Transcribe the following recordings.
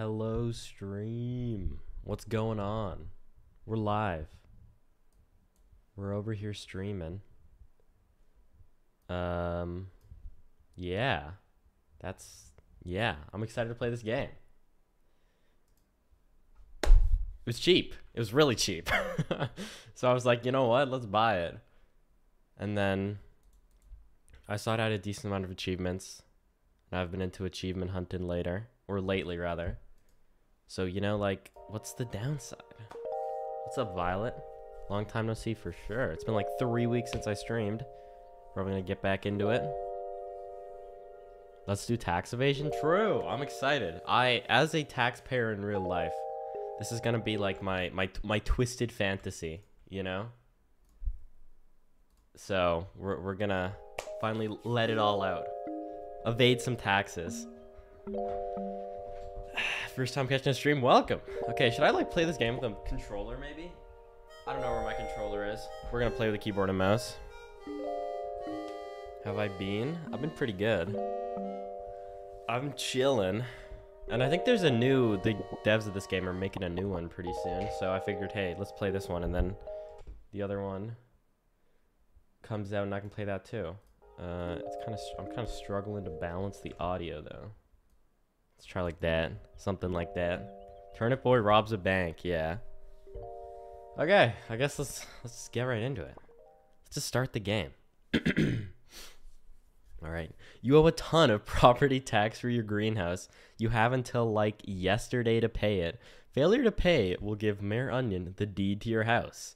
Hello stream, what's going on? We're live, we're over here streaming. Yeah, yeah, I'm excited to play this game. It was cheap, it was really cheap. So I was like, you know what, let's buy it. And then I saw it had a decent amount of achievements, and I've been into achievement hunting lately. So, you know, like, what's the downside? What's up, Violet? Long time no see for sure. It's been like 3 weeks since I streamed. Probably gonna get back into it. Let's do tax evasion. True, I'm excited. I, as a taxpayer in real life, this is gonna be like my twisted fantasy, you know? So, we're gonna finally let it all out. Evade some taxes. First time catching a stream, welcome. Okay, should I like play this game with a controller maybe? I don't know where my controller is. We're gonna play with a keyboard and mouse. Have I been? I've been pretty good. I'm chilling. And I think there's a new, the devs of this game are making a new one pretty soon. So I figured, hey, let's play this one and then the other one comes out and I can play that too. It's kind of, I'm kind of struggling to balance the audio though. Let's try like that. Something like that. Turnip Boy robs a bank. Yeah. Okay. I guess let's just get right into it. Let's just start the game. All right. You owe a ton of property tax for your greenhouse. You have until like yesterday to pay it. Failure to pay will give Mayor Onion the deed to your house.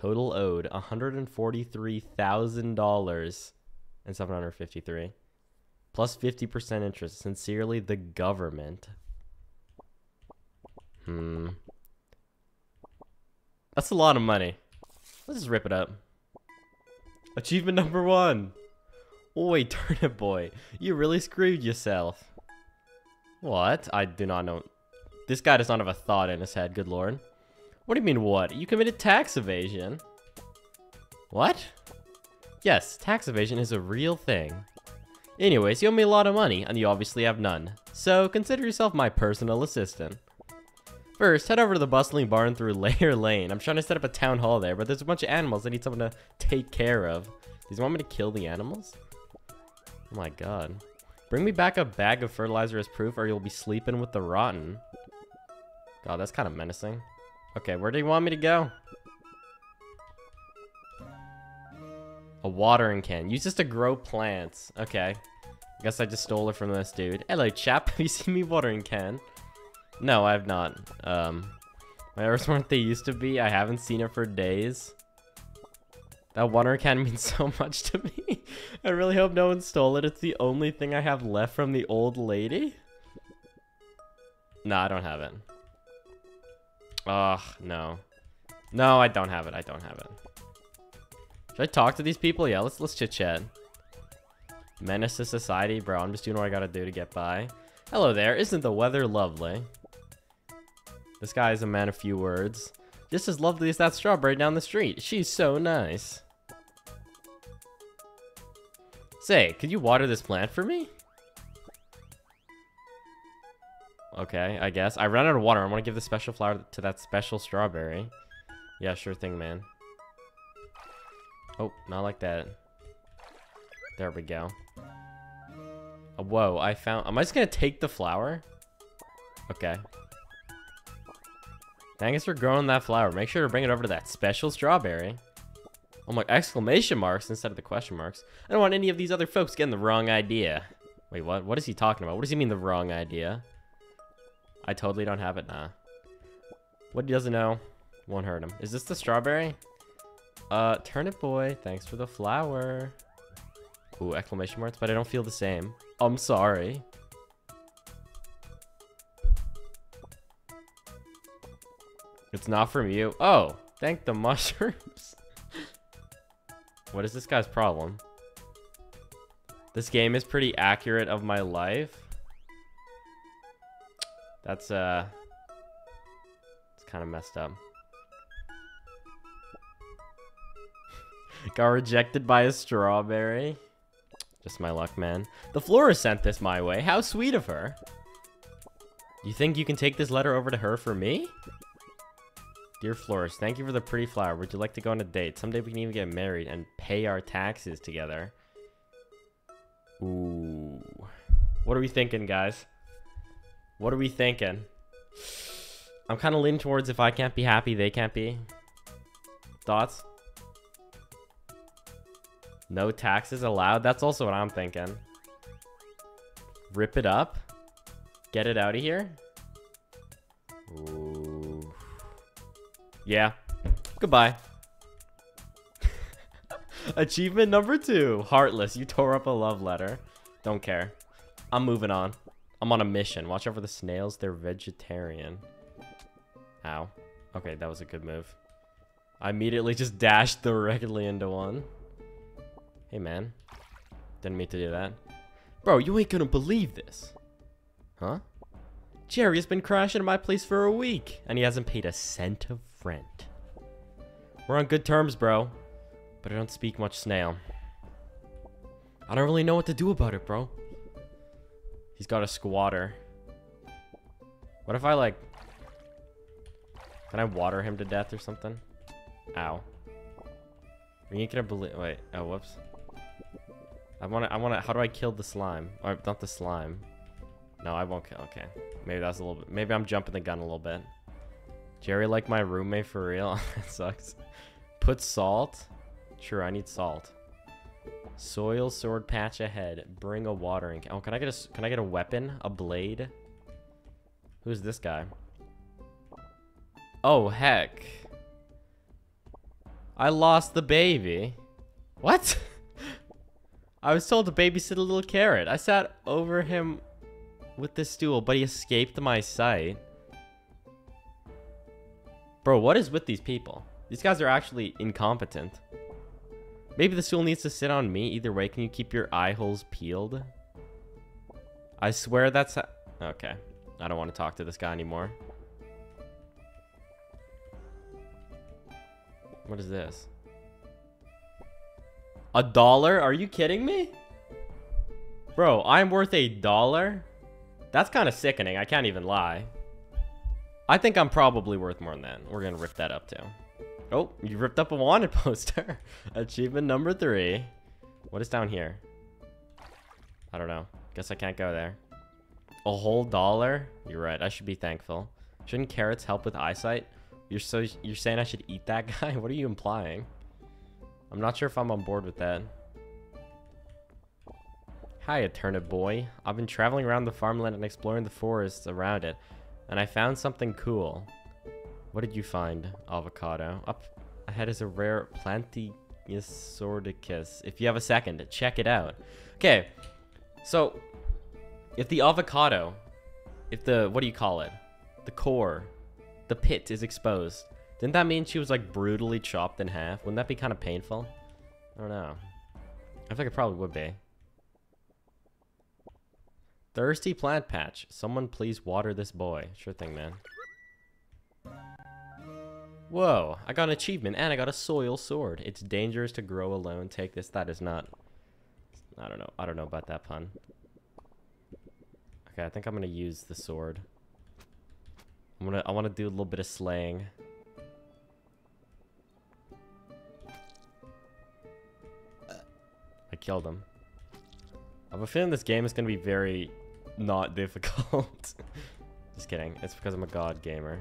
Total owed $143,000 and $753. Plus 50% interest. Sincerely, the government. That's a lot of money. Let's just rip it up. Achievement number 1. Oi, Turnip Boy. You really screwed yourself. What? I do not know. This guy does not have a thought in his head, good lord. What do you mean, what? You committed tax evasion. What? Yes, tax evasion is a real thing. Anyways, you owe me a lot of money, and you obviously have none. So, consider yourself my personal assistant. First, head over to the bustling barn through Layer Lane. I'm trying to set up a town hall there, but there's a bunch of animals I need someone to take care of. Do you want me to kill the animals? Oh my god. Bring me back a bag of fertilizer as proof, or you'll be sleeping with the rotten. God, that's kind of menacing. Okay, where do you want me to go? A watering can. Use this to grow plants. Okay. I guess I just stole it from this dude. Hello, chap. Have you seen me watering can? No, I have not. My ears weren't they used to be. I haven't seen it for days. That watering can means so much to me. I really hope no one stole it. It's the only thing I have left from the old lady. No, I don't have it. Ugh, no. No, I don't have it. I don't have it. Should I talk to these people? Yeah, let's chit-chat. Menace to society? Bro, I'm just doing what I gotta do to get by. Hello there. Isn't the weather lovely? This guy is a man of few words. Just as lovely as that strawberry down the street. She's so nice. Say, could you water this plant for me? Okay, I guess. I ran out of water. I want to give the special flower to that special strawberry. Yeah, sure thing, man. Oh, not like that. There we go. Oh, whoa, I found... Am I just going to take the flower? Okay. Thanks for growing that flower. Make sure to bring it over to that special strawberry. Oh my... Exclamation marks instead of the question marks. I don't want any of these other folks getting the wrong idea. Wait, what? What is he talking about? What does he mean the wrong idea? I totally don't have it, nah. What he doesn't know won't hurt him. Is this the strawberry? Turnip Boy, thanks for the flower. Ooh, exclamation marks, but I don't feel the same. I'm sorry. It's not from you. Oh, thank the mushrooms. What is this guy's problem? This game is pretty accurate of my life. That's, it's kind of messed up. Got rejected by a strawberry. Just my luck, man. The florist sent this my way. How sweet of her. You think you can take this letter over to her for me? Dear florist, thank you for the pretty flower. Would you like to go on a date? Someday we can even get married and pay our taxes together. Ooh. What are we thinking, guys? What are we thinking? I'm kind of leaning towards if I can't be happy, they can't be. Thoughts? No taxes allowed? That's also what I'm thinking. Rip it up? Get it out of here? Ooh. Yeah. Goodbye. Achievement number 2. Heartless. You tore up a love letter. Don't care. I'm moving on. I'm on a mission. Watch out for the snails. They're vegetarian. Ow. Okay, that was a good move. I immediately just dashed directly into one. Hey, man. Didn't mean to do that. Bro, you ain't gonna believe this. Huh? Jerry has been crashing at my place for a week, and he hasn't paid a cent of rent. We're on good terms, bro. But I don't speak much snail. I don't really know what to do about it, bro. He's got a squatter. What if I, like... Can I water him to death or something? Ow. We ain't gonna believe... Wait. Oh, whoops. I wanna, how do I kill the slime? Or not the slime. No, I won't kill, okay. Maybe that's a little bit, maybe I'm jumping the gun a little bit. Jerry like my roommate for real, that sucks. Put salt? Sure, I need salt. Soil sword patch ahead. Bring a watering can. Oh, can I get a weapon? A blade? Who's this guy? Oh, heck. I lost the baby. What? I was told to babysit a little carrot. I sat over him with this stool, but he escaped my sight. Bro, what is with these people? These guys are actually incompetent. Maybe the stool needs to sit on me. Either way, can you keep your eye holes peeled? I swear that's... Okay. I don't want to talk to this guy anymore. What is this? $1? Are you kidding me? Bro, I'm worth $1? That's kind of sickening. I can't even lie. I think I'm probably worth more than that. We're going to rip that up too. Oh, you ripped up a wanted poster. Achievement number 3. What is down here? I don't know. Guess I can't go there. A whole $1? You're right. I should be thankful. Shouldn't carrots help with eyesight? You're saying I should eat that guy? What are you implying? I'm not sure if I'm on board with that. Hiya, Turnip Boy. I've been traveling around the farmland and exploring the forests around it, and I found something cool. What did you find, avocado? Up ahead is a rare Plantisorticus. If you have a second, check it out. Okay, so if the avocado, if the, what do you call it? The core. The pit is exposed. Didn't that mean she was like brutally chopped in half? Wouldn't that be kind of painful? I don't know. I think it probably would be. Thirsty plant patch. Someone please water this boy. Sure thing, man. Whoa. I got an achievement and I got a soil sword. It's dangerous to grow alone. Take this. That is not... I don't know. I don't know about that pun. Okay, I think I'm going to use the sword. I want to do a little bit of slaying. I killed him. I have a feeling this game is going to be very not difficult. Just kidding. It's because I'm a god gamer.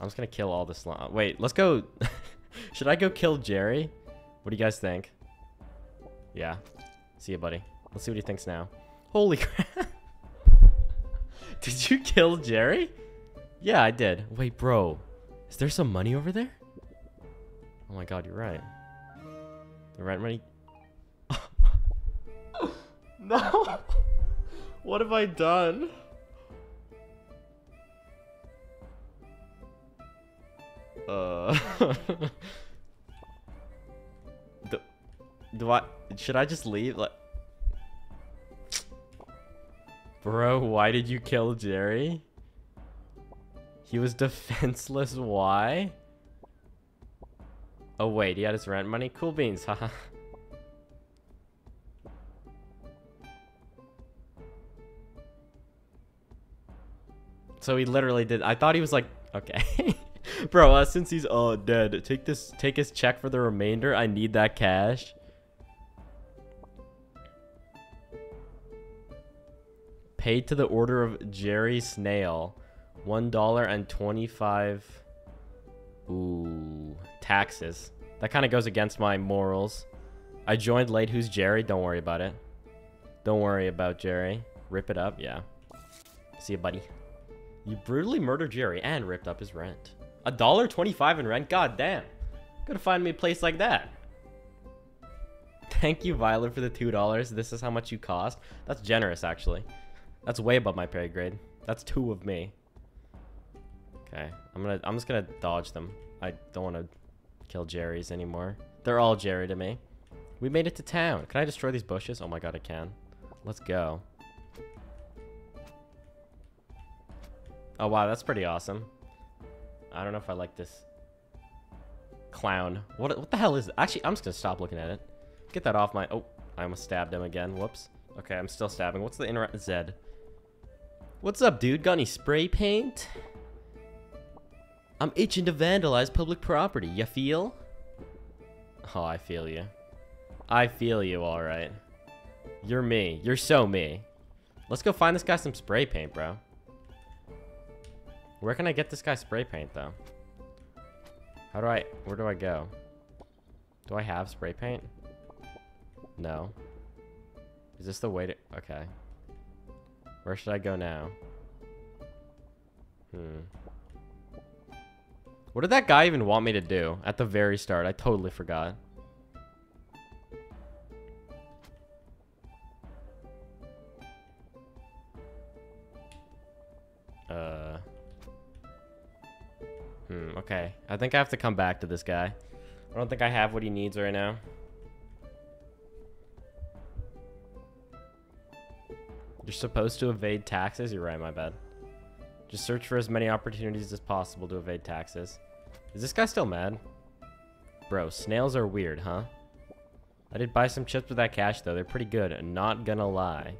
I'm just going to kill all the slime. Wait, let's go. Should I go kill Jerry? What do you guys think? Yeah. See you, buddy. Let's see what he thinks now. Holy crap. Did you kill Jerry? Yeah, I did. Wait, bro. Is there some money over there? Oh my god, you're right. The rent money. No! What have I done? Should I just leave? Like, bro, why did you kill Jerry? He was defenseless. Why? Oh wait, he had his rent money. Cool beans, haha. So he literally did. I thought he was like, okay. Bro, since he's dead, take this. Take his check for the remainder. I need that cash. Paid to the order of Jerry Snail, $1.25. Ooh, taxes. That kind of goes against my morals. I joined late. Who's Jerry? Don't worry about it. Don't worry about Jerry. Rip it up, yeah. See you, buddy. You brutally murdered Jerry and ripped up his rent. $1.25 in rent? God damn. Gotta find me a place like that. Thank you, Violet, for the $2. This is how much you cost. That's generous, actually. That's way above my pay grade. That's 2 of me. Okay, I'm just gonna dodge them. I don't want to kill Jerry's anymore. They're all Jerry to me. We made it to town. Can I destroy these bushes? Oh my god, I can. Let's go. Oh wow, that's pretty awesome. I don't know if I like this clown. What the hell is it? Actually, I'm just gonna stop looking at it. Get that off my. Oh, I almost stabbed him again. Whoops. Okay, I'm still stabbing. What's the interact? Zed. What's up, dude? Got any spray paint? I'm itching to vandalize public property. Ya feel? Oh, I feel you. I feel you, all right. You're me. You're so me. Let's go find this guy some spray paint, bro. Where can I get this guy spray paint, though? How do I... Where do I go? Do I have spray paint? No. Is this the way to... Okay. Where should I go now? Hmm. What did that guy even want me to do at the very start? I totally forgot. Okay, I think I have to come back to this guy. I don't think I have what he needs right now. You're supposed to evade taxes? You're right, my bad. Just search for as many opportunities as possible to evade taxes. Is this guy still mad? Bro, snails are weird, huh? I did buy some chips with that cash, though. They're pretty good, and not gonna lie.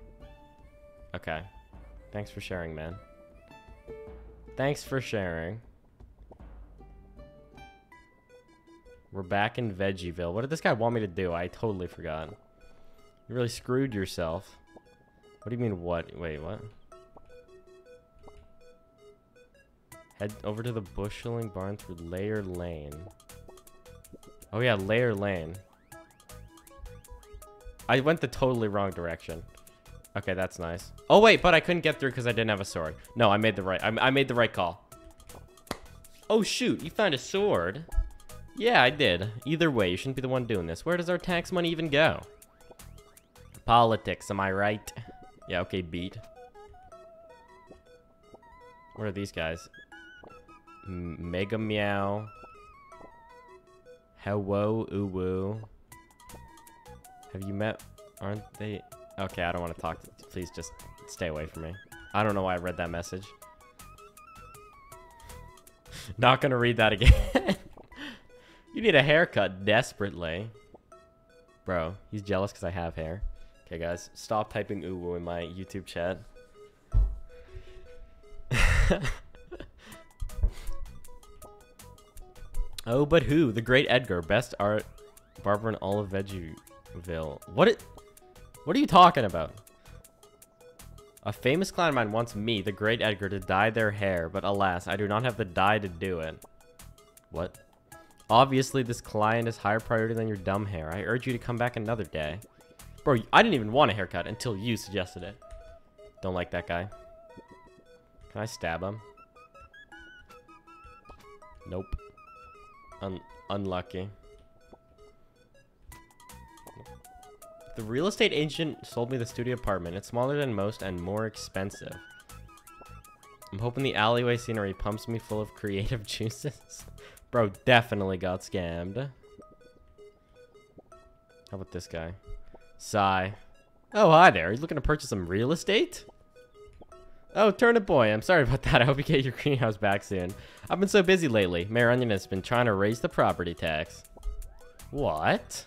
Okay. Thanks for sharing, man. Thanks for sharing. We're back in Veggieville. What did this guy want me to do? I totally forgot. You really screwed yourself. What do you mean, what? Wait, what? Head over to the Busheling Barn through Layer Lane. Oh yeah, Layer Lane. I went the totally wrong direction. Okay, that's nice. Oh wait, but I couldn't get through because I didn't have a sword. No, I made the right. I made the right call. Oh shoot, you found a sword. Yeah, I did. Either way, you shouldn't be the one doing this. Where does our tax money even go? Politics, am I right? Yeah, okay, beat. What are these guys? Mega Meow. Hello, Uwu. Have you met... Aren't they... Okay, I don't want to talk to... Please just stay away from me. I don't know why I read that message. Not gonna read that again. You need a haircut desperately. Bro, he's jealous because I have hair. Okay, guys, stop typing uwu in my YouTube chat. Oh, but who? The Great Edgar. Best art, Barbara, in all of Veggieville. What are you talking about? A famous client of mine wants me, the Great Edgar, to dye their hair, but alas, I do not have the dye to do it. What? Obviously, this client is higher priority than your dumb hair. I urge you to come back another day. Bro, I didn't even want a haircut until you suggested it. Don't like that guy. Can I stab him? Nope. Unlucky. The real estate agent sold me the studio apartment. It's smaller than most and more expensive. I'm hoping the alleyway scenery pumps me full of creative juices. Bro, definitely got scammed. How about this guy? Sigh. Oh, hi there. Are you looking to purchase some real estate? Oh, Turnip Boy. I'm sorry about that. I hope you get your greenhouse back soon. I've been so busy lately. Mayor Onion has been trying to raise the property tax. What?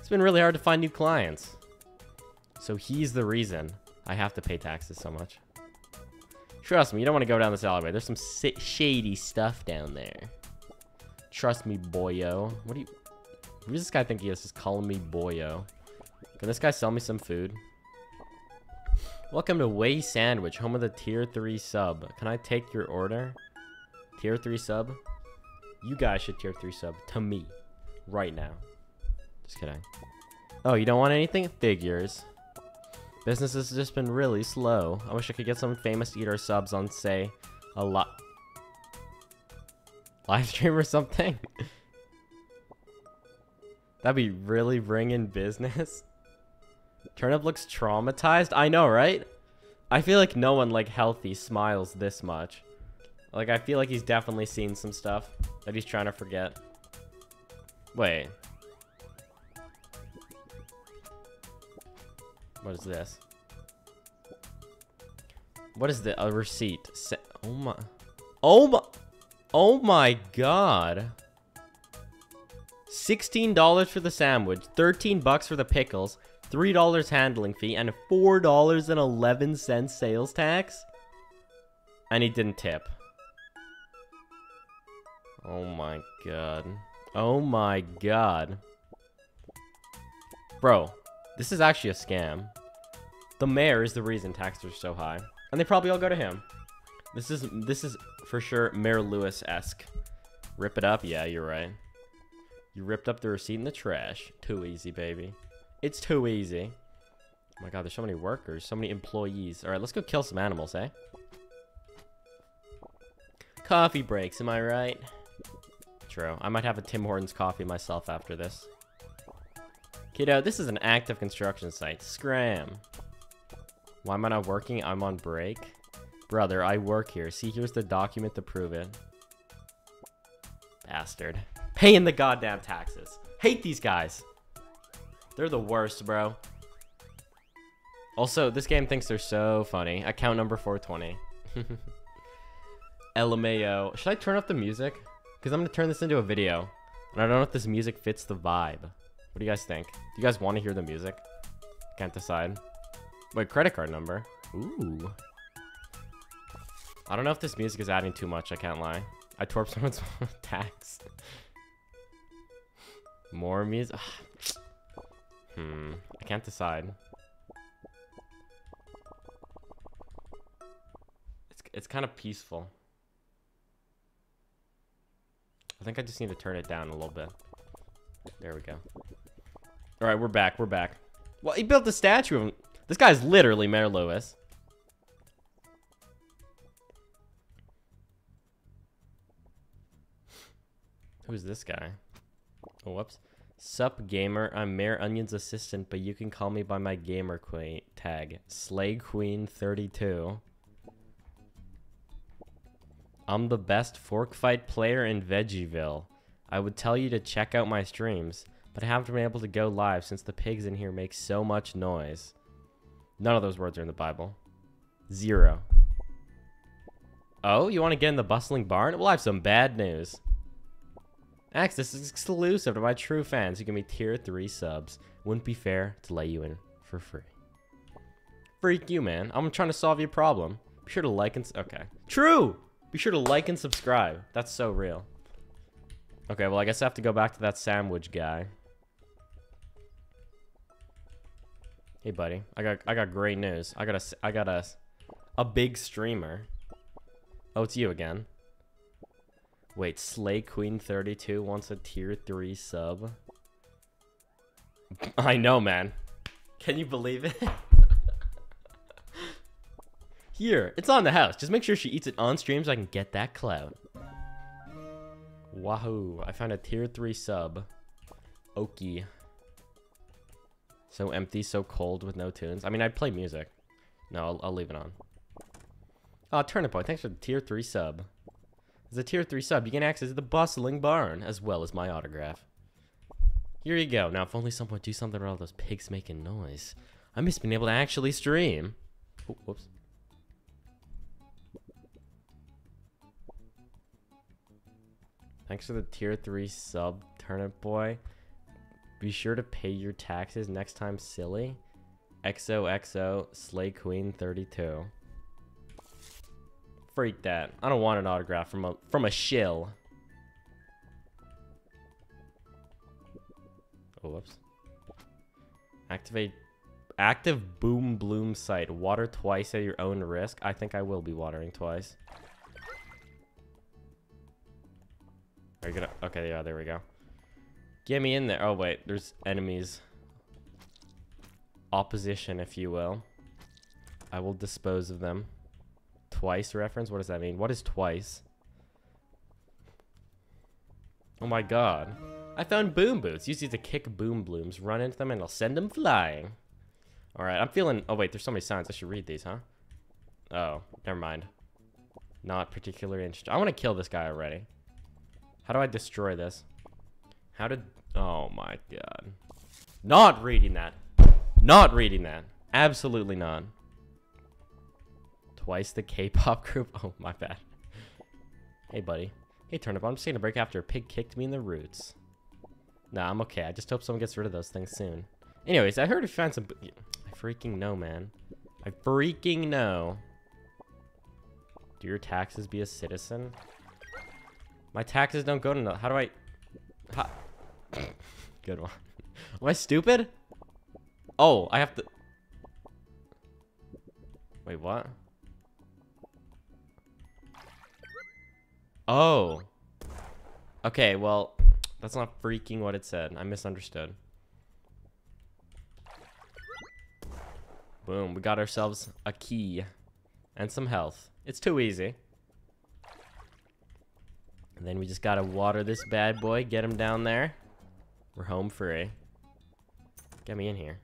It's been really hard to find new clients. So he's the reason I have to pay taxes so much. Trust me, you don't want to go down this alleyway. There's some shady stuff down there. Trust me, boyo. What do you... Who does this guy think he is? Just calling me boyo. Can this guy sell me some food? Welcome to Way Sandwich, home of the Tier 3 sub. Can I take your order? Tier 3 sub? You guys should Tier 3 sub to me. Right now. Just kidding. Oh, you don't want anything? Figures. Business has just been really slow. I wish I could get some famous eater subs on, say, a live stream or something. That'd be really bringing business. Turnip looks traumatized. I know, right? I feel like no one, like, healthy smiles this much. Like, I feel like he's definitely seen some stuff that he's trying to forget. Wait. What is this? What is the a receipt? Oh my. Oh my. Oh my god. $16 for the sandwich, $13 for the pickles, $3 handling fee, and $4.11 sales tax. And he didn't tip. Oh my god. Oh my god. Bro, this is actually a scam. The mayor is the reason taxes are so high. And they probably all go to him. This is for sure Mayor Lewis-esque. Rip it up? Yeah, you're right. You ripped up the receipt in the trash. Too easy, baby. It's too easy. Oh my god, there's so many workers, so many employees. Alright, let's go kill some animals, eh? Coffee breaks, am I right? True. I might have a Tim Hortons coffee myself after this. Kiddo, this is an active construction site. Scram. Why am I not working? I'm on break. Brother, I work here. See, here's the document to prove it. Bastard. Paying the goddamn taxes. Hate these guys. They're the worst, bro. Also, this game thinks they're so funny. Account number 420. LMAO. Should I turn off the music? Because I'm going to turn this into a video. And I don't know if this music fits the vibe. What do you guys think? Do you guys want to hear the music? Can't decide. Wait, credit card number. Ooh. I don't know if this music is adding too much. I can't lie. I torped someone's tax. More music? I can't decide. It's kind of peaceful. I think I just need to turn it down a little bit. There we go. Alright, we're back. We're back. Well, he built a statue of him. This guy's literally Mayor Lewis. Who's this guy? Oh, whoops. Sup, gamer. I'm Mayor Onion's assistant, but you can call me by my gamer tag. SlayQueen32. I'm the best fork fight player in Veggieville. I would tell you to check out my streams, but I haven't been able to go live since the pigs in here make so much noise. None of those words are in the Bible. Zero. Oh, you want to get in the bustling barn? Well, I have some bad news. Axe, this is exclusive to my true fans. You can be tier 3 subs. Wouldn't be fair to let you in for free. Freak you, man. I'm trying to solve your problem. Be sure to like and... Okay. True! Be sure to like and subscribe. That's so real. Okay, well, I guess I have to go back to that sandwich guy. Hey, buddy. I got great news. I got a big streamer. Oh, it's you again. Wait, SlayQueen32 wants a tier 3 sub. I know, man. Can you believe it? Here, it's on the house. Just make sure she eats it on stream so I can get that clout. Wahoo, I found a tier 3 sub. Okie. So empty, so cold with no tunes. I mean, I'd play music. No, I'll leave it on. Oh, Turnip Boy, thanks for the tier 3 sub. As a tier 3 sub, you can access the bustling barn, as well as my autograph. Here you go. Now, if only someone would do something about all those pigs making noise. I miss being able to actually stream. Oh, whoops. Thanks for the tier 3 sub, Turnip Boy. Be sure to pay your taxes next time, silly. XOXO SlayQueen32. Freak that. I don't want an autograph from a shill. Oh, whoops. Activate active boom bloom site. Water twice at your own risk. I think I will be watering twice. Are you gonna? Okay, yeah, there we go. Get me in there. Oh, wait. There's enemies. Opposition, if you will. I will dispose of them. Twice reference? What does that mean? What is twice? Oh my god. I found boom boots. Use these to kick boom blooms. Run into them and I'll send them flying. Alright, I'm feeling... Oh, wait. There's so many signs. I should read these, huh? Oh, never mind. Not particularly interested. I want to kill this guy already. How do I destroy this? How did... Oh my god. Not reading that. Not reading that. Absolutely not. Twice the K-pop group. Oh, my bad. Hey, buddy. Hey, Turnip. I'm just taking a break after a pig kicked me in the roots. Nah, I'm okay. I just hope someone gets rid of those things soon. Anyways, I heard if you find some... I freaking know, man. I freaking know. Do your taxes be a citizen? My taxes don't go to... No... How do I... Ha. Good one. Am I stupid? Oh, I have to... Wait, what? Oh. Okay, well, that's not freaking what it said. I misunderstood. Boom, we got ourselves a key. And some health. It's too easy. And then we just gotta water this bad boy, get him down there. We're home free. Get me in here.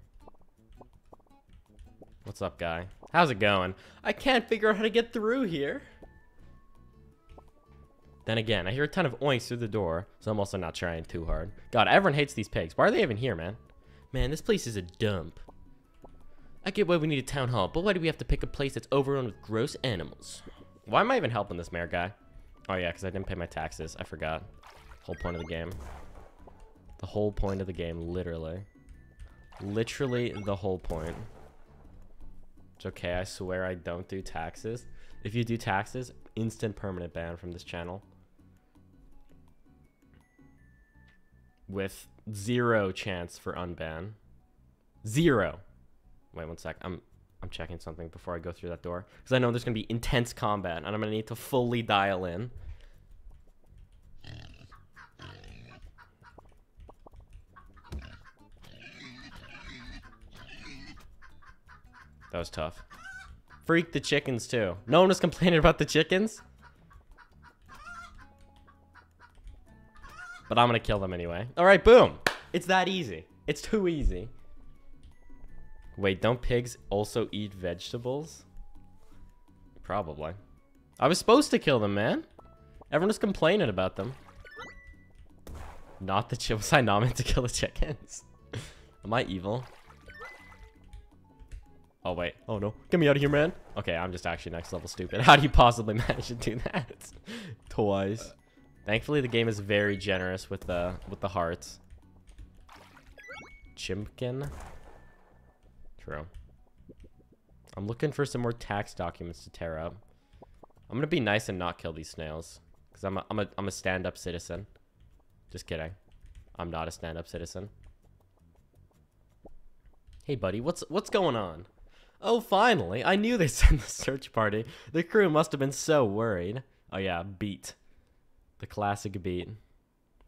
What's up, guy? How's it going? I can't figure out how to get through here. Then again, I hear a ton of oinks through the door, so I'm also not trying too hard. God, everyone hates these pigs. Why are they even here, man? Man, this place is a dump. I get why we need a town hall, but why do we have to pick a place that's overrun with gross animals? Why am I even helping this mayor guy? Oh yeah, because I didn't pay my taxes. I forgot. Whole point of the game. The whole point of the game, literally. Literally the whole point. It's okay, I swear I don't do taxes. If you do taxes, instant permanent ban from this channel. With 0 chance for unban. 0. Wait one sec. I'm checking something before I go through that door. Because I know there's going to be intense combat, and I'm going to need to fully dial in. That was tough. Freak the chickens, too. No one was complaining about the chickens. But I'm going to kill them anyway. All right, boom. It's that easy. It's too easy. Wait, don't pigs also eat vegetables? Probably. I was supposed to kill them, man. Everyone was complaining about them. Not the chicken. Was I not meant to kill the chickens? Am I evil? Oh, wait. Oh, no. Get me out of here, man. Okay, I'm just actually next level stupid. How do you possibly manage to do that? Twice. Thankfully, the game is very generous with the hearts. Chimpkin. True. I'm looking for some more tax documents to tear up. I'm gonna be nice and not kill these snails, because I'm a stand-up citizen. Just kidding. I'm not a stand-up citizen. Hey, buddy, what's going on? Oh, finally! I knew they sent the search party. The crew must have been so worried. Oh yeah, beat. The classic beat.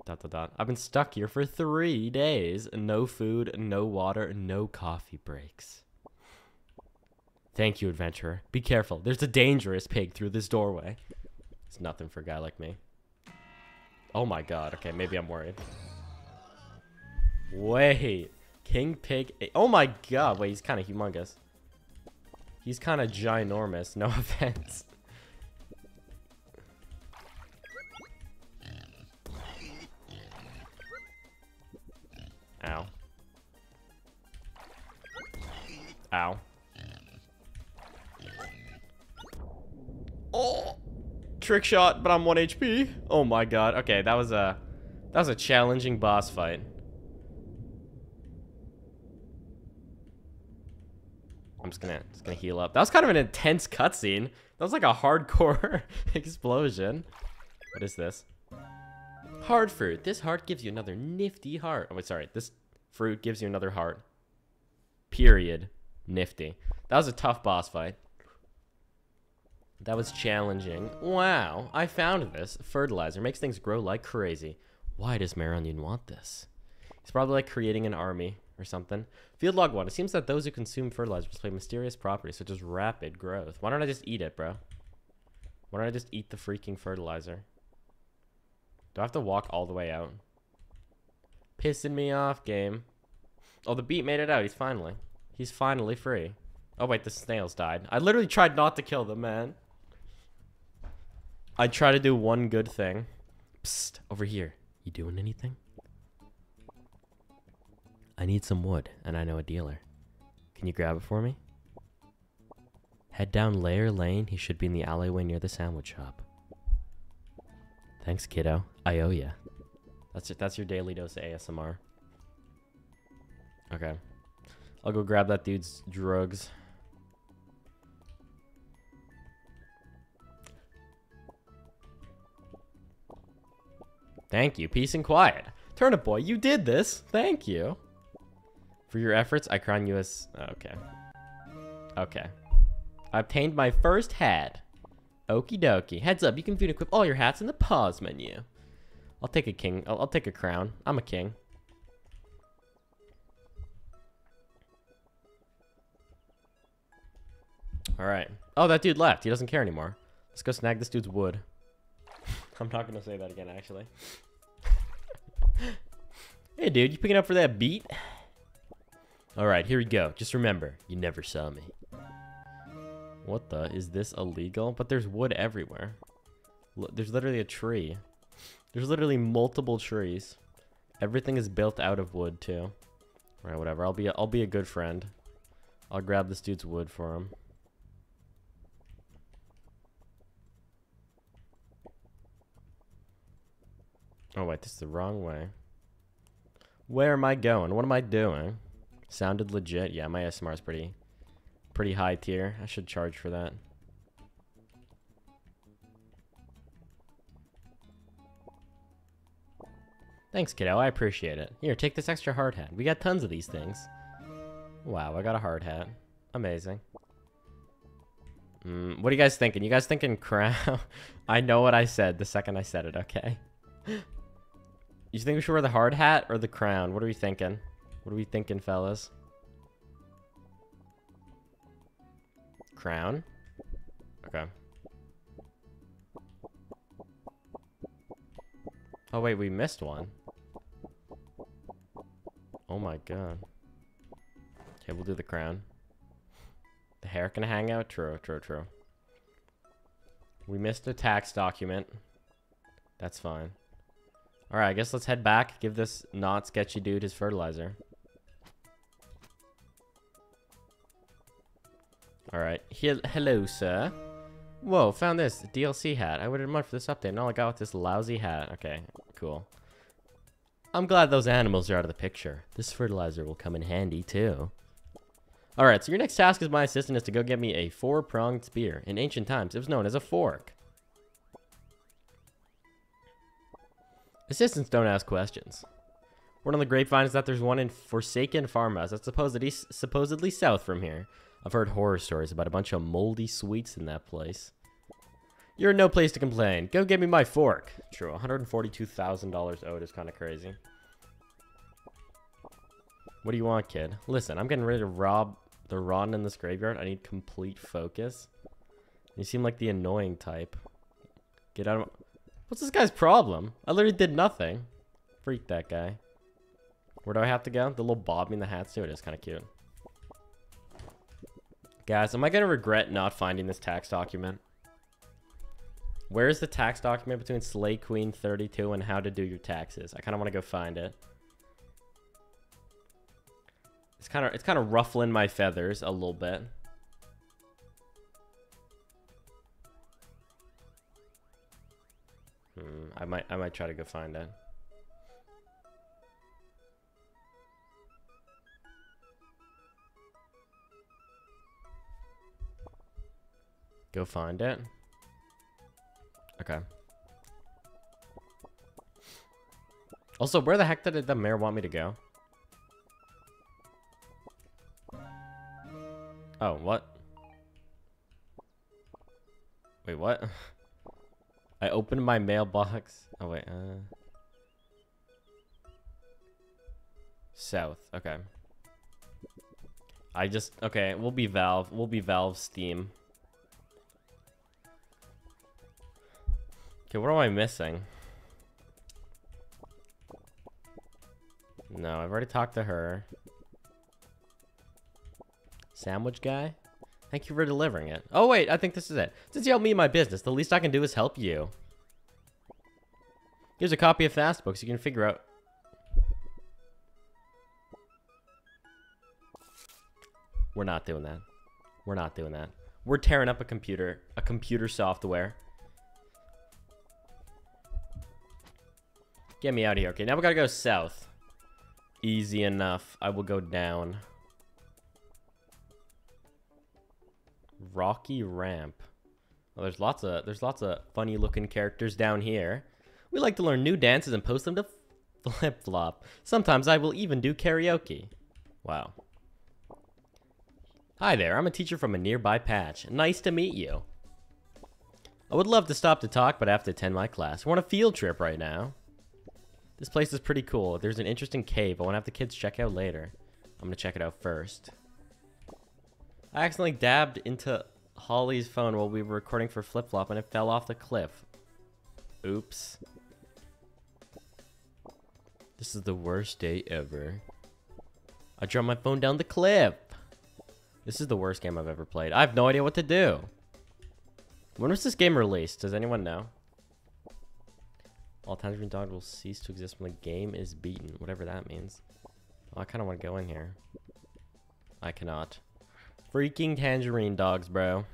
Dot, dot, dot. I've been stuck here for 3 days. No food, no water, no coffee breaks. Thank you, adventurer. Be careful. There's a dangerous pig through this doorway. It's nothing for a guy like me. Oh my god. Okay, maybe I'm worried. Wait. King Pig. Oh my god. Wait, he's kind of humongous. He's kind of ginormous. No offense. Ow. Ow. Oh! Trick shot, but I'm 1 HP. Oh my god. Okay, that was a challenging boss fight. I'm just gonna heal up. That was kind of an intense cutscene. That was like a hardcore explosion. What is this? Hard fruit. This heart gives you another nifty heart. Oh wait, sorry. This fruit gives you another heart. Period. Nifty. That was a tough boss fight. That was challenging. Wow, I found this. Fertilizer makes things grow like crazy. Why does Mayor Onion want this? He's probably like creating an army or something. Field log 1. It seems that those who consume fertilizer display mysterious properties such as rapid growth. Why don't I just eat it, bro? Why don't I just eat the freaking fertilizer? Do I have to walk all the way out? Pissing me off, game. Oh, the beat made it out. He's finally free. Oh, wait, the snails died. I literally tried not to kill them, man. I try to do one good thing. Psst, over here. You doing anything? I need some wood, and I know a dealer. Can you grab it for me? Head down Layer Lane. He should be in the alleyway near the sandwich shop. Thanks, kiddo. I owe ya. That's it. That's your daily dose of ASMR. Okay. I'll go grab that dude's drugs. Thank you. Peace and quiet. Turnip Boy, you did this. Thank you. For your efforts, I crown you as... Okay. Okay. I obtained my first hat. Okie dokie. Heads up, you can view and equip all your hats in the pause menu. I'll take a king. I'll take a crown. I'm a king. Alright. Oh, that dude left. He doesn't care anymore. Let's go snag this dude's wood. I'm not going to say that again, actually. Hey, dude, you picking up for that beat? All right, here we go. Just remember, you never saw me. What the? Is this illegal? But there's wood everywhere. Look, there's literally a tree. There's literally multiple trees. Everything is built out of wood, too. All right, whatever. I'll be a good friend. I'll grab this dude's wood for him. Oh, wait, this is the wrong way. Where am I going? What am I doing? Sounded legit. Yeah, my ASMR is pretty high tier. I should charge for that. Thanks, kiddo. I appreciate it. Here, take this extra hard hat. We got tons of these things. Wow, I got a hard hat. Amazing. What are you guys thinking? You guys thinking crown? I know what I said the second I said it, okay? You think we should wear the hard hat or the crown? What are we thinking? What are we thinking, fellas? Crown? Okay. Oh, wait, we missed one. Oh, my God. Okay, we'll do the crown. The hair can hang out? True, true, true. We missed a tax document. That's fine. Alright, I guess let's head back. Give this not sketchy dude his fertilizer. Alright. Hello, sir. Whoa, found this. DLC hat. I waited a month for this update, and all I got was this lousy hat. Okay, cool. I'm glad those animals are out of the picture. This fertilizer will come in handy, too. Alright, so your next task as my assistant is to go get me a four-pronged spear. In ancient times, it was known as a fork. Assistants don't ask questions. Word on the grapevine is that there's one in Forsaken Farmhouse that's supposedly south from here. I've heard horror stories about a bunch of moldy sweets in that place. You're in no place to complain. Go get me my fork. True, $142,000 owed is kind of crazy. What do you want, kid? Listen, I'm getting ready to rob the rotten in this graveyard. I need complete focus. You seem like the annoying type. Get out of... What's this guy's problem? I literally did nothing. Freak that guy. Where do I have to go? The little Bobby in the hat suit is kind of cute. Guys, am I going to regret not finding this tax document? Where is the tax document between SlayQueen32 and how to do your taxes? I kind of want to go find it. It's kind of ruffling my feathers a little bit. I might try to go find it. Go find it. Okay. Also, where the heck did the mayor want me to go? Oh, what? Wait, what? I opened my mailbox. Oh, wait. South. Okay. Okay, we'll be Valve. We'll be Valve Steam. Okay, what am I missing? No, I've already talked to her. Sandwich guy? Thank you for delivering it. Oh, wait, I think this is it. Since you helped me in my business, the least I can do is help you. Here's a copy of Fastbooks. You can figure out... We're not doing that. We're not doing that. We're tearing up a computer software. Get me out of here. Okay, now we gotta go south. Easy enough. I will go down. Rocky ramp. Well, there's lots of funny looking characters down here. We like to learn new dances and post them to Flipflop. Sometimes I will even do karaoke. Wow. Hi there, I'm a teacher from a nearby patch. Nice to meet you. I would love to stop to talk, but I have to attend my class. We're on a field trip right now. This place is pretty cool. There's an interesting cave. I want to have the kids check out later. I'm going to check it out first. I accidentally dabbed into Holly's phone while we were recording for Flipflop and it fell off the cliff. Oops. This is the worst day ever. I dropped my phone down the cliff. This is the worst game I've ever played. I have no idea what to do. When was this game released? Does anyone know? All times been dogged will cease to exist when the game is beaten. Whatever that means. Well, I kind of want to go in here. I cannot. Freaking tangerine dogs, bro.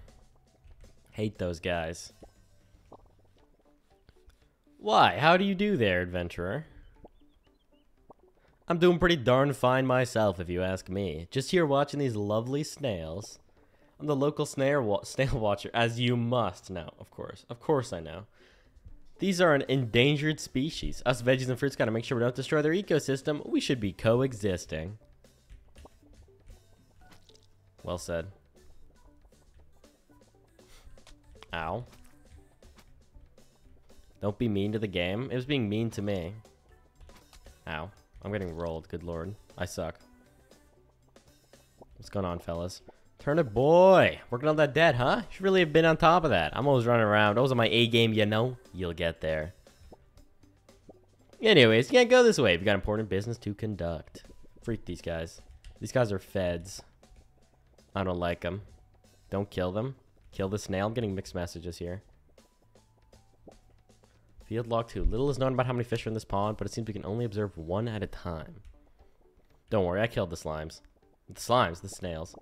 Hate those guys. Why? How do you do there, adventurer? I'm doing pretty darn fine myself, if you ask me. Just here watching these lovely snails. I'm the local snail watcher, as you must know, of course. Of course I know. These are an endangered species. Us veggies and fruits gotta make sure we don't destroy their ecosystem. We should be coexisting. Well said. Ow. Don't be mean to the game. It was being mean to me. Ow. I'm getting rolled, good lord. I suck. What's going on, fellas? Turnip boy, working on that debt, huh? You should really have been on top of that. I'm always running around. Those are my A game, you know. You'll get there. Anyways, you can't go this way if you got important business to conduct. Freak these guys. These guys are feds. I don't like them. Don't kill them. Kill the snail. I'm getting mixed messages here. Field log 2. Little is known about how many fish are in this pond, but it seems we can only observe one at a time. Don't worry, I killed the slimes. The slimes, the snails.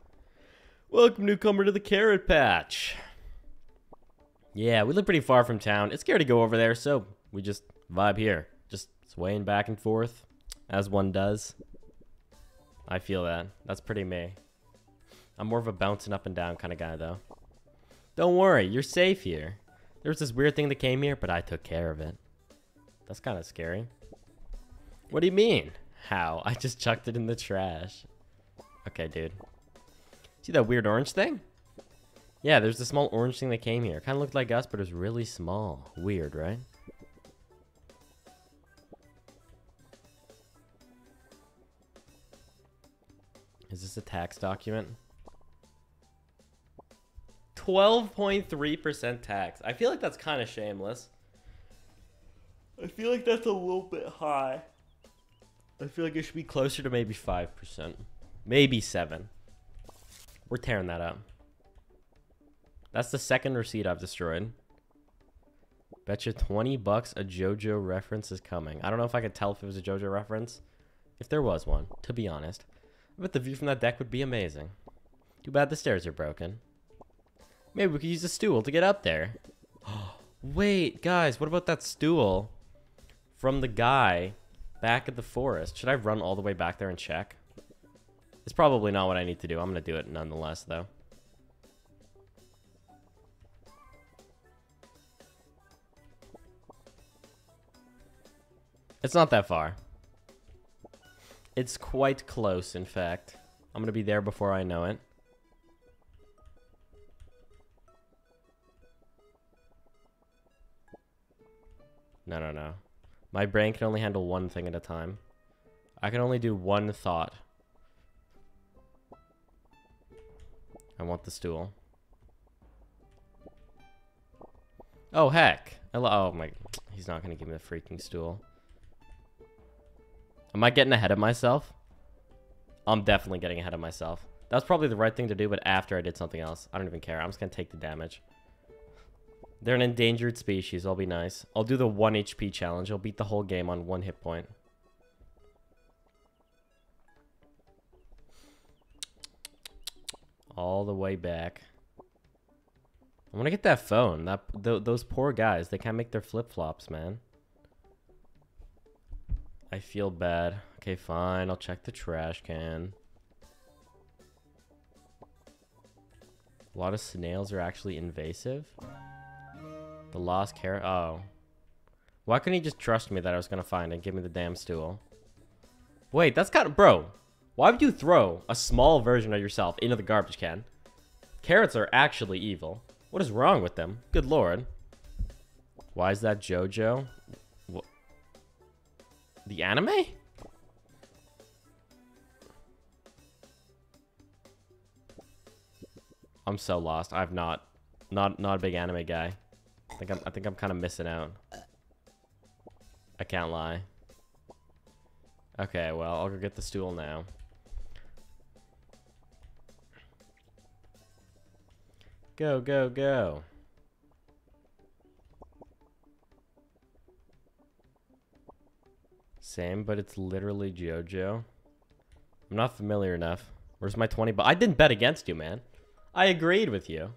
Welcome, newcomer, to the carrot patch. Yeah, we live pretty far from town. It's scary to go over there, so we just vibe here. Just swaying back and forth, as one does. I feel that. That's pretty me. I'm more of a bouncing up and down kind of guy, though. Don't worry, you're safe here. There was this weird thing that came here, but I took care of it. That's kind of scary. What do you mean? How? I just chucked it in the trash. Okay, dude. See that weird orange thing? Yeah, there's the small orange thing that came here. Kind of looked like us, but it was really small. Weird, right? Is this a tax document? 12.3% tax. I feel like that's kind of shameless. I feel like that's a little bit high. I feel like it should be closer to maybe 5%. Maybe 7. We're tearing that up. That's the second receipt I've destroyed. Betcha $20 a JoJo reference is coming. I don't know if I could tell if it was a JoJo reference. If there was one, to be honest. I bet the view from that deck would be amazing. Too bad the stairs are broken. Maybe we could use a stool to get up there. Wait, guys, what about that stool from the guy back at the forest? Should I run all the way back there and check? It's probably not what I need to do. I'm going to do it nonetheless, though. It's not that far. It's quite close, in fact. I'm going to be there before I know it. No, no, no. My brain can only handle one thing at a time. I can only do one thought. I want the stool. Oh, heck. Oh, my. He's not going to give me the freaking stool. Am I getting ahead of myself? I'm definitely getting ahead of myself. That's probably the right thing to do, but after I did something else. I don't even care. I'm just going to take the damage. They're an endangered species. I'll be nice. I'll do the 1 HP challenge. I'll beat the whole game on 1 hit point. All the way back. I want to get that phone. Those poor guys. They can't make their flip-flops, man. I feel bad. Okay, fine. I'll check the trash can. A lot of snails are actually invasive. The lost carrot. Oh. Why couldn't he just trust me that I was going to find it and give me the damn stool? Wait, that's kind of... Bro, why would you throw a small version of yourself into the garbage can? Carrots are actually evil. What is wrong with them? Good lord. Why is that JoJo? What? The anime? I'm so lost. I've not a big anime guy. I think I'm kind of missing out. I can't lie. Okay, well, I'll go get the stool now. Go, go, go. Same, but it's literally JoJo. I'm not familiar enough. Where's my 20 bucks? I didn't bet against you, man. I agreed with you.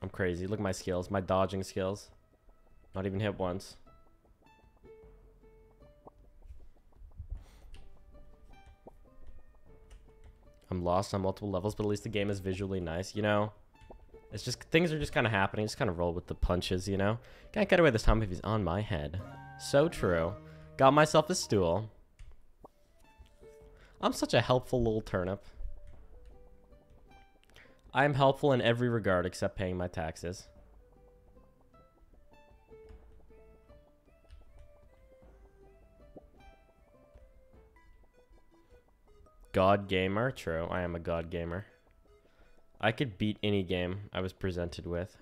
I'm crazy. Look at my skills. My dodging skills. Not even hit once. I'm lost on multiple levels, but at least the game is visually nice. You know, it's just things are just kind of happening. Just kind of roll with the punches, you know. Can't get away this time if he's on my head. So true. Got myself a stool. I'm such a helpful little turnip. I am helpful in every regard except paying my taxes. God gamer? True, I am a god gamer. I could beat any game I was presented with.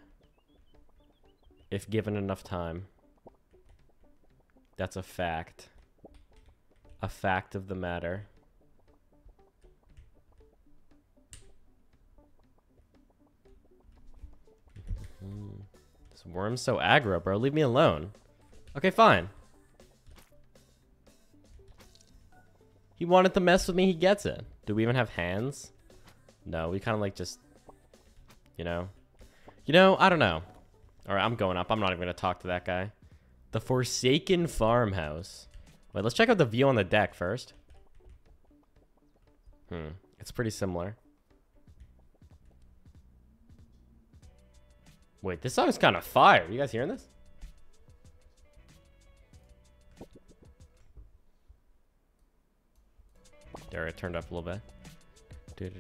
If given enough time. That's a fact. A fact of the matter. This worm's so aggro, bro. Leave me alone. Okay, fine. He wanted to mess with me. He gets it. Do we even have hands? No, we kind of like just... You know? You know, I don't know. Alright, I'm going up. I'm not even going to talk to that guy. The Forsaken Farmhouse. Wait, let's check out the view on the deck first. It's pretty similar. Wait, this song is kind of fire. You guys hearing this? There, it turned up a little bit.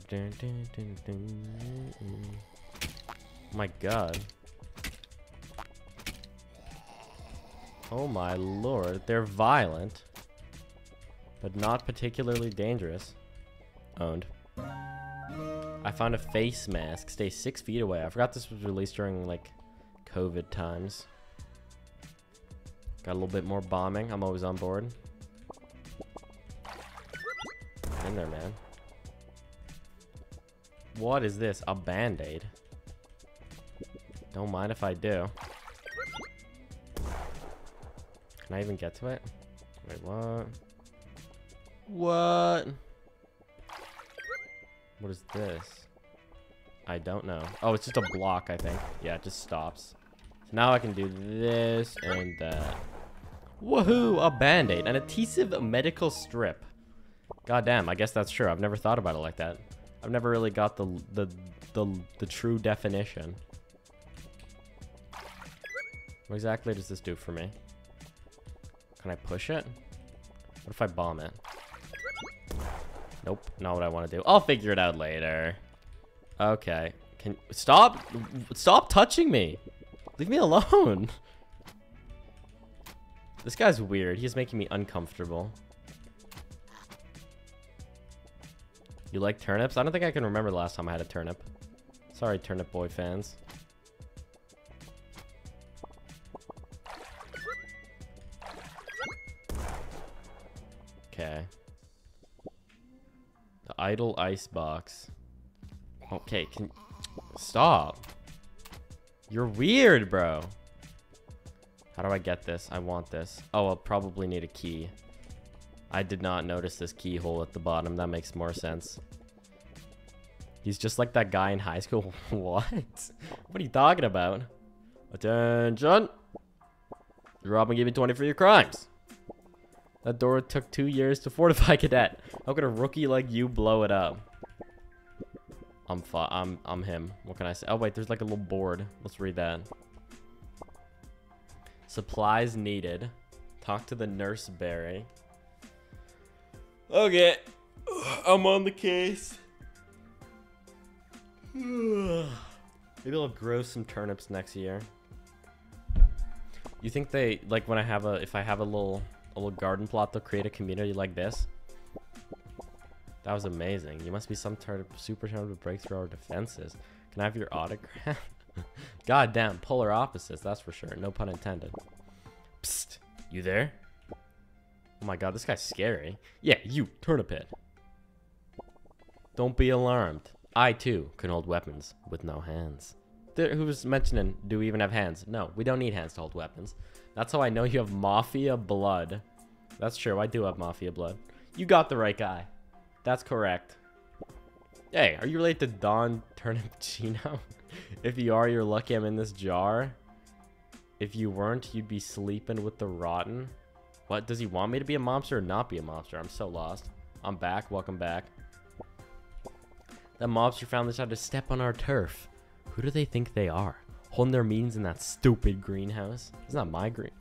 Oh my god. Oh my lord. They're violent. But not particularly dangerous. Owned. I found a face mask. Stay 6 feet away. I forgot this was released during, like, COVID times. Got a little bit more bombing. I'm always on board. In there, man. What is this? A band-aid? Don't mind if I do. Can I even get to it? Wait, what? What? What is this? I don't know. Oh, it's just a block, I think. Yeah, it just stops. So now I can do this and that. Woohoo! A band-aid. An adhesive medical strip. God damn, I guess that's true. I've never thought about it like that. I've never really got the true definition. What exactly does this do for me? Can I push it? What if I bomb it? Nope, not what I want to do. I'll figure it out later. Okay. Can stop touching me. Leave me alone. This guy's weird. He's making me uncomfortable. You like turnips? I don't think I can remember the last time I had a turnip. Sorry, Turnip Boy fans. Okay. The idle ice box. Okay, can... Stop. You're weird, bro. How do I get this? I want this. Oh, I'll probably need a key. I did not notice this keyhole at the bottom. That makes more sense. He's just like that guy in high school. What? What are you talking about? Attention! You're robbing, give me 20 for your crimes. That door took 2 years to fortify, cadet. How could a rookie like you blow it up? I'm him. What can I say? Oh wait, there's like a little board. Let's read that. Supplies needed. Talk to the nurse, Barry. Okay, I'm on the case. Maybe I'll grow some turnips next year. You think they like when I have a if I have a little garden plot, they'll create a community like this? That was amazing. You must be some super turnip to break through our defenses. Can I have your autograph? Goddamn, polar opposites, that's for sure. No pun intended. Psst, you there? Oh my god, this guy's scary. Yeah, you, turnip head. Don't be alarmed. I, too, can hold weapons with no hands. There, who was mentioning, do we even have hands? No, we don't need hands to hold weapons. That's how I know you have mafia blood. That's true, I do have mafia blood. You got the right guy. That's correct. Hey, are you related to Don Turnipcino? If you are, you're lucky I'm in this jar. If you weren't, you'd be sleeping with the rotten. What? Does he want me to be a mobster or not be a mobster? I'm so lost. I'm back. Welcome back. That mobster family decided to step on our turf. Who do they think they are? Holding their meetings in that stupid greenhouse? It's not my green.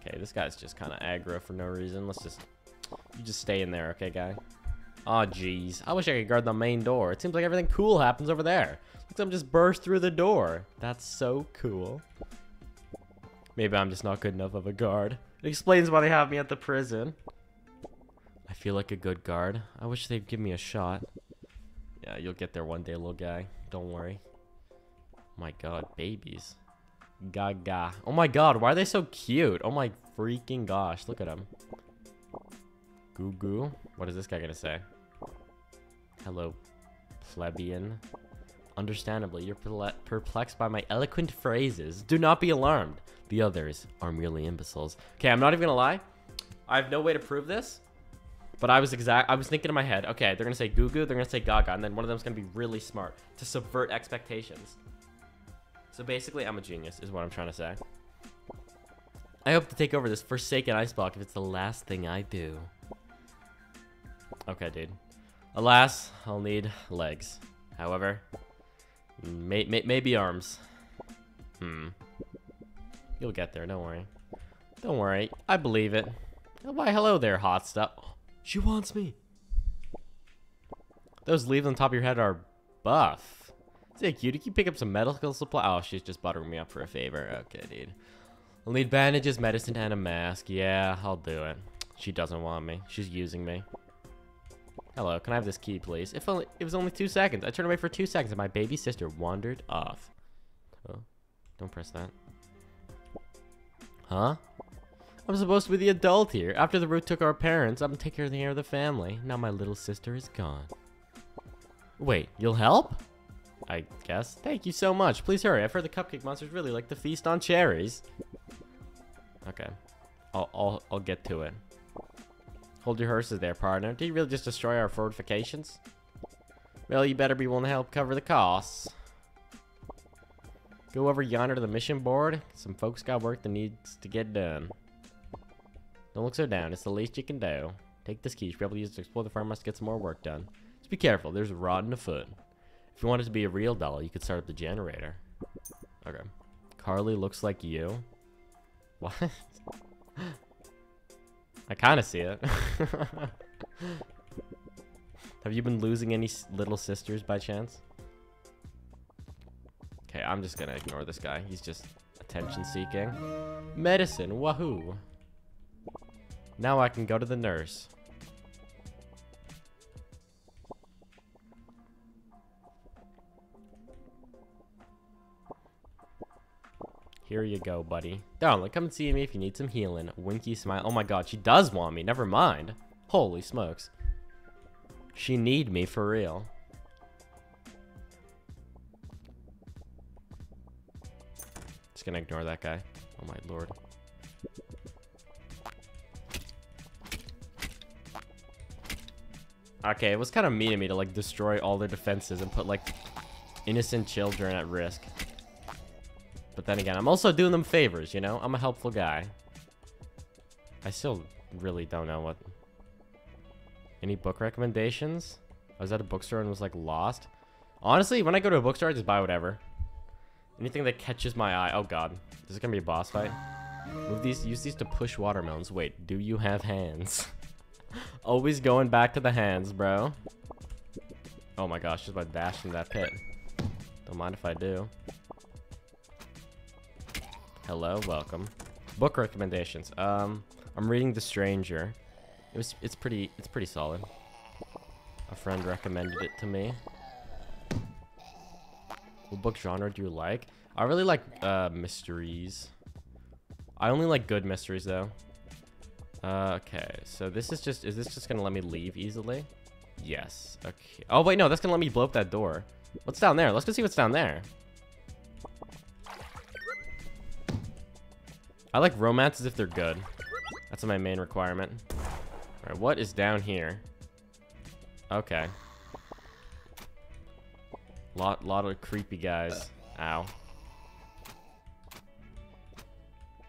Okay, this guy's just kind of aggro for no reason. Let's just... You just stay in there, okay, guy? Aw, jeez. I wish I could guard the main door. It seems like everything cool happens over there. Looks like I'm just burst through the door. That's so cool. Maybe I'm just not good enough of a guard. It explains why they have me at the prison. I feel like a good guard. I wish they'd give me a shot. Yeah, you'll get there one day, little guy. Don't worry. My god, babies. Gaga. Oh my god, why are they so cute? Oh my freaking gosh, look at them. Goo goo. What is this guy gonna say? Hello, plebeian. Understandably, you're perplexed by my eloquent phrases. Do not be alarmed. The others are merely imbeciles. Okay, I'm not even gonna lie. I have no way to prove this, but I was thinking in my head, okay, they're gonna say goo goo, they're gonna say gaga, and then one of them's gonna be really smart to subvert expectations. So basically, I'm a genius, is what I'm trying to say. I hope to take over this forsaken ice block if it's the last thing I do. Okay, dude. Alas, I'll need legs. However... Maybe arms. You'll get there, don't worry. Don't worry, I believe it. Oh, why, hello there, hot stuff. Oh, she wants me. Those leaves on top of your head are buff. Say, cutie, can you pick up some medical supply? Oh, she's just buttering me up for a favor. Okay, dude. I'll need bandages, medicine, and a mask. Yeah, I'll do it. She doesn't want me. She's using me. Hello, can I have this key, please? If only, it was only 2 seconds. I turned away for 2 seconds and my baby sister wandered off. Oh, Don't press that. Huh? I'm supposed to be the adult here. After the root took our parents, I'm taking care of the family. Now my little sister is gone. Wait, you'll help? I guess. Thank you so much. Please hurry. I've heard the cupcake monsters really like to feast on cherries. Okay. I'll get to it. Hold your horses there, partner. Did you really just destroy our fortifications? Well, you better be willing to help cover the costs. Go over yonder to the mission board. Some folks got work that needs to get done. Don't look so down. It's the least you can do. Take this key. You should be able to use it to explore the farmhouse to get some more work done. Just be careful. There's a rod in the foot. If you wanted to be a real doll, you could start up the generator. Okay. Carly looks like you. What? I kind of see it. Have you been losing any little sisters by chance? Okay, I'm just gonna ignore this guy. He's just attention seeking. Medicine, wahoo. Now I can go to the nurse. Here you go, buddy. Darling, come and see me if you need some healing. Winky smile. Oh my god, she does want me. Never mind. Holy smokes. She need me for real. Just gonna ignore that guy. Oh my lord. Okay, it was kind of mean of me to like destroy all their defenses and put like innocent children at risk. But then again, I'm also doing them favors, you know? I'm a helpful guy. I still really don't know what... Any book recommendations? I was at a bookstore and was, like, lost. Honestly, when I go to a bookstore, I just buy whatever. Anything that catches my eye. Oh, God. Is it gonna be a boss fight? Move these. Use these to push watermelons. Wait, do you have hands? Always going back to the hands, bro. Oh, my gosh. Just about dashed into that pit. Don't mind if I do. Hello, welcome. Book recommendations. I'm reading The Stranger. It's pretty solid. A friend recommended it to me. What book genre do you like? I really like mysteries. I only like good mysteries though. Okay, so this is just—is this just gonna let me leave easily? Yes. Okay. Oh wait, no, that's gonna let me blow up that door. What's down there? Let's go see what's down there. I like romances if they're good. That's my main requirement. Alright, what is down here? Okay. Lot of creepy guys. Ow.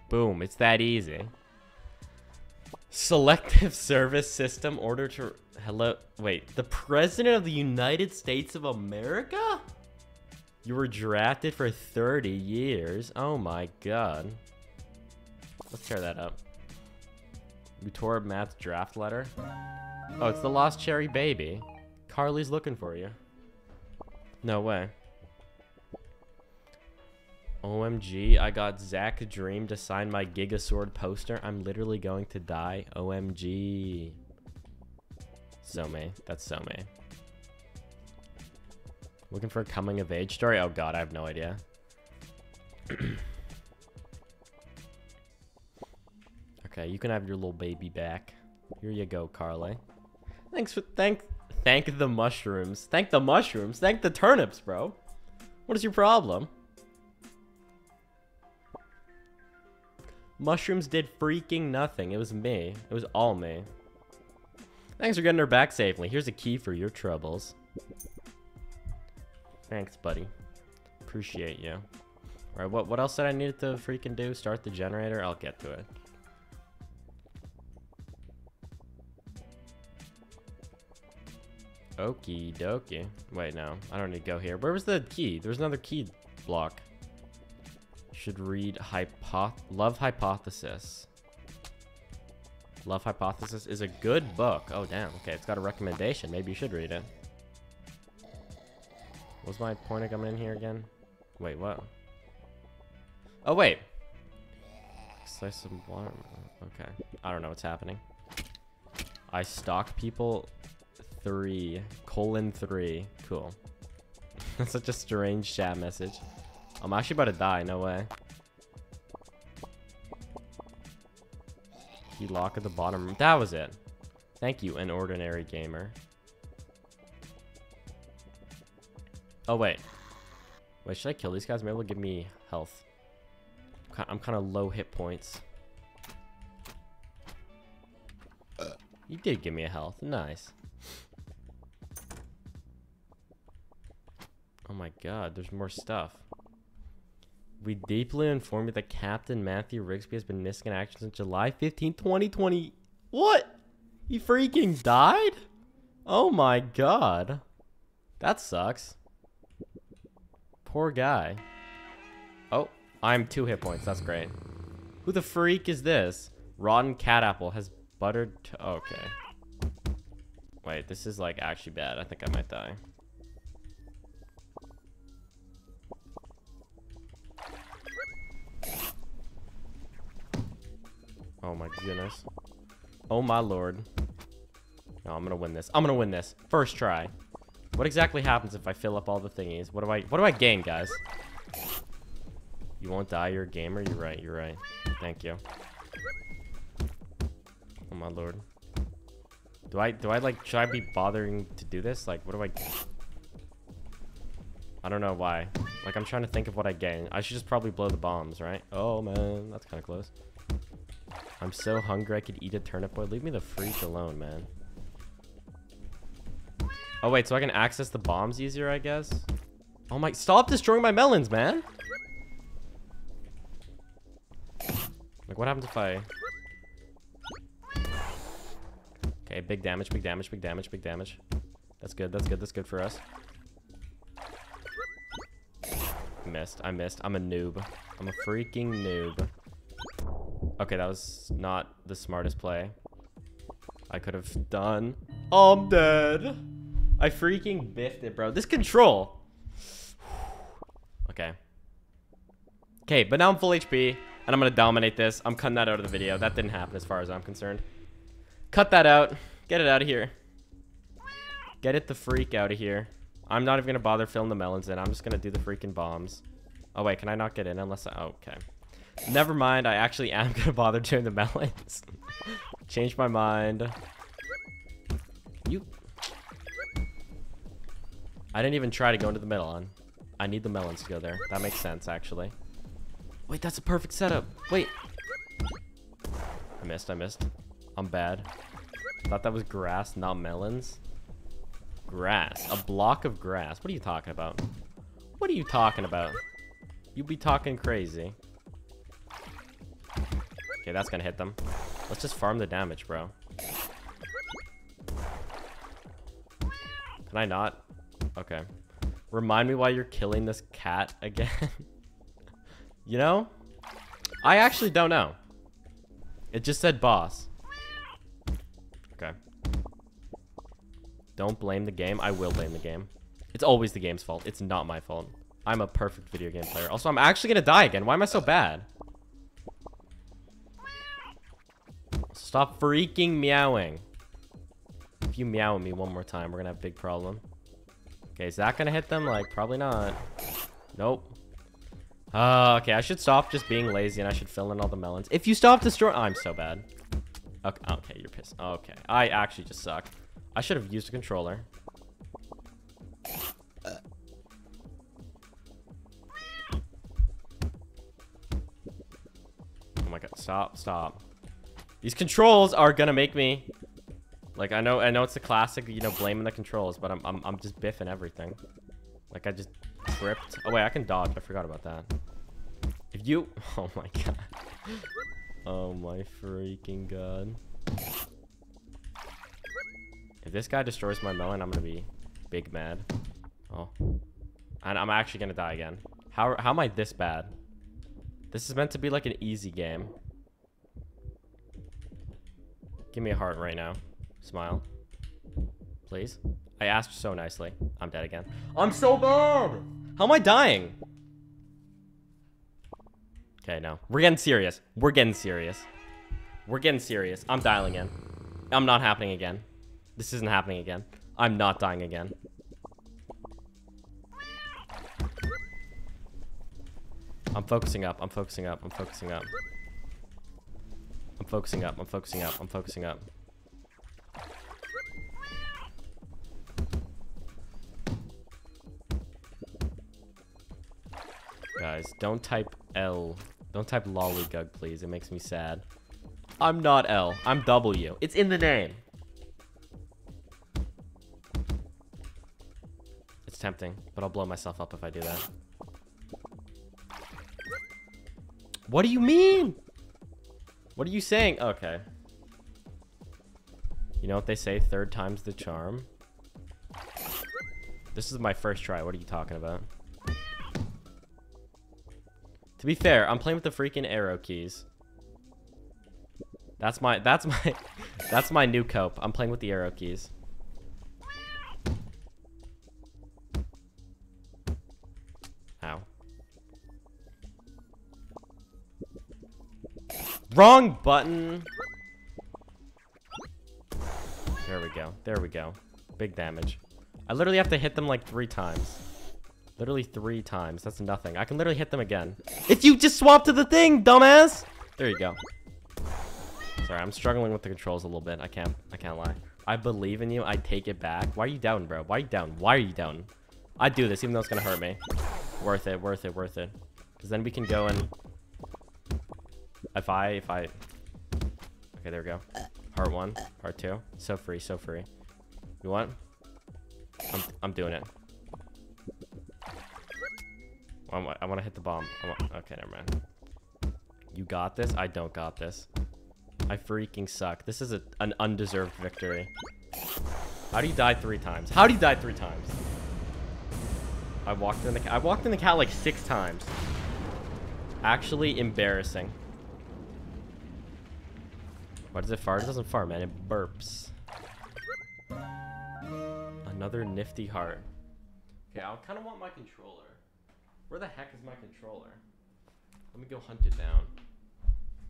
Boom, it's that easy. Selective service system order to... Hello? Wait, the President of the United States of America? You were drafted for 30 years. Oh my god. Let's tear that up. Utora Matt's draft letter. Oh, it's the lost cherry baby. Carly's looking for you. No way. OMG, I got Zach Dream to sign my Giga Sword poster. I'm literally going to die. OMG. So me. That's so me. Looking for a coming of age story? Oh god, I have no idea. Okay, you can have your little baby back. Here you go, Carly. Thanks for thank the mushrooms. Thank the mushrooms. Thank the turnips, bro. What is your problem? Mushrooms did freaking nothing. It was me. It was all me. Thanks for getting her back safely. Here's a key for your troubles. Thanks, buddy. Appreciate you. All right, what else did I need to freaking do? Start the generator. I'll get to it. Okie dokie. Wait, no. I don't need to go here. Where was the key? There was another key block. Should read Love Hypothesis. Love Hypothesis is a good book. Oh, damn. Okay, it's got a recommendation. Maybe you should read it. What was my point of coming in here again? Wait, what? Oh, wait. Slice some water. Okay. I don't know what's happening. I stalk people... 3:3. Cool. That's such a strange chat message. I'm actually about to die. No way. Key lock at the bottom room. That was it. Thank you, an ordinary gamer. Oh, wait. Wait, should I kill these guys? Maybe they'll give me health. I'm kind of low hit points. You did give me a health. Nice. Oh my god, there's more stuff. We deeply inform you that Captain Matthew Rigsby has been missing in action since July 15, 2020. What? He freaking died? Oh my god. That sucks. Poor guy. Oh, I'm 2 hit points. That's great. Who the freak is this? Rotten cat apple has buttered. Okay. Wait, this is like actually bad. I think I might die. Oh my goodness. Oh my lord. No, I'm gonna win this. I'm gonna win this. First try. What exactly happens if I fill up all the thingies? What do I gain, guys? You won't die, you're a gamer. You're right, you're right. Thank you. Oh my lord. Do I like, should I be bothering to do this? Like, what do I gain? I don't know why. Like, I'm trying to think of what I gain. I should just probably blow the bombs, right? Oh man, that's kind of close. I'm so hungry I could eat a turnip boy. Leave me the freak alone, man. Oh wait, so I can access the bombs easier, I guess? Oh my, stop destroying my melons, man! Like, what happens if I... Okay, big damage, big damage, big damage, big damage. That's good, that's good, that's good for us. Missed, I missed. I'm a noob. I'm a freaking noob. Okay, that was not the smartest play I could have done. Oh, I'm dead. I freaking biffed it, bro. This control. Okay. Okay, but now I'm full HP, and I'm going to dominate this. I'm cutting that out of the video. That didn't happen as far as I'm concerned. Cut that out. Get it out of here. Get it the freak out of here. I'm not even going to bother filling the melons in. I'm just going to do the freaking bombs. Oh, wait. Can I not get in unless I... Oh, okay. Never mind. I actually am going to bother doing the melons. Changed my mind. You... I didn't even try to go into the melon. I need the melons to go there. That makes sense, actually. Wait, that's a perfect setup. Wait. I missed, I missed. I'm bad. Thought that was grass, not melons. Grass. A block of grass. What are you talking about? What are you talking about? You be talking crazy. Okay, that's gonna hit them. Let's just farm the damage, bro. Can I not? Okay. Remind me why you're killing this cat again. You know? I actually don't know. It just said boss. Okay. Don't blame the game. I will blame the game. It's always the game's fault. It's not my fault. I'm a perfect video game player. Also, I'm actually gonna die again. Why am I so bad? Stop freaking meowing. If you meow at me one more time, we're gonna have a big problem. Okay, is that gonna hit them? Like, probably not. Nope. Okay, I should stop just being lazy and I should fill in all the melons. If you stop destroying... Oh, I'm so bad. Okay, you're pissed. Okay, I actually just suck. I should have used a controller. Oh my god, stop, stop. These controls are gonna make me... Like, I know it's the classic, you know, blaming the controls, but I'm just biffing everything. Like, I just tripped. Oh, wait, I can dodge. I forgot about that. If you... Oh, my God. Oh, my freaking God. If this guy destroys my melon, I'm gonna be big mad. Oh. And I'm actually gonna die again. How am I this bad? This is meant to be, like, an easy game. Give me a heart right now. Smile. Please. I asked so nicely. I'm dead again. I'm so bad! How am I dying? Okay, no. We're getting serious. We're getting serious. We're getting serious. I'm dialing in. I'm not happening again. This isn't happening again. I'm not dying again. I'm focusing up. I'm focusing up. I'm focusing up. I'm focusing up. I'm focusing up. I'm focusing up. Guys, don't type L. Don't type Lollygug, please. It makes me sad. I'm not L. I'm W. It's in the name. It's tempting, but I'll blow myself up if I do that. What do you mean? What are you saying? Okay. You know what they say? Third time's the charm. This is my first try. What are you talking about? To be fair, I'm playing with the freaking arrow keys. That's my new cope. I'm playing with the arrow keys. Ow. Wrong button. There we go. There we go. Big damage. I literally have to hit them like 3 times. Literally 3 times. That's nothing. I can literally hit them again. If you just swap to the thing, dumbass! There you go. Sorry, I'm struggling with the controls a little bit. I can't lie. I believe in you. I take it back. Why are you down, bro? Why are you down? Why are you down? I do this, even though it's gonna hurt me. Worth it, worth it, worth it. Because then we can go and... If I... Okay, there we go. Part 1, part 2. So free, so free. You want? I'm doing it. I want to hit the bomb. Okay, never mind. You got this? I don't got this. I freaking suck. This is an undeserved victory. How do you die 3 times? How do you die 3 times? I walked in the cat like 6 times. Actually embarrassing. Why does it fart? It doesn't fart, man. It burps. Another nifty heart. Okay, I kind of want my controller. Where the heck is my controller? Let me go hunt it down.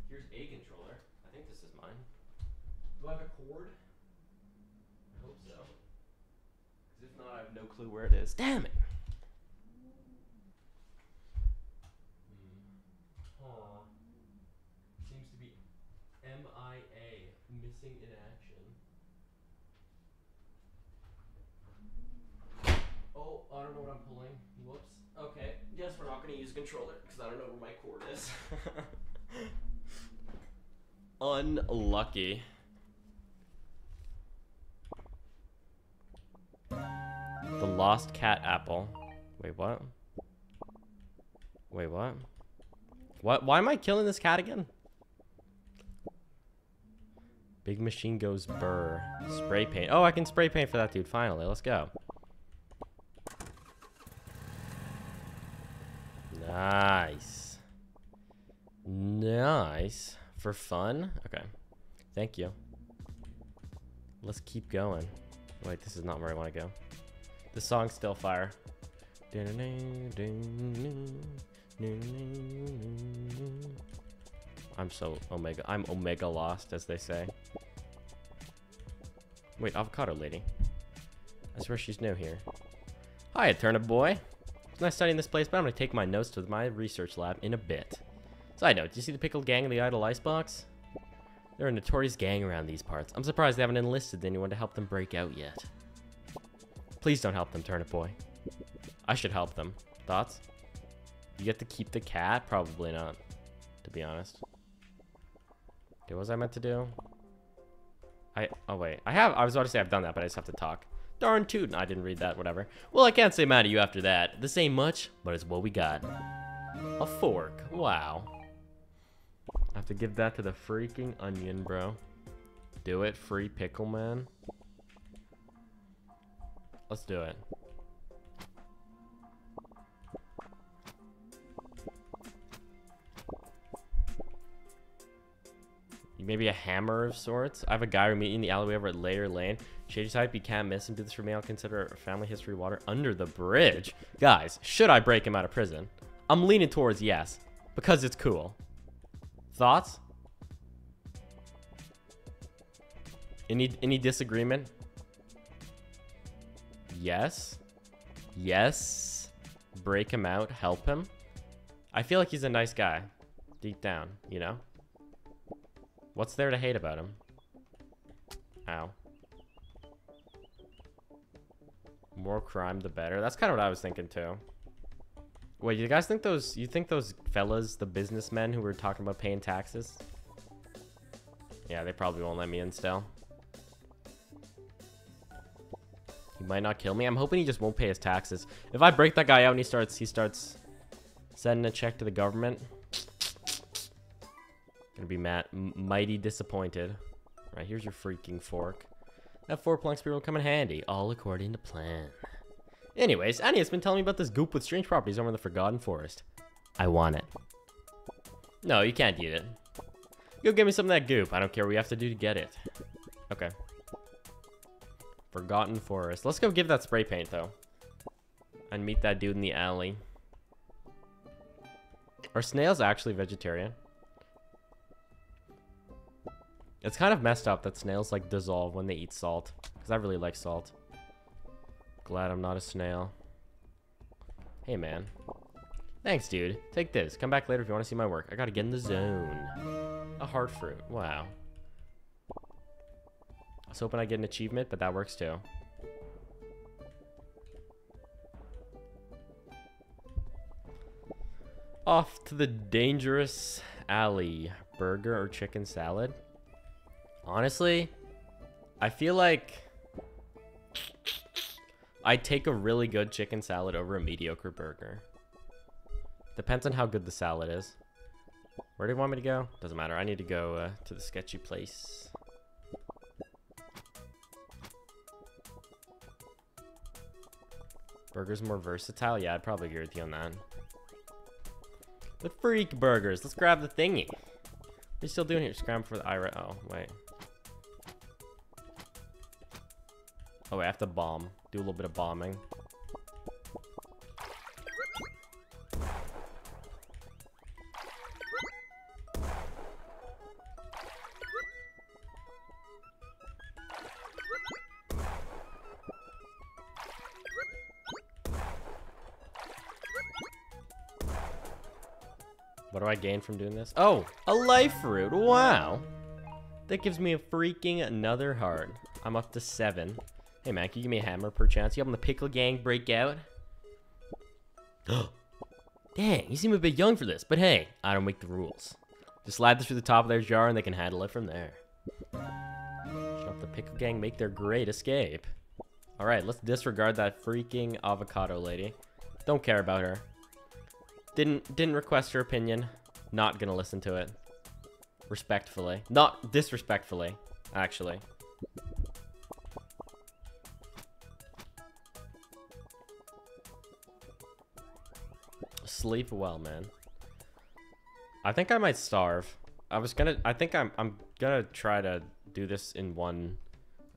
Here's a controller. I think this is mine. Do I have a cord? I hope so. Because if not, I have no clue where it is. Damn it! Aw. Seems to be MIA. Missing in action. Oh, I don't know what I'm pulling. Whoops. Okay. Guess we're not going to use a controller because I don't know where my cord is. Unlucky. The lost cat apple. Wait, what? Wait, what? What? Why am I killing this cat again? Big machine goes burr. Spray paint. Oh, I can spray paint for that dude. Finally, let's go. Nice. Nice. For fun? Okay. Thank you. Let's keep going. Wait, this is not where I want to go. The song's still fire. I'm so Omega. I'm Omega lost, as they say. Wait, avocado lady. That's where she's new here. Hiya, Turnip Boy. It's nice studying this place, but I'm going to take my notes to my research lab in a bit. Side note, did you see the Pickled Gang in the Idle Icebox? They're a notorious gang around these parts. I'm surprised they haven't enlisted anyone to help them break out yet. Please don't help them, Turnip Boy. I should help them. Thoughts? You get to keep the cat? Probably not, to be honest. Okay, what was I meant to do? I was about to say I've done that, but I just have to talk. Darn tootin', I didn't read that, whatever. Well, I can't say mad at you after that. This ain't much, but it's what we got. A fork, wow. I have to give that to the freaking Onion, bro. Do it, free pickle man. Let's do it. Maybe a hammer of sorts. I have a guy we meet in the alleyway over at Layer Lane. Change type, you can't miss him. Do this for me, I'll consider family history water under the bridge. Guys, should I break him out of prison? I'm leaning towards yes, because it's cool. Thoughts? Any disagreement? Yes. Yes. Break him out. Help him. I feel like he's a nice guy deep down, you know? What's there to hate about him? Ow. More crime, the better. That's kind of what I was thinking too. Wait, you guys think those? You think those fellas, the businessmen who were talking about paying taxes? Yeah, they probably won't let me in still. He might not kill me. I'm hoping he just won't pay his taxes. If I break that guy out and he starts sending a check to the government, gonna be mighty disappointed. All right, here's your freaking fork. That 4 plank spear will come in handy, all according to plan. Anyways, Annie has been telling me about this goop with strange properties over in the Forgotten Forest. I want it. No, you can't eat it. Go give me some of that goop. I don't care what we have to do to get it. Okay. Forgotten Forest. Let's go give that spray paint, though. And meet that dude in the alley. Are snails actually vegetarian? It's kind of messed up that snails, like, dissolve when they eat salt. Because I really like salt. Glad I'm not a snail. Hey, man. Thanks, dude. Take this. Come back later if you want to see my work. I gotta get in the zone. A hard fruit. Wow. I was hoping I'd get an achievement, but that works, too. Off to the dangerous alley. Burger or chicken salad? Honestly, I feel like I'd take a really good chicken salad over a mediocre burger. Depends on how good the salad is. Where do you want me to go? Doesn't matter. I need to go to the sketchy place. Burgers more versatile? Yeah, I'd probably agree with you on that. The freak burgers. Let's grab the thingy. What are you still doing here? Scram for the IRA. Oh, wait. Oh, wait, I have to bomb. Do a little bit of bombing. What do I gain from doing this? Oh, a life root. Wow. That gives me a freaking another heart. I'm up to 7. Hey man, can you give me a hammer perchance? You helping the pickle gang break out? Dang, you seem a bit young for this, but hey, I don't make the rules. Just slide this through the top of their jar and they can handle it from there. Should help the pickle gang make their great escape. Alright, let's disregard that freaking avocado lady. Don't care about her. Didn't request her opinion. Not gonna listen to it. Respectfully. Not disrespectfully, actually. Sleep well, man. I think I might starve. I think I'm gonna try to do this in one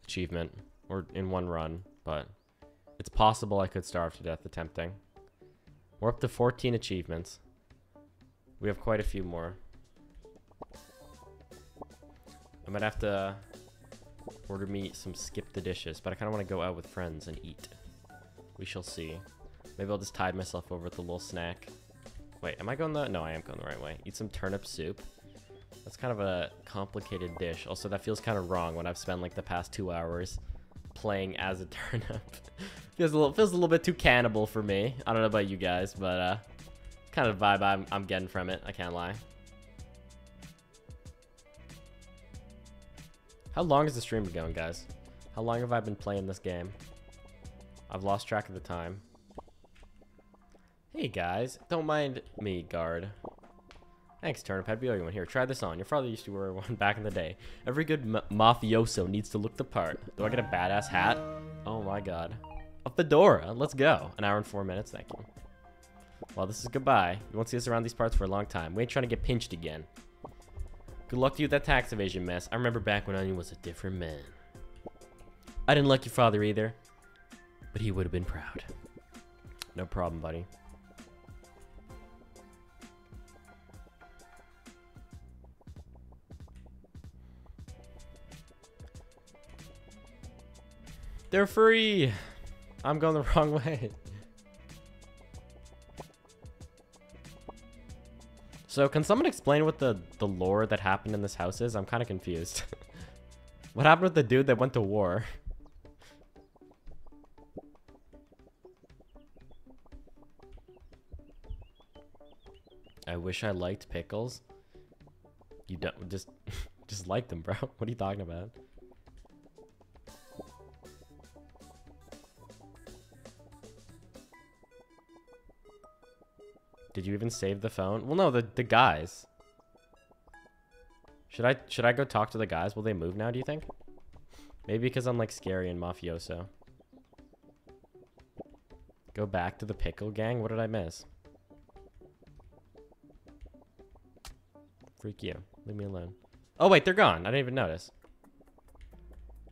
achievement or in one run, but it's possible I could starve to death attempting. We're up to 14 achievements. We have quite a few more. I might have to order me some skip the dishes, but I kind of want to go out with friends and eat. We shall see. Maybe I'll just tide myself over with a little snack. Wait, am I going the... No, I am going the right way. Eat some turnip soup. That's kind of a complicated dish. Also, that feels kind of wrong when I've spent like the past 2 hours playing as a turnip. feels a little bit too cannibal for me. I don't know about you guys, but kind of the vibe I'm getting from it. I can't lie. How long has the stream been going, guys? How long have I been playing this game? I've lost track of the time. Hey guys, don't mind me, guard. Thanks, Turnip. Happy you here. Try this on. Your father used to wear one back in the day. Every good mafioso needs to look the part. Do I get a badass hat? Oh my god. A fedora. Let's go. An hour and 4 minutes. Thank you. Well, this is goodbye. You won't see us around these parts for a long time. We ain't trying to get pinched again. Good luck to you with that tax evasion mess. I remember back when Onion was a different man. I didn't like your father either, but he would have been proud. No problem, buddy. They're free! I'm going the wrong way. So can someone explain what the lore that happened in this house is? I'm kind of confused. What happened with the dude that went to war? I wish I liked pickles. You don't just like them, bro. What are you talking about? Did you even save the phone? Well, no, the guys. Should I go talk to the guys? Will they move now, do you think? Maybe because I'm like scary and mafioso. Go back to the pickle gang? What did I miss? Freak you. Leave me alone. Oh, wait, they're gone. I didn't even notice.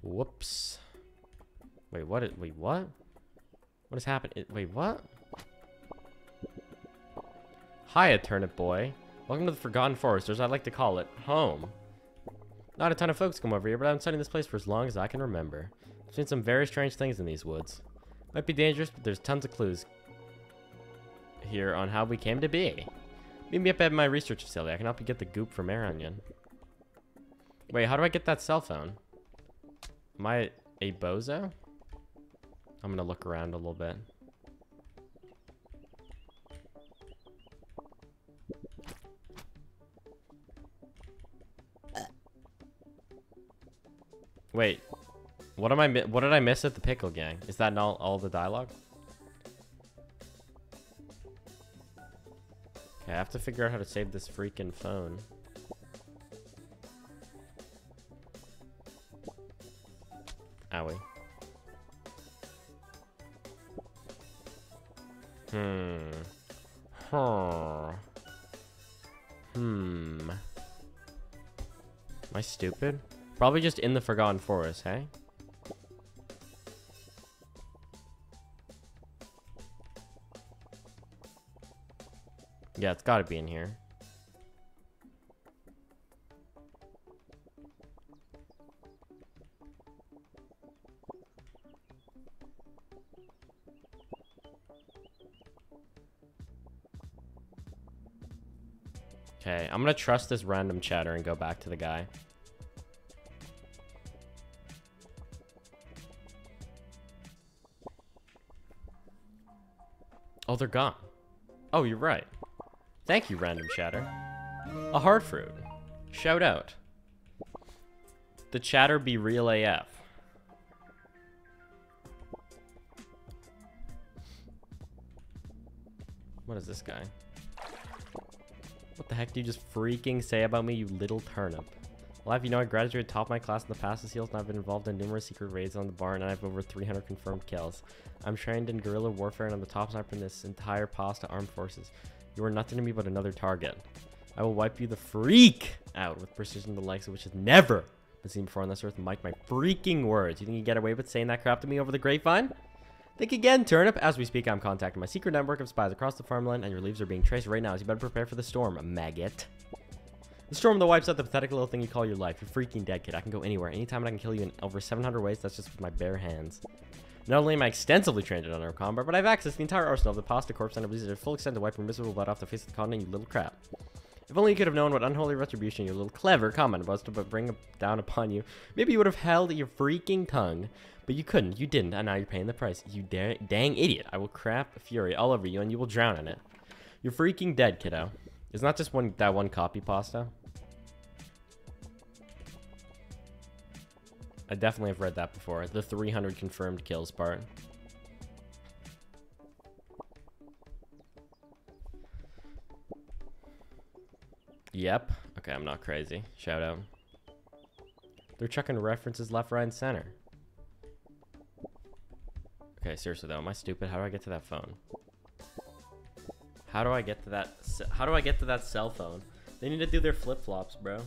Whoops. Wait, what? Wait, what? What has happened? Wait, what? Hiya, Turnip Boy. Welcome to the Forgotten Forest, or as I like to call it, home. Not a ton of folks come over here, but I've been studying this place for as long as I can remember. I've seen some very strange things in these woods. Might be dangerous, but there's tons of clues here on how we came to be. Meet me up at my research facility. I can help you get the goop from Mayor Onion. Wait, how do I get that cell phone? Am I a bozo? I'm gonna look around a little bit. Wait, what did I miss at the pickle gang? Is that not all the dialogue? Okay, I have to figure out how to save this freaking phone. Owie. Am I stupid? Probably just in the Forgotten Forest, hey? Yeah, it's gotta be in here. Okay, I'm gonna trust this random chatter and go back to the guy. Oh, they're gone. Oh, you're right. Thank you, random chatter. A hard fruit. Shout out. The chatter be real AF. What is this guy? What the heck do you just freaking say about me, you little turnip? Well, if you know, I graduated top of my class in the past 2 years, and I've been involved in numerous secret raids on the barn, and I have over 300 confirmed kills. I'm trained in guerrilla warfare, and I'm the top sniper in this entire post to armed forces. You are nothing to me but another target. I will wipe you the freak out with precision the likes of which has never been seen before on this earth. Mike, my freaking words. You think you get away with saying that crap to me over the grapevine? Think again, Turnip. As we speak, I'm contacting my secret network of spies across the farmland, and your leaves are being traced right now, so you better prepare for the storm, maggot. The storm that wipes out the pathetic little thing you call your life. You're freaking dead, kid. I can go anywhere, anytime, and I can kill you in over 700 ways. That's just with my bare hands. Not only am I extensively trained in unarmed combat, but I've accessed the entire arsenal of the Pasta Corps, and I've used it to full extent to wipe your miserable blood off the face of the continent, you little crap. If only you could have known what unholy retribution your little clever comment was to bring down upon you, maybe you would have held your freaking tongue. But you couldn't, you didn't, and now you're paying the price. You dang idiot. I will crap fury all over you, and you will drown in it. You're freaking dead, kiddo. It's not just that one copy pasta. I definitely have read that before. The 300 confirmed kills part. Yep. Okay, I'm not crazy. Shout out. They're chucking references left, right, and center. Okay, seriously though, am I stupid? How do I get to that phone? How do I get to that? How do I get to that cell phone? They need to do their flip-flops, bro.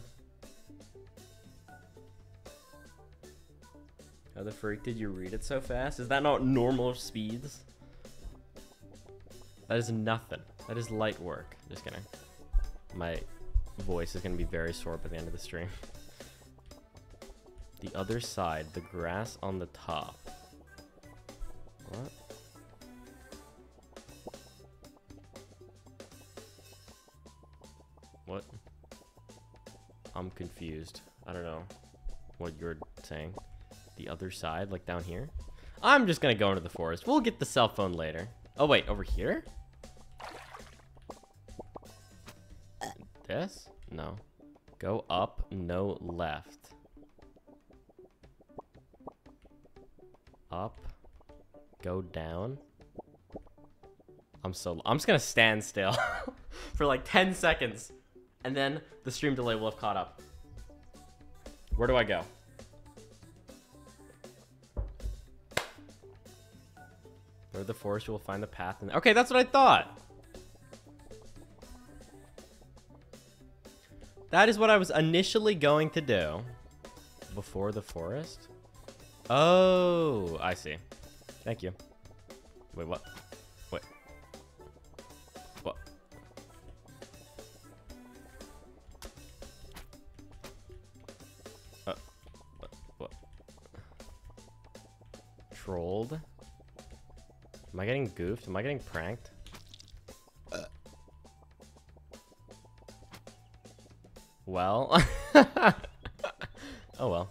How the freak did you read it so fast? Is that not normal speeds? That is nothing. That is light work. Just kidding. My voice is gonna be very sore by the end of the stream. The other side, the grass on the top. What? I'm confused. I don't know what you're saying. The other side, like down here? I'm just gonna go into the forest. We'll get the cell phone later. Oh wait, over here? This? No. Go up, no left. Up. Go down. I'm just gonna stand still for like 10 seconds. And then the stream delay will have caught up. Where do I go? Through the forest, you will find the path. And okay, that's what I thought. That is what I was initially going to do. Before the forest? Oh, I see. Thank you. Wait, what? Wait. What? What? Trolled? Am I getting goofed? Am I getting pranked? Well. Oh well.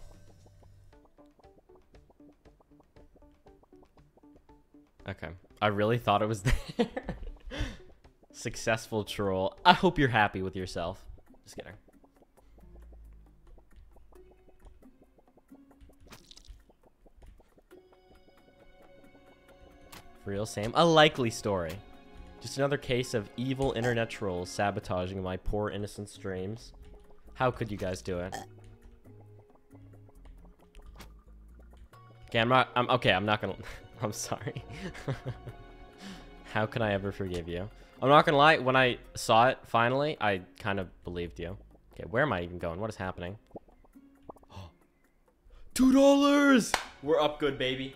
Okay. I really thought it was there. Successful troll. I hope you're happy with yourself. Just kidding. For real, Sam? A likely story. Just another case of evil internet trolls sabotaging my poor innocent streams. How could you guys do it? Okay, I'm not gonna... I'm sorry. How can I ever forgive you? I'm not gonna lie, when I saw it, finally, I kind of believed you. Okay, where am I even going? What is happening? $2! We're up good, baby.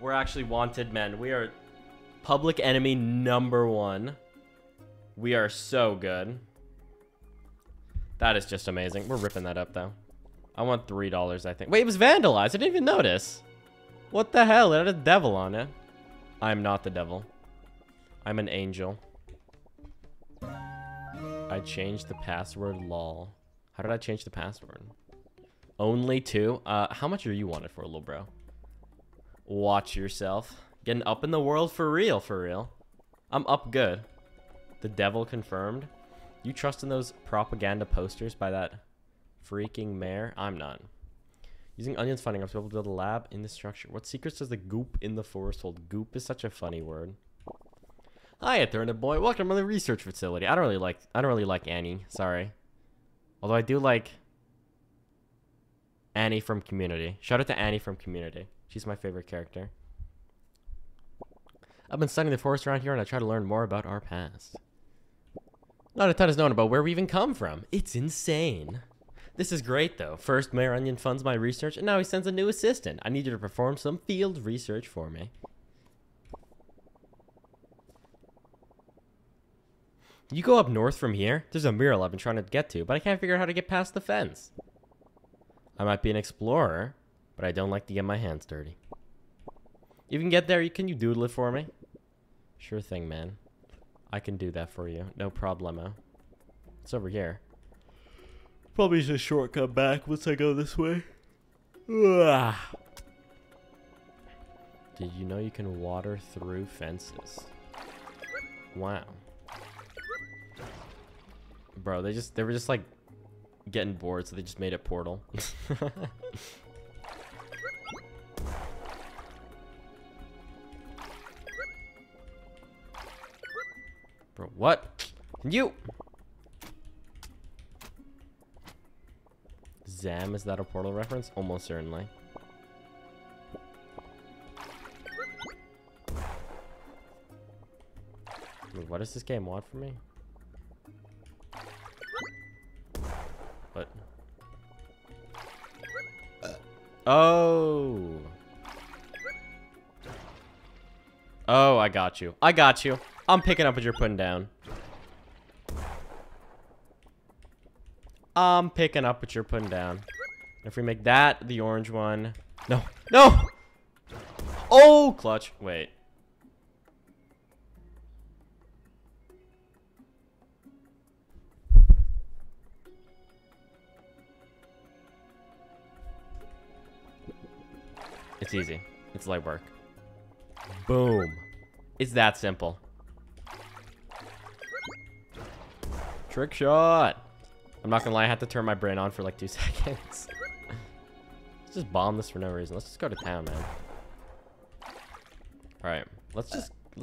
We're actually wanted men. We are public enemy #1. We are so good. That is just amazing. We're ripping that up, though. I want $3, I think. Wait, it was vandalized. I didn't even notice. What the hell? It had a devil on it. I'm not the devil. I'm an angel. I changed the password, lol. How did I change the password? Only 2? How much are you wanted for, little bro? Watch yourself. Getting up in the world for real, for real. I'm up good. The devil confirmed. You trust in those propaganda posters by that freaking mayor? I'm not. Using Onion's funding, I was able to build a lab in the structure. What secrets does the goop in the forest hold? Goop is such a funny word. Hi, Turnip Boy. Welcome to the research facility. I don't really like Annie. Sorry. Although I do like Annie from Community. Shout out to Annie from Community. She's my favorite character. I've been studying the forest around here, and I try to learn more about our past. Not a ton is known about where we even come from. It's insane. This is great, though. First, Mayor Onion funds my research, and now he sends a new assistant. I need you to perform some field research for me. You go up north from here? There's a mural I've been trying to get to, but I can't figure out how to get past the fence. I might be an explorer, but I don't like to get my hands dirty. You can get there. Can you doodle it for me? Sure thing, man. I can do that for you. No problemo. It's over here. Probably just a shortcut back once I go this way. Ugh. Did you know you can water through fences? Wow. Bro, they were just like getting bored, so they just made it Portal. Bro, what? Can you? Zam, is that a Portal reference? Almost certainly. Dude, what does this game want from me? What? Oh. Oh, I got you. I got you. I'm picking up what you're putting down. I'm picking up what you're putting down. If we make that the orange one. No. No! Oh, clutch. Wait. It's easy. It's light work. Boom. It's that simple. Trick shot. I'm not gonna lie, I had to turn my brain on for like 2 seconds. Let's just bomb this for no reason. Let's just go to town, man. Alright, let's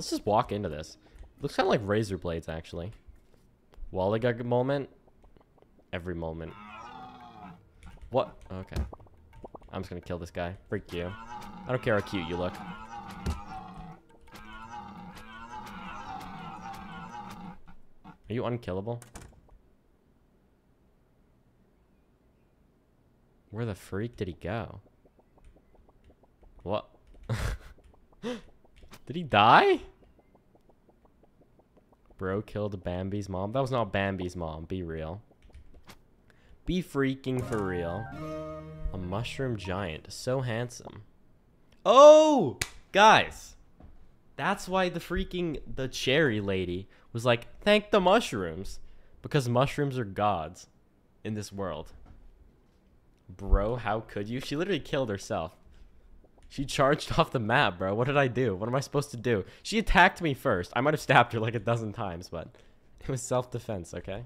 just walk into this. Looks kinda like razor blades actually. Waligug moment. Every moment. What? Okay. I'm just gonna kill this guy. Freak you. I don't care how cute you look. Are you unkillable? Where the freak did he go? What? Did he die? Bro killed Bambi's mom. That was not Bambi's mom. Be real. Be freaking for real. A mushroom giant. So handsome. Oh! Guys. That's why the cherry lady was like, thank the mushrooms. Because mushrooms are gods in this world. Bro, how could you? She literally killed herself. She charged off the map, bro. What did I do? What am I supposed to do? She attacked me first. I might have stabbed her like 12 times, but it was self-defense, okay?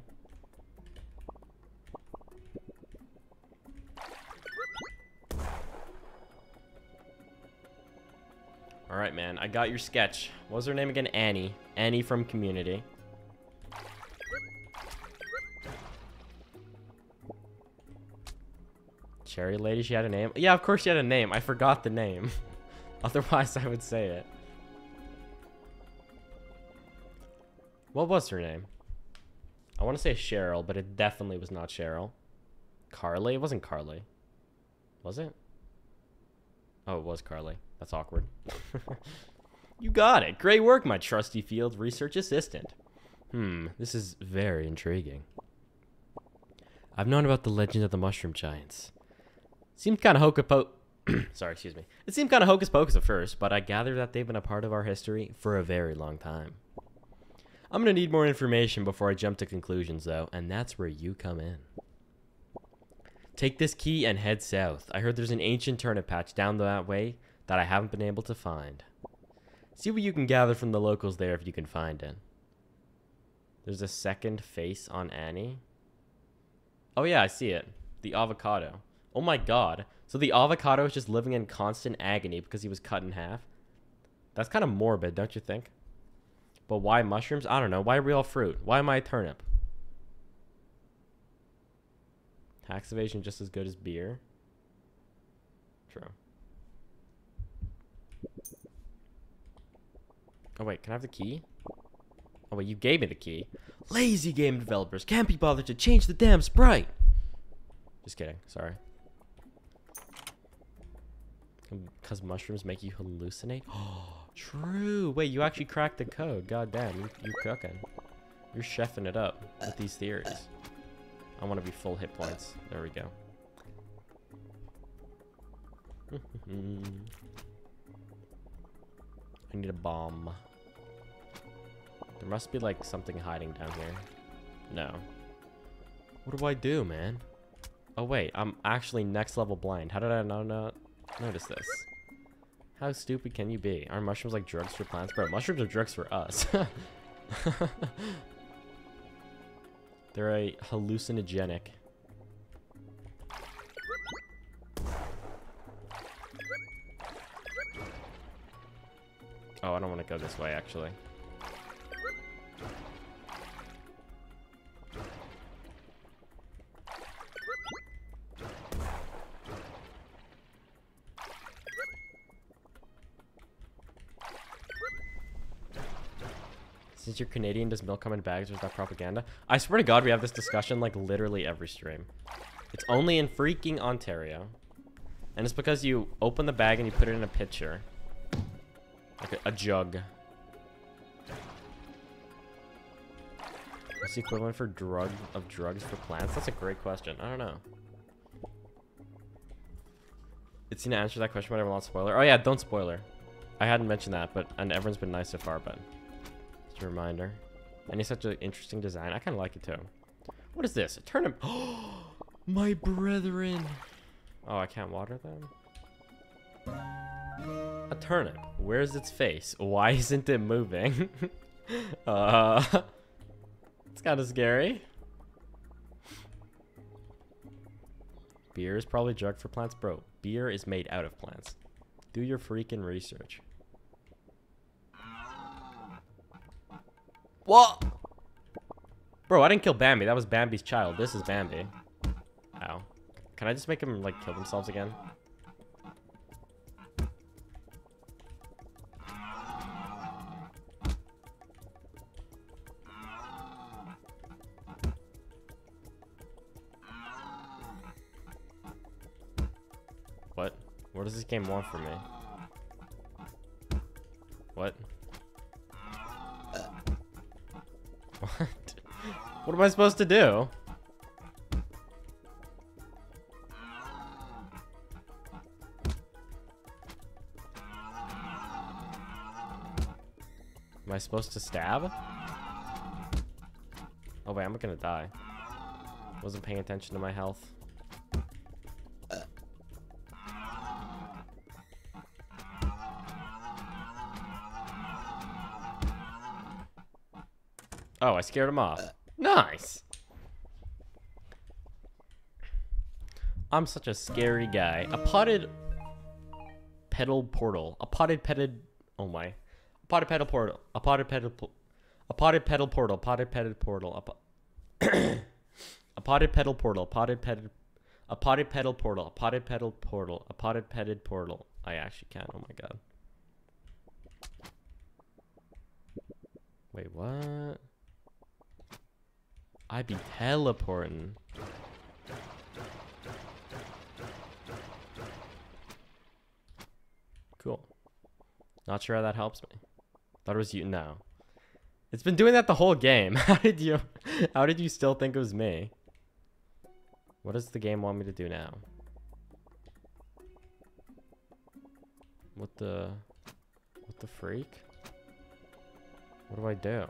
Alright, man. I got your sketch. What was her name again? Annie. Annie from Community. Cherry lady, she had a name? Yeah, of course she had a name. I forgot the name. Otherwise, I would say it. What was her name? I want to say Cheryl, but it definitely was not Cheryl. Carly? It wasn't Carly. Was it? Oh, it was Carly. That's awkward. You got it. Great work, my trusty field research assistant. This is very intriguing. I've known about the legend of the mushroom giants. Seems kind of hocus pocus. Sorry, excuse me. It seemed kind of hocus pocus at first, but I gather that they've been a part of our history for a very long time. I'm gonna need more information before I jump to conclusions, though, and that's where you come in. Take this key and head south. I heard there's an ancient turnip patch down that way that I haven't been able to find. See what you can gather from the locals there if you can find it. There's a second face on Annie. Oh yeah, I see it. The avocado. Oh my god. So the avocado is just living in constant agony because he was cut in half. That's kind of morbid, don't you think? But why mushrooms? I don't know. Why real fruit? Why am I a turnip? Tax evasion just as good as beer. True. Oh wait, can I have the key? Oh wait, you gave me the key. Lazy game developers can't be bothered to change the damn sprite. Just kidding, sorry. Because mushrooms make you hallucinate? Oh, true. Wait, you actually cracked the code. God damn, you're cooking. You're chefing it up with these theories. I want to be full hit points. There we go. I need a bomb. There must be like something hiding down here. No. What do I do, man? Oh wait, I'm actually next level blind. How did I not notice this? How stupid can you be? Are mushrooms like drugs for plants? Bro, mushrooms are drugs for us. They're a hallucinogenic. Oh, I don't want to go this way actually. Since you're Canadian, does milk come in bags or is that propaganda? I swear to God, we have this discussion like literally every stream. It's only in freaking Ontario. And it's because you open the bag and you put it in a pitcher. Like a jug. What's the equivalent for drugs for plants? That's a great question. I don't know. It's gonna answer that question, but I don't want to spoil her. Oh yeah, don't spoil her. I hadn't mentioned that, but and everyone's been nice so far, but... a reminder. And it's such an interesting design. I kind of like it too. What is this? A turnip. My brethren. Oh, I can't water them. A turnip. Where's its face? Why isn't it moving? It's kind of scary. Beer is probably drug for plants. Bro, beer is made out of plants. Do your freaking research. What? Bro, I didn't kill Bambi. That was Bambi's child. This is Bambi. Ow. Can I just make them, like, kill themselves again? What? What does this game want from me? What? What? What am I supposed to do? Am I supposed to stab? Oh wait, I'm gonna die. Wasn't paying attention to my health. Oh, I scared him off. Nice. I'm such a scary guy. A potted petal portal. A potted petted. Oh my. A potted petal portal. A potted petal. A potted petal portal. Potted petted portal. A potted petal portal. Potted petted. A potted petal portal. A potted petal portal. A potted petted portal. I actually can. Oh my god. Wait, what? I be teleporting. Cool. Not sure how that helps me. Thought it was you. No. It's been doing that the whole game. How did you still think it was me? What does the game want me to do now? What the freak? What do I do?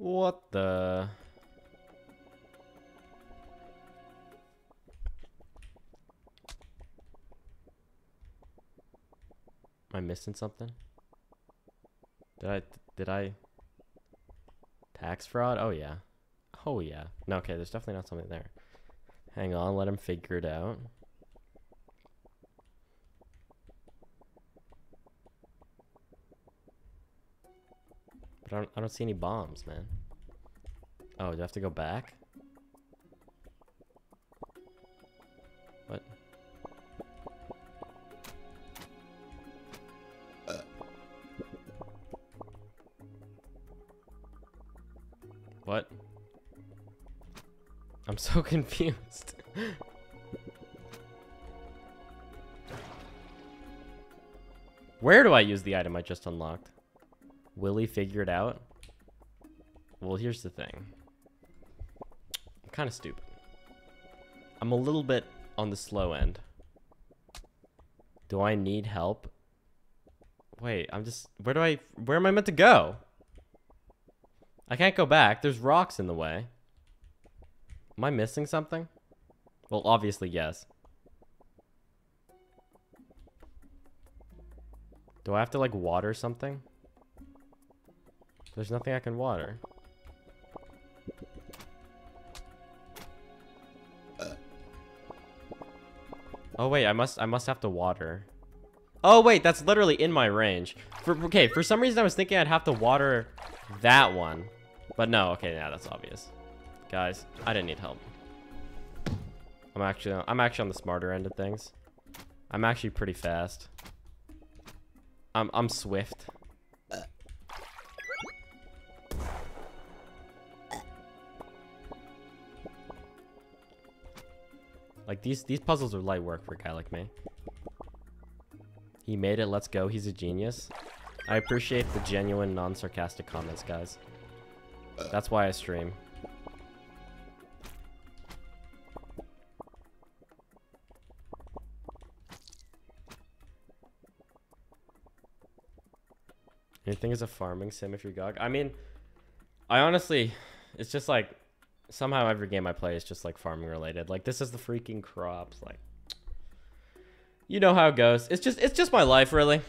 What the? Am I missing something? Did I tax fraud? Oh yeah. Oh yeah. No, okay, there's definitely not something there. Hang on, let him figure it out. But I don't see any bombs, man. Oh, do I have to go back? What? What? I'm so confused. Where do I use the item I just unlocked? Will he figure it out? Well, here's the thing. I'm kind of stupid. I'm a little bit on the slow end. Do I need help? Wait, I'm just... Where am I meant to go? I can't go back. There's rocks in the way. Am I missing something? Well, obviously, yes. Do I have to, like, water something? There's nothing I can water. Oh wait, I must have to water. Oh wait, that's literally in my range. Okay, for some reason I was thinking I'd have to water that one. But no, okay, now that's obvious. Guys, I didn't need help. I'm actually on the smarter end of things. I'm actually pretty fast. I'm swift. Like, these puzzles are light work for a guy like me. He made it, let's go, he's a genius. I appreciate the genuine, non-sarcastic comments, guys. That's why I stream. Anything is a farming sim if you're GOG. I mean, I honestly, it's just like, somehow every game I play is just like farming related. Like, this is the freaking crops. Like, you know how it goes. It's just my life, really.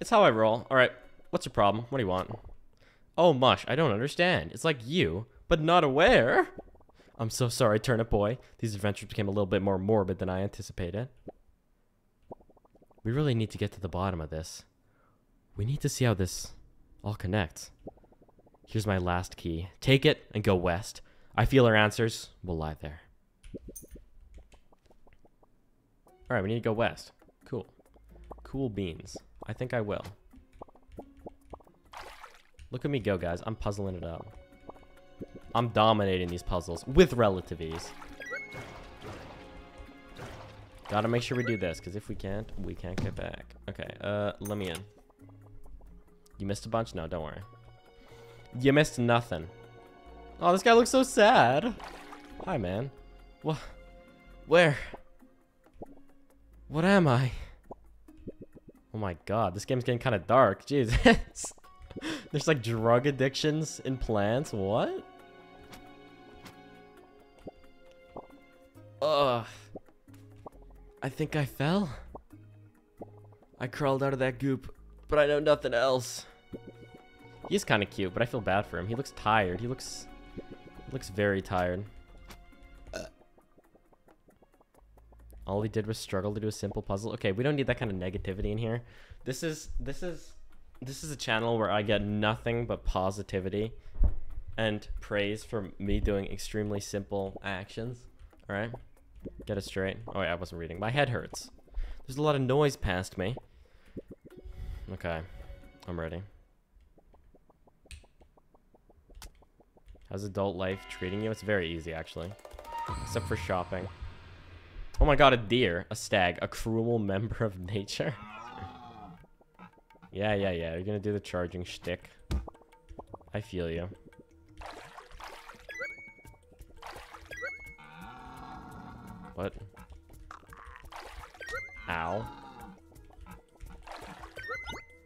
It's how I roll. All right, what's your problem? What do you want? Oh, mush, I don't understand. It's like you, but not aware. I'm so sorry, Turnip Boy. These adventures became a little bit more morbid than I anticipated. We really need to get to the bottom of this. We need to see how this all connects. Here's my last key. Take it and go west. I feel our answers will lie there. All right, we need to go west. Cool. Cool beans. I think I will. Look at me go, guys. I'm puzzling it up. I'm dominating these puzzles with relative ease. Gotta make sure we do this, because if we can't, we can't get back. Okay, let me in. You missed a bunch? No, don't worry. You missed nothing. Oh, this guy looks so sad. Hi, man. What? Where? What am I? Oh my god, this game's getting kind of dark. Jeez. There's like drug addictions in plants. What? Ugh. I think I fell. I crawled out of that goop, but I know nothing else. He's kind of cute, but I feel bad for him. He looks tired. He looks very tired. All he did was struggle to do a simple puzzle. Okay, we don't need that kind of negativity in here. This is a channel where I get nothing but positivity and praise for me doing extremely simple actions. All right, get it straight. Oh yeah, I wasn't reading. My head hurts. There's a lot of noise past me. Okay, I'm ready. How's adult life treating you? It's very easy, actually. Except for shopping. Oh my god, a deer, a stag, a cruel member of nature. Yeah. You're gonna do the charging shtick. I feel you. What? Ow.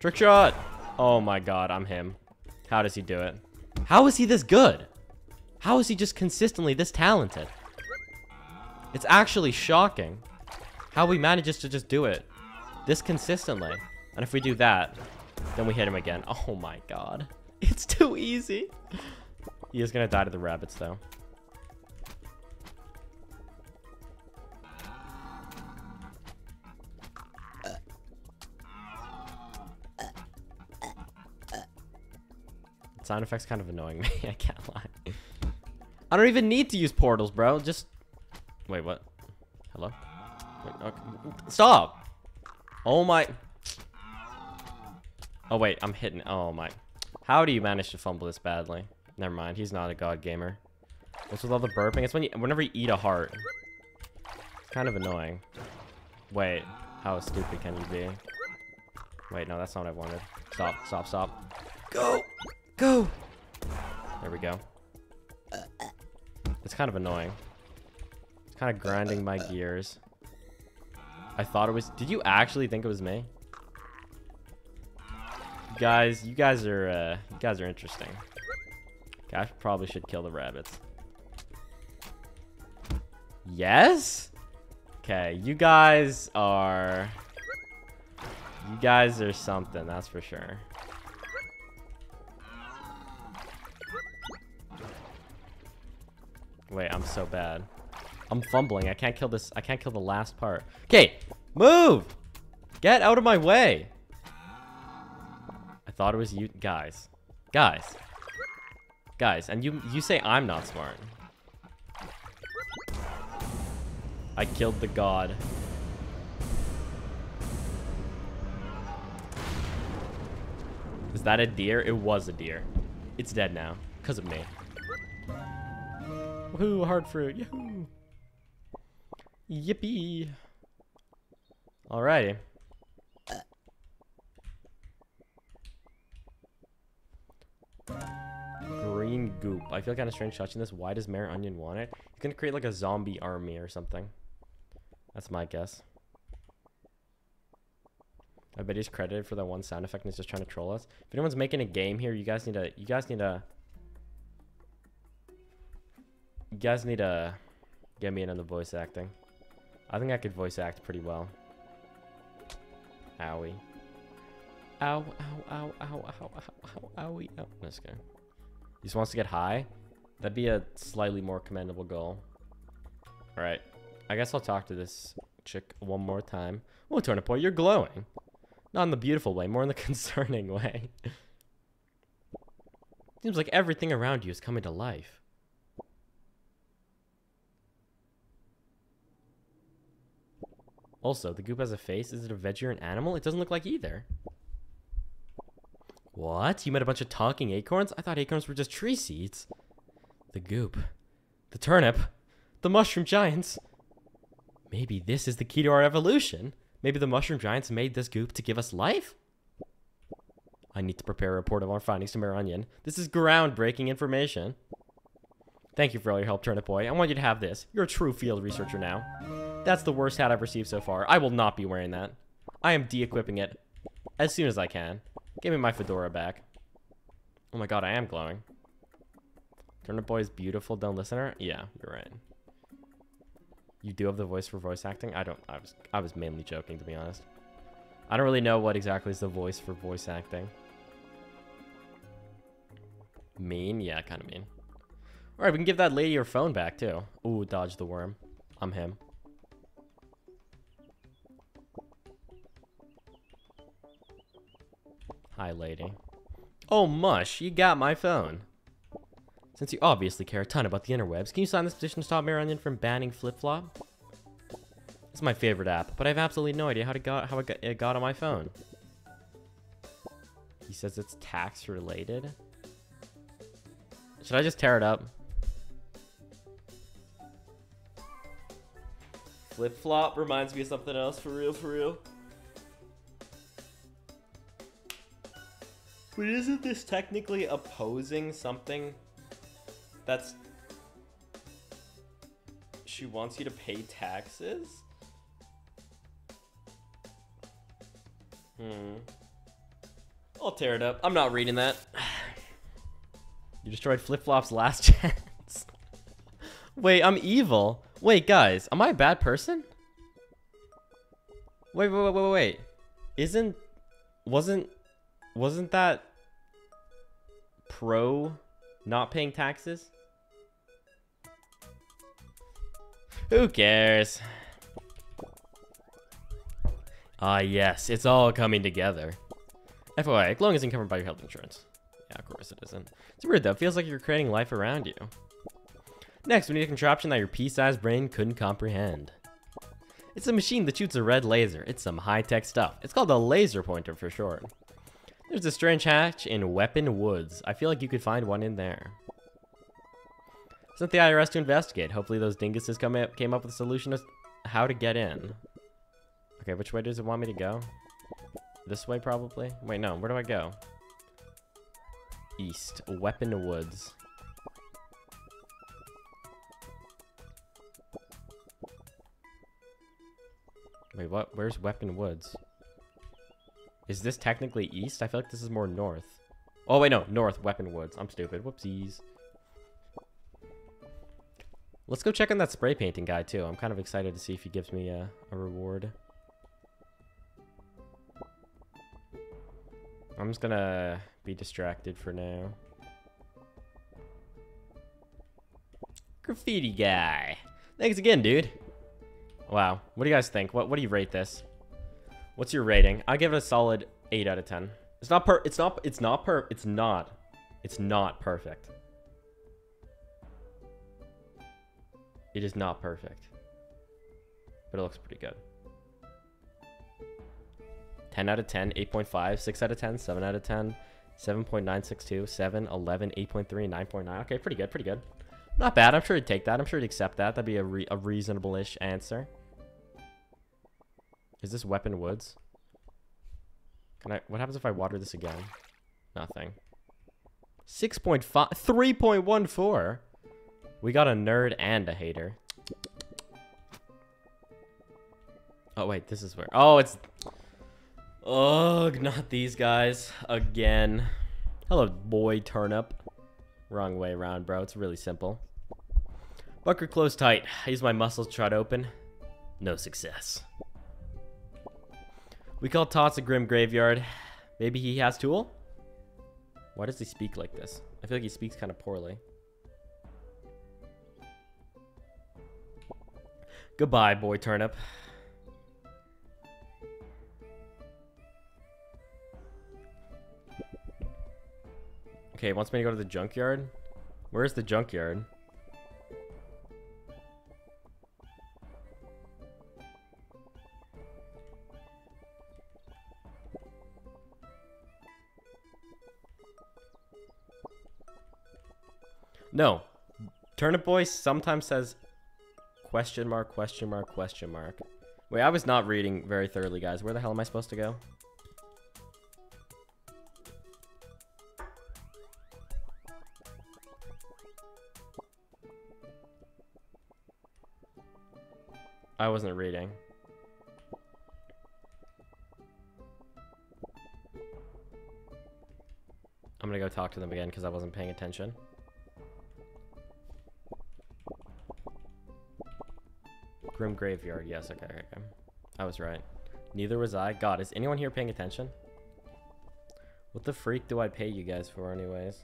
Trick shot! Oh my god, I'm him. How does he do it? How is he this good? How is he just consistently this talented? It's actually shocking how he manages to just do it this consistently. And if we do that, then we hit him again. Oh my god. It's too easy. He is gonna die to the rabbits though. Sound effects kind of annoying me, I can't lie. I don't even need to use portals, bro. Just... Wait, what? Hello? Wait, okay. Stop! Oh my... Oh wait, I'm hitting... Oh my... How do you manage to fumble this badly? Never mind, he's not a god gamer. What's with all the burping? It's when you... whenever you eat a heart. It's kind of annoying. Wait, how stupid can you be? Wait, no, that's not what I wanted. Stop, stop, stop. Go! Go! There we go. It's kind of annoying. It's kind of grinding my gears. I thought it was... Did you actually think it was me? You guys are interesting. Okay, I probably should kill the rabbits. Yes? Okay, you guys are something, that's for sure. Wait, I'm so bad. I'm fumbling. I can't kill this. I can't kill the last part. Okay, move! Get out of my way! I thought it was you guys. Guys, and you say I'm not smart. I killed the god. Is that a deer? It was a deer. It's dead now. Because of me. Woohoo, hard fruit. Yahoo! Yippee! Alrighty. Green goop. I feel kind of strange touching this. Why does Mayor Onion want it? He's gonna create like a zombie army or something. That's my guess. I bet he's credited for that one sound effect and he's just trying to troll us. If anyone's making a game here, you guys need to get me in on the voice acting. I think I could voice act pretty well. Owie. Ow, ow, ow, ow, ow, ow, ow, owie, ow. Let's go. He just wants to get high. That'd be a slightly more commendable goal. Alright. I guess I'll talk to this chick one more time. Well, Turnip Boy, you're glowing. Not in the beautiful way, more in the concerning way. Seems like everything around you is coming to life. Also, the goop has a face. Is it a veggie or an animal? It doesn't look like either. What? You met a bunch of talking acorns? I thought acorns were just tree seeds. The goop. The turnip. The mushroom giants. Maybe this is the key to our evolution. Maybe the mushroom giants made this goop to give us life? I need to prepare a report of our findings to Mayor Onion. This is groundbreaking information. Thank you for all your help, Turnip Boy. I want you to have this. You're a true field researcher now. That's the worst hat I've received so far. I will not be wearing that. I am de-equipping it as soon as I can. Give me my fedora back. Oh my god, I am glowing. Turnip Boy is beautiful, dumb listener. Yeah, you're right. You do have the voice for voice acting? I was mainly joking, to be honest. I don't really know what exactly is the voice for voice acting. Mean? Yeah, kind of mean. Alright, we can give that lady her phone back, too. Ooh, dodge the worm. I'm him. Hi, lady. Oh, mush, you got my phone. Since you obviously care a ton about the interwebs, can you sign this petition to stop Mayor Onion from banning Flipflop? It's my favorite app, but I have absolutely no idea how it got on my phone. He says it's tax related. Should I just tear it up? Flipflop reminds me of something else, for real, for real. But isn't this technically opposing something? That's... She wants you to pay taxes? Hmm. I'll tear it up. I'm not reading that. You destroyed Flipflop's last chance. Wait, I'm evil. Wait, guys. Am I a bad person? Wait. Isn't... Wasn't that... pro... not paying taxes? Who cares? Ah, yes, it's all coming together. FYI, glowing isn't covered by your health insurance. Yeah, of course it isn't. It's weird though, it feels like you're creating life around you. Next, we need a contraption that your pea-sized brain couldn't comprehend. It's a machine that shoots a red laser. It's some high-tech stuff. It's called a laser pointer for short. There's a strange hatch in Weapon Woods. I feel like you could find one in there. Sent the IRS to investigate. Hopefully those dinguses came up with a solution as how to get in. Okay, which way does it want me to go? This way, probably? Wait, no. Where do I go? East. Weapon Woods. Wait, what? Where's Weapon Woods? Is this technically east? I feel like this is more north. Oh, wait, no. North, Weapon Woods. I'm stupid. Whoopsies. Let's go check on that spray painting guy, too. I'm kind of excited to see if he gives me a reward. I'm just gonna be distracted for now. Graffiti guy. Thanks again, dude. Wow. What do you guys think? What do you rate this? What's your rating? I give it a solid 8 out of 10. It's not perfect. It is not perfect. But it looks pretty good. 10 out of 10, 8.5, 6 out of 10, 7 out of 10, 7.962, 7, 11, 8.3, and 9.9. Okay, pretty good, pretty good. Not bad. I'm sure he'd take that. I'm sure he'd accept that. That'd be a reasonable-ish answer. Is this Weapon Woods? What happens if I water this again? Nothing. 6.5... 3.14! We got a nerd and a hater. Oh, wait. This is where... Oh, it's... Ugh, not these guys again. Hello, boy turnip. Wrong way around, bro. It's really simple. Buck your clothes tight. I use my muscles to try to open. No success. We call Tots a grim graveyard. Maybe he has tool? Why does he speak like this? I feel like he speaks kind of poorly. Goodbye, boy turnip. Okay, wants me to go to the junkyard? Where's the junkyard? No. Turnip Boy sometimes says question mark, question mark, question mark. Wait, I was not reading very thoroughly, guys. Where the hell am I supposed to go? I wasn't reading. I'm gonna go talk to them again because I wasn't paying attention. Grim graveyard. Yes, okay, okay, okay. I was right. Neither was I. God, is anyone here paying attention? What the freak do I pay you guys for anyways?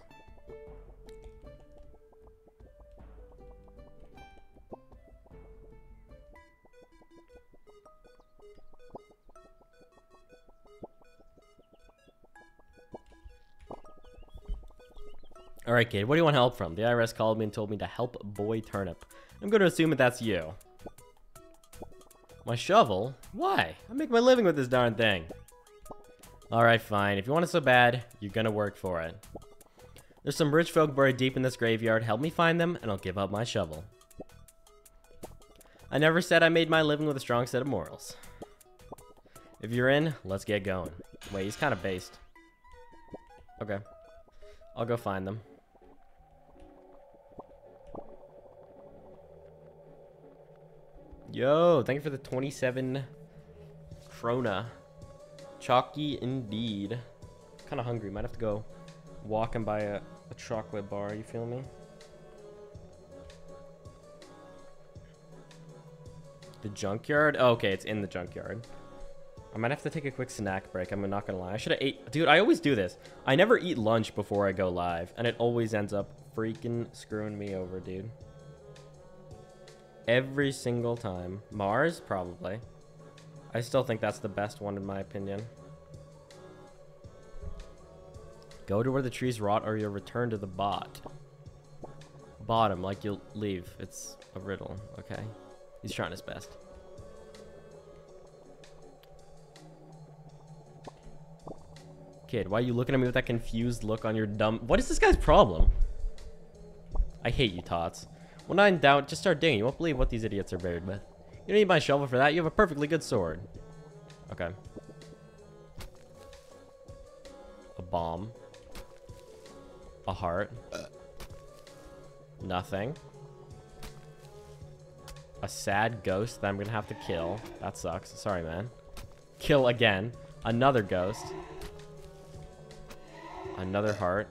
Alright, kid, what do you want help from? The IRS called me and told me to help boy turnip. I'm gonna assume that that's you. My shovel? Why? I make my living with this darn thing. Alright, fine. If you want it so bad, you're gonna work for it. There's some rich folk buried deep in this graveyard. Help me find them, and I'll give up my shovel. I never said I made my living with a strong set of morals. If you're in, let's get going. Wait, he's kind of based. Okay. I'll go find them. Yo, thank you for the 27 krona. Chalky indeed. Kind of hungry. Might have to go walk and buy a chocolate bar. You feel me? The junkyard? Oh, okay, it's in the junkyard. I might have to take a quick snack break. I'm not going to lie. I should have ate. Dude, I always do this. I never eat lunch before I go live, and it always ends up freaking screwing me over, dude. Every single time. Mars? Probably. I still think that's the best one in my opinion. Go to where the trees rot or you'll return to the bottom, like you'll leave. It's a riddle. Okay. He's trying his best. Kid, why are you looking at me with that confused look on your dumb... What is this guy's problem? I hate you, Tots. When I'm in doubt, just start digging. You won't believe what these idiots are buried with. You don't need my shovel for that. You have a perfectly good sword. Okay. A bomb. A heart. Nothing. A sad ghost that I'm gonna have to kill. That sucks. Sorry, man. Kill again. Another ghost. Another heart.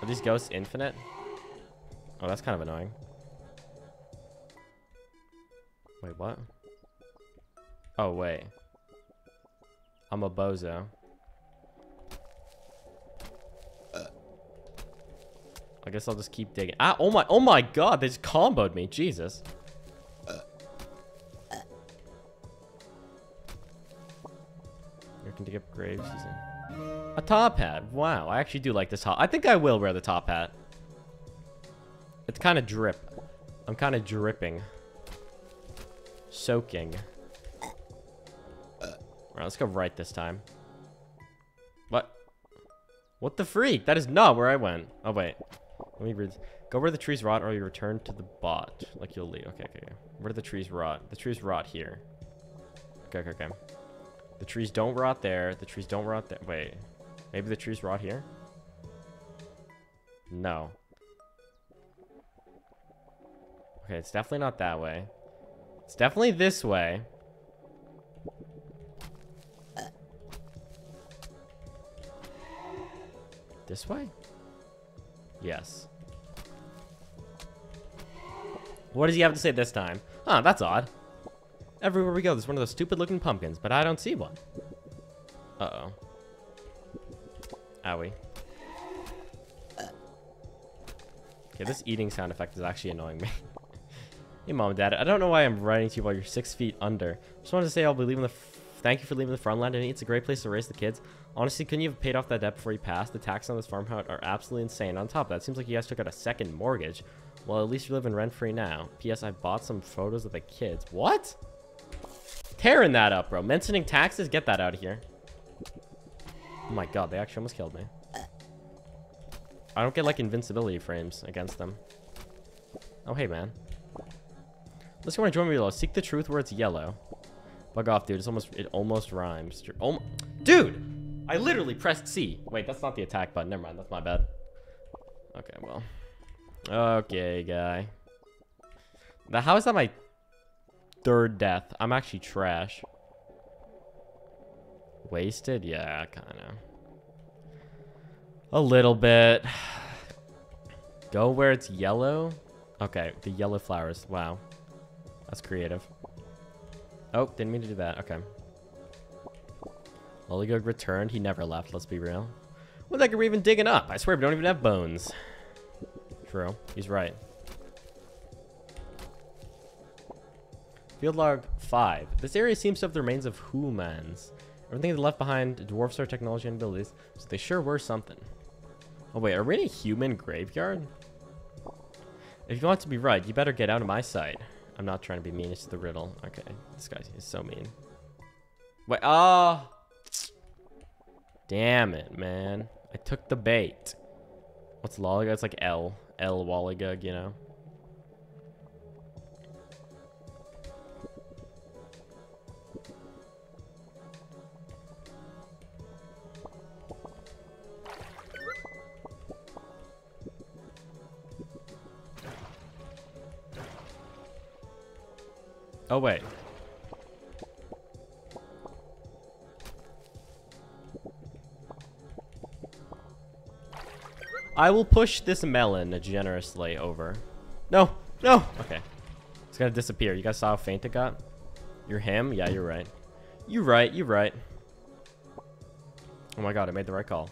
Are these ghosts infinite? Oh, that's kind of annoying. Wait, what? Oh, wait. I'm a bozo. I guess I'll just keep digging. Ah, oh my God, they just comboed me. Jesus. You can dig up graves using a top hat. Wow, I actually do like this top. I think I will wear the top hat. It's kind of drip. I'm kind of dripping. Soaking. Alright, let's go right this time. What? What the freak? That is not where I went. Oh, wait. Let me read this. Go where the trees rot or you return to the bot. Like you'll leave. Okay, okay, okay. Where do the trees rot? The trees rot here. Okay, okay, okay. The trees don't rot there. The trees don't rot there. Wait. Maybe the trees rot here? No. Okay, it's definitely not that way. It's definitely this way. This way? Yes. What does he have to say this time? Huh, that's odd. Everywhere we go, there's one of those stupid-looking pumpkins, but I don't see one. Uh-oh. Owie. Okay, this eating sound effect is actually annoying me. Hey, Mom and Dad, I don't know why I'm writing to you while you're 6 feet under. Just wanted to say I'll be leaving the... Thank you for leaving the farmland, and it's a great place to raise the kids. Honestly, couldn't you have paid off that debt before you passed? The taxes on this farm are absolutely insane. On top of that, it seems like you guys took out a second mortgage. Well, at least you're living rent-free now. P.S. I bought some photos of the kids. What? Tearing that up, bro. Mentioning taxes? Get that out of here. Oh my god, they actually almost killed me. I don't get, like, invincibility frames against them. Oh, hey, man. Let's go and join me below. Seek the truth where it's yellow. Bug off, dude. It almost rhymes. Dude! I literally pressed C. Wait, that's not the attack button. Never mind. That's my bad. Okay, well. Okay, guy. Now, how is that my third death? I'm actually trash. Wasted? Yeah, kind of. A little bit. Go where it's yellow. Okay, the yellow flowers. Wow. That's creative. Oh, didn't mean to do that. Okay. Waligug returned. He never left, let's be real. What the heck are we even digging up? I swear we don't even have bones. True. He's right. Field log 5. This area seems to have the remains of humans. Everything left behind dwarfs our technology and abilities, so they sure were something. Oh wait, are we in a human graveyard? If you want to be right, you better get out of my sight. I'm not trying to be mean, it's the riddle. Okay, this guy is so mean. Wait, oh! Damn it, man. I took the bait. What's Loligug? It's like L. L Waligug, you know? Oh, wait. I will push this melon generously over. No, no. Okay. It's going to disappear. You guys saw how faint it got? You're him? Yeah, you're right. You're right. You're right. Oh, my God. I made the right call.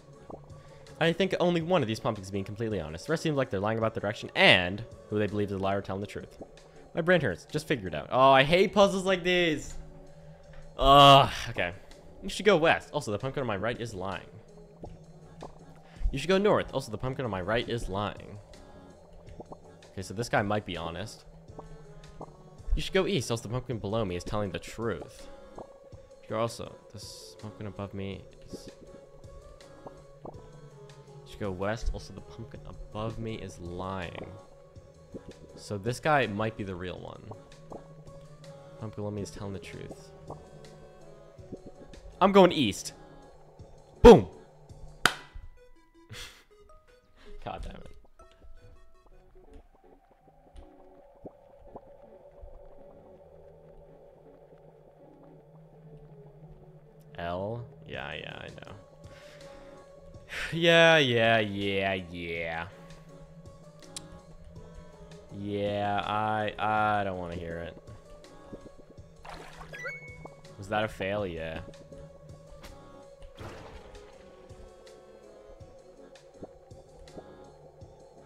I think only one of these pumpkins is being completely honest. The rest seems like they're lying about the direction and who they believe is a liar telling the truth. My brain hurts. Just figure it out. Oh, I hate puzzles like these. Ugh. Okay. You should go west. Also, the pumpkin on my right is lying. You should go north. Also, the pumpkin on my right is lying. Okay, so this guy might be honest. You should go east. Also, the pumpkin below me is telling the truth. You also, this pumpkin above me is... You should go west. Also, the pumpkin above me is lying. So this guy might be the real one. Pumpkin Lummy is telling the truth. I'm going east. Boom. God damn it. L? Yeah, yeah, I know. Yeah. Yeah, I don't want to hear it. Was that a fail? Yeah.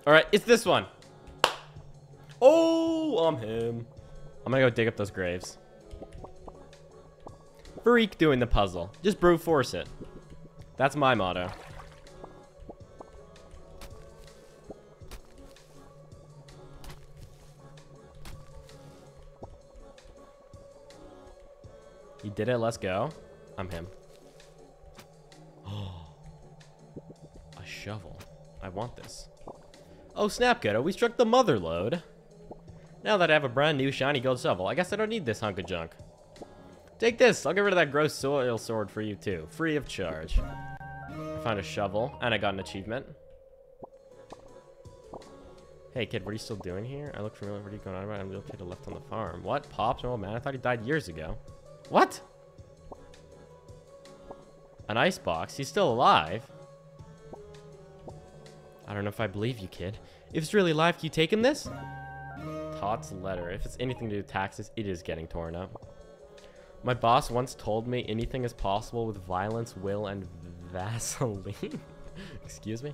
Alright, it's this one. Oh, I'm him. I'm gonna go dig up those graves. Freak doing the puzzle. Just brute force it. That's my motto. You did it, let's go. I'm him. Oh, a shovel. I want this. Oh, snap, Gutto, we struck the mother lode. Now that I have a brand new shiny gold shovel, I guess I don't need this hunk of junk. Take this, I'll get rid of that gross soil sword for you too, free of charge. I found a shovel, and I got an achievement. Hey, kid, what are you still doing here? I look familiar, what are you going on about? I'm real kid who left on the farm. What, Pops? Oh, man, I thought he died years ago. What? An icebox? He's still alive. I don't know if I believe you, kid. If it's really live, can you take him this? Todd's letter. If it's anything to do with taxes, it is getting torn up. My boss once told me anything is possible with violence, will, and Vaseline. Excuse me?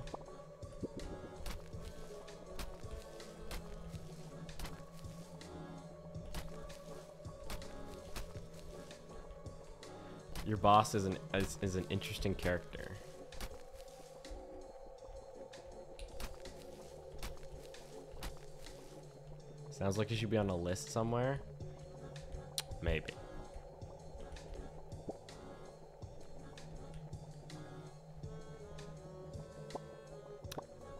Your boss is an interesting character. Sounds like you should be on a list somewhere. Maybe.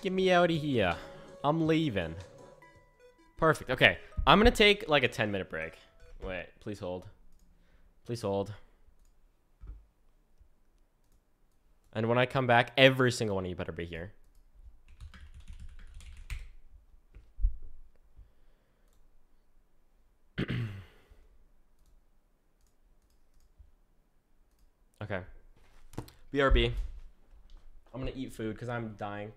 Get me out of here. I'm leaving. Perfect. Okay. I'm going to take like a 10-minute break. Wait, please hold. Please hold. And when I come back, every single one of you better be here. Okay. BRB. I'm going to eat food because I'm dying.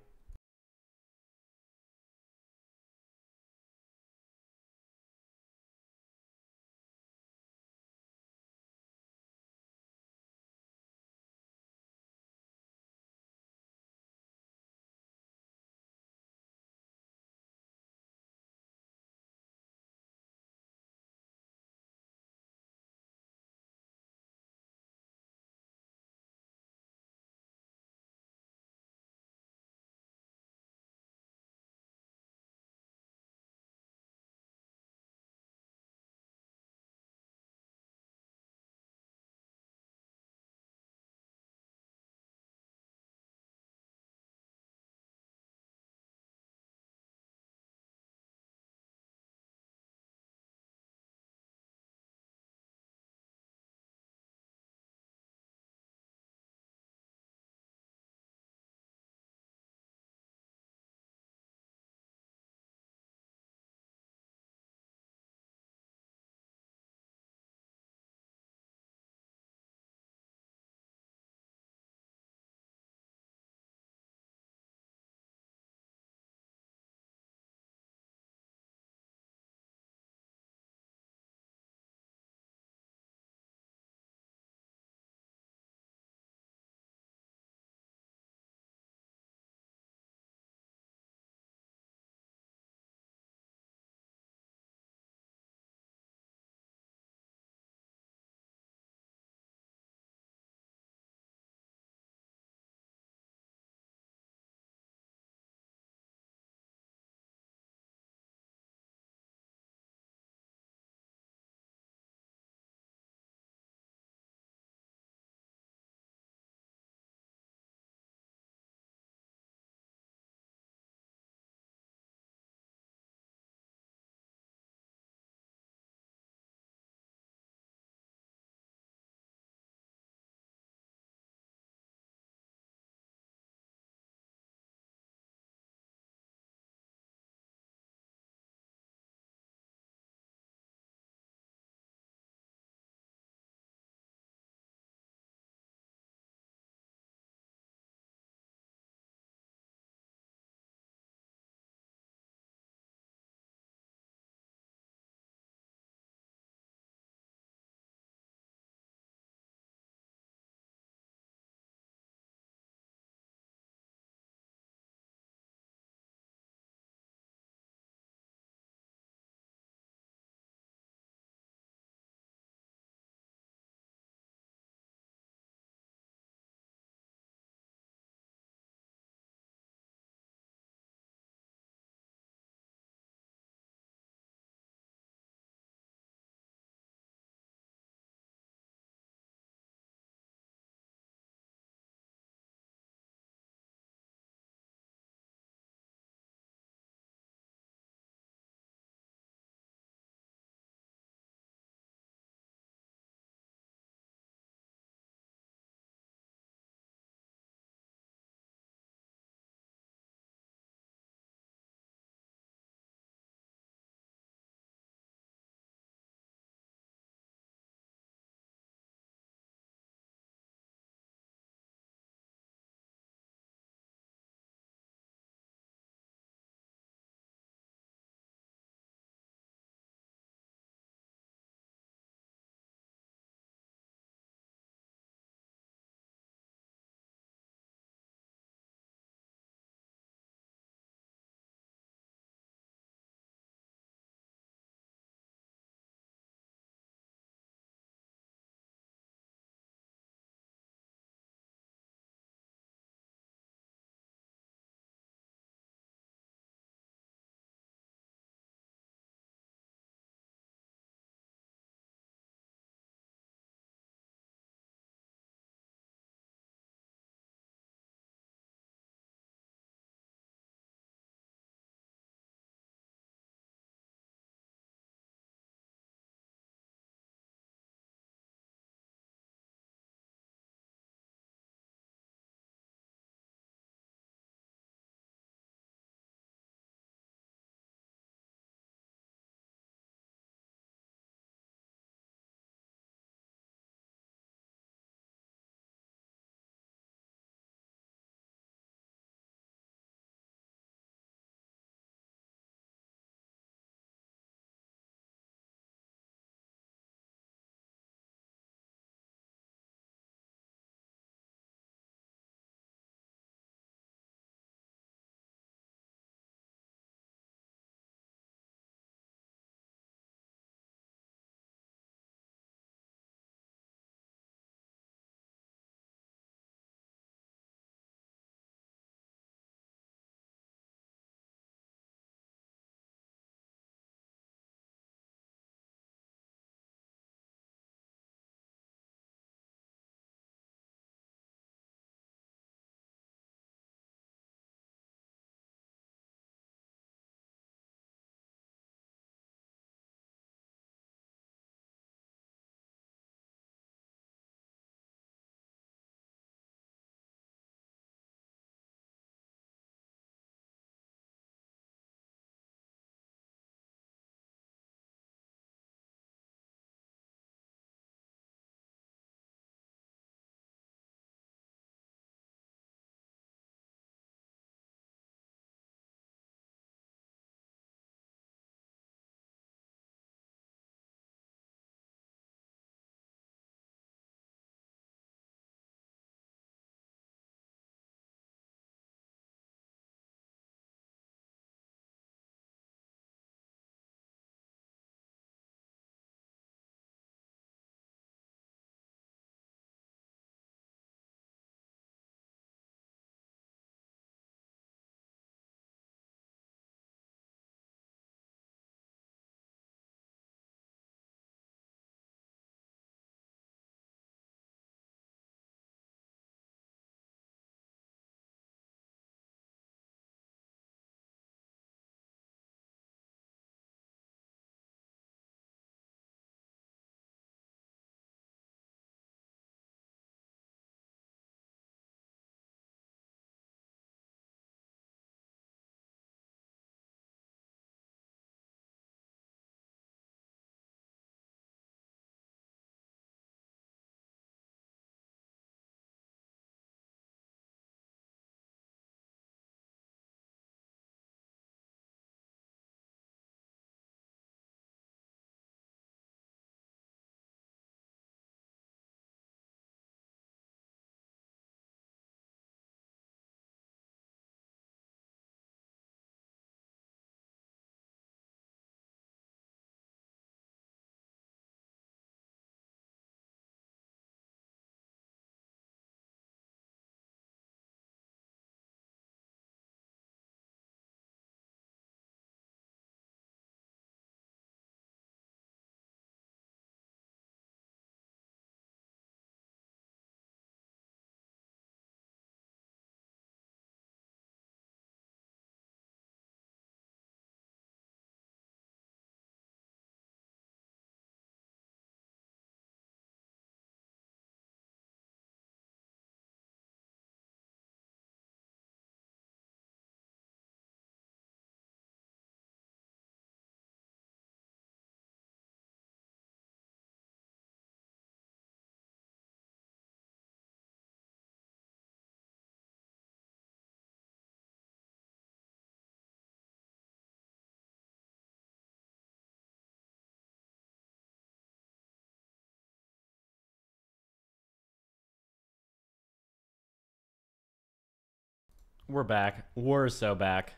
We're back. We're so back.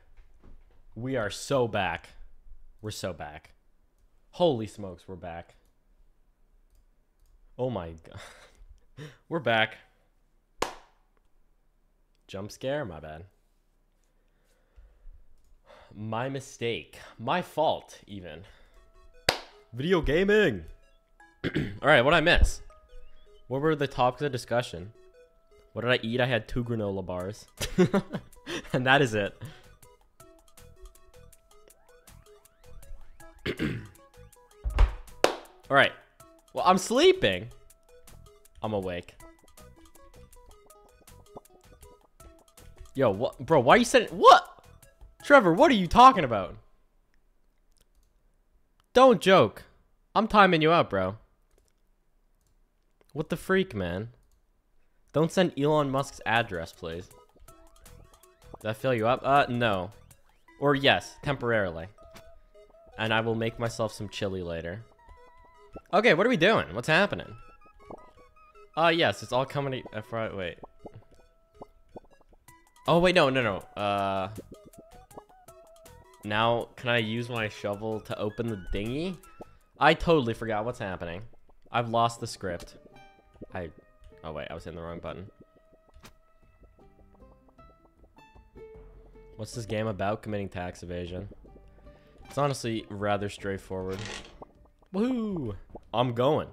We are so back. We're so back. Holy smokes, we're back. Oh my god. We're back. Jump scare? My bad. My mistake. My fault, even. Video gaming! Alright, what'd I miss? What were the topics of discussion? What did I eat? I had 2 granola bars. And that is it. Alright. Well, I'm sleeping. I'm awake. Yo, what? Bro, why are you sending... What? Trevor, what are you talking about? Don't joke. I'm timing you out, bro. What the freak, man? Don't send Elon Musk's address, please. Did I fill you up? No. Or yes, temporarily. And I will make myself some chili later. Okay, what are we doing? What's happening? Yes, it's all coming to... Wait. Oh, wait, no. Now, can I use my shovel to open the dinghy? I totally forgot what's happening. I've lost the script. Oh, wait, I was hitting the wrong button. What's this game about? Committing tax evasion. It's honestly rather straightforward. Woohoo! I'm going.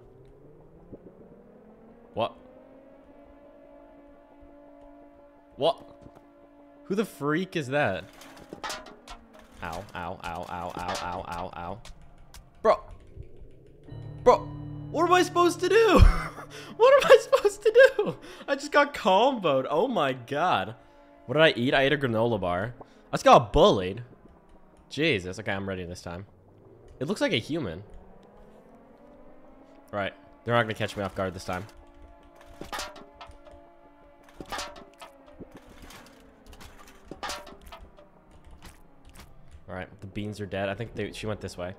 What? What? Who the freak is that? Ow, ow, ow, ow, ow, ow, ow, ow. Bro, what am I supposed to do? What am I supposed to do? I just got comboed. Oh my god. What did I eat? I ate a granola bar. I just got bullied. Jesus. Okay, I'm ready this time. It looks like a human. All right. They're not going to catch me off guard this time. All right, the beans are dead. I think she went this way.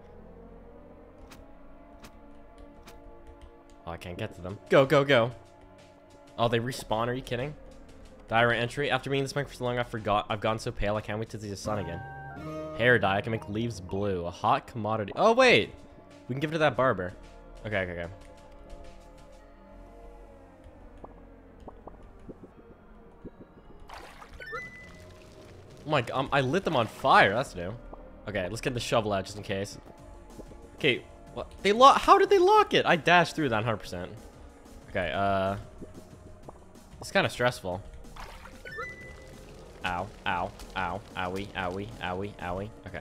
Oh, I can't get to them. Go, go, go. Oh, they respawn. Are you kidding? Diary entry. After being this mic for so long, I forgot. I've gone so pale, I can't wait to see the sun again. Hair dye. I can make leaves blue. A hot commodity. Oh, wait. We can give it to that barber. Okay, okay, okay. Oh my god, I lit them on fire. That's new. Okay, let's get the shovel out just in case. Okay, what? They lock. How did they lock it? I dashed through that 100%. Okay, it's kind of stressful. Ow, ow, ow, owie, owie, owie, owie. Okay.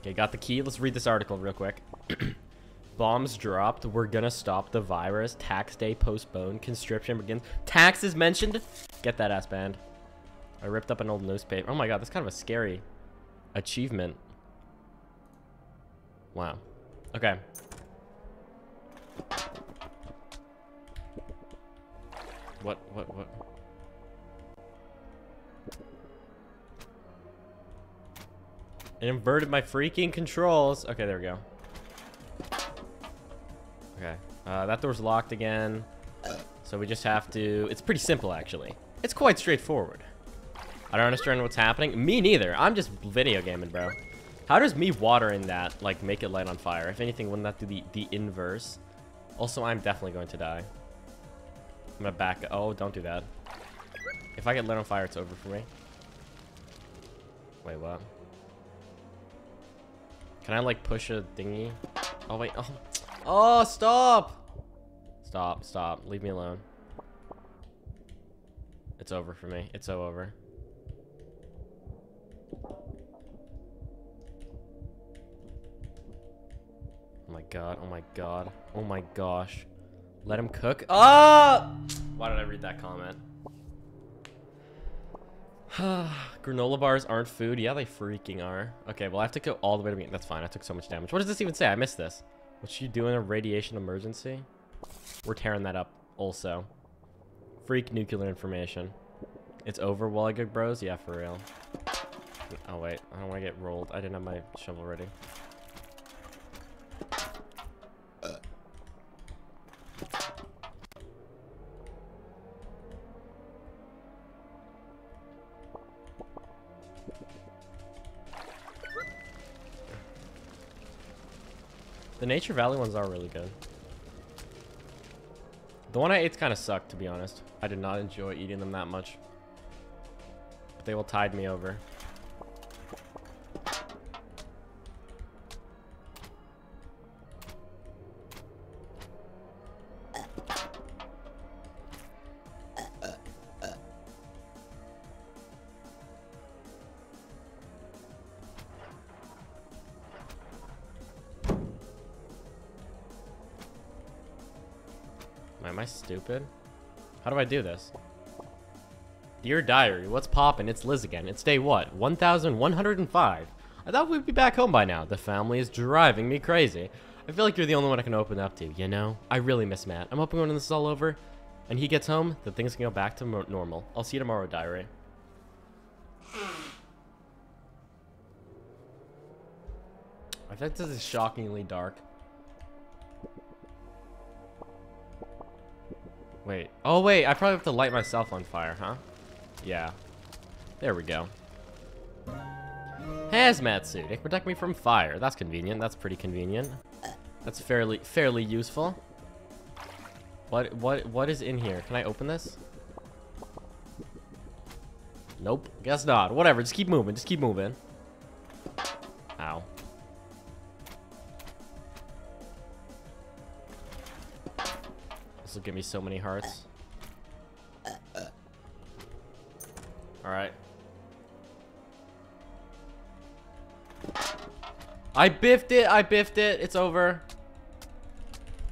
Okay, got the key. Let's read this article real quick. Bombs dropped. We're gonna stop the virus. Tax day postponed. Conscription begins. Tax is mentioned. Get that ass banned. I ripped up an old newspaper. Oh my god, that's kind of a scary achievement. Wow. Okay. What? It inverted my freaking controls. Okay, there we go. Okay, that door's locked again, so we just have to... It's pretty simple, actually. It's quite straightforward. I don't understand what's happening. Me neither. I'm just video gaming, bro. How does me watering that, like, make it light on fire? If anything, wouldn't that do the inverse? Also, I'm definitely going to die. I'm gonna back... Oh, don't do that. If I get lit on fire, it's over for me. Wait, what? Can I, like, push a thingy? Oh, wait. Oh... Oh, stop! Stop, stop. Leave me alone. It's over for me. It's so over. Oh my god, oh my god. Oh my gosh. Let him cook. Ah! Why did I read that comment? Granola bars aren't food. Yeah, they freaking are. Okay, well, I have to go all the way to the beginning. That's fine. I took so much damage. What does this even say? I missed this. What's she doing? A radiation emergency? We're tearing that up also. Freak nuclear information. It's over, Waligug bros? Yeah, for real. Oh, wait. I don't want to get rolled. I didn't have my shovel ready. The Nature Valley ones are really good. The one I ate kind of sucked, to be honest. I did not enjoy eating them that much. But they will tide me over. Am I stupid? How do I do this? Dear Diary, what's poppin'? It's Liz again. It's day what? 1105. I thought we'd be back home by now. The family is driving me crazy. I feel like you're the only one I can open up to, you know? I really miss Matt. I'm hoping when this is all over and he gets home, that things can go back to normal. I'll see you tomorrow, Diary. I think this is shockingly dark. Wait. Oh, wait. I probably have to light myself on fire, huh? Yeah. There we go. Hazmat suit. It protect me from fire. That's convenient. That's pretty convenient. That's fairly useful. What is in here? Can I open this? Nope. Guess not. Whatever. Just keep moving. Just keep moving. Ow. This will give me so many hearts. Alright. I biffed it! I biffed it! It's over.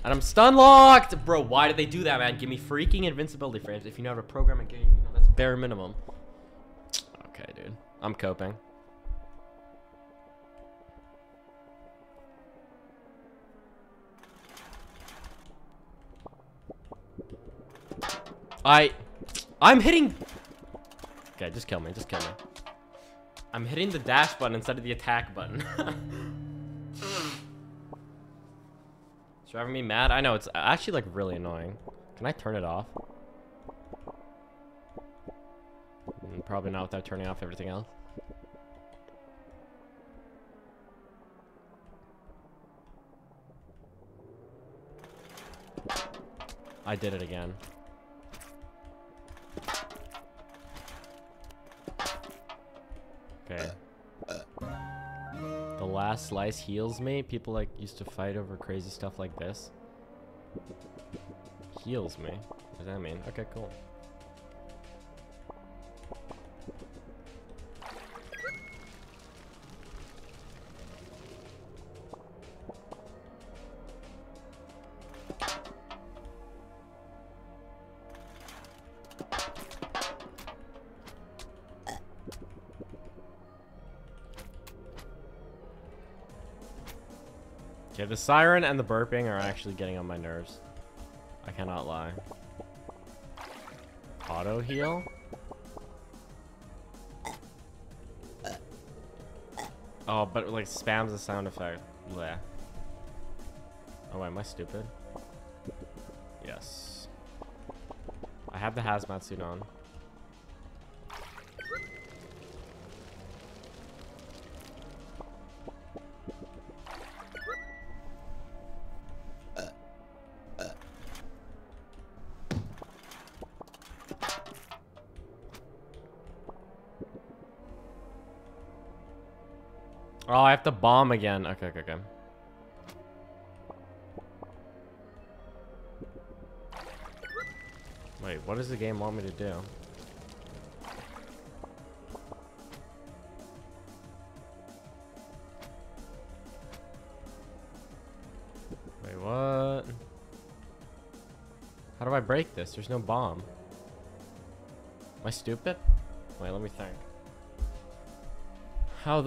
And I'm stun locked! Bro, why did they do that, man? Give me freaking invincibility frames. If you know how to program a game, you know that's bare minimum. Okay, dude. I'm coping. I'm hitting... Okay, just kill me. Just kill me. I'm hitting the dash button instead of the attack button. It's driving me mad. I know, it's actually, like, really annoying. Can I turn it off? Probably not without turning off everything else. I did it again. Okay. The last slice heals me. People like used to fight over crazy stuff like this. Heals me. What does that mean? Okay, cool. The siren and the burping are actually getting on my nerves. I cannot lie. Auto heal? Oh, but it, like, spams the sound effect. Bleh. Oh, wait, am I stupid? Yes. I have the hazmat suit on. Oh, I have to bomb again. Okay, okay, okay. Wait, what does the game want me to do? Wait, what? How do I break this? There's no bomb. Am I stupid? Wait, let me think. How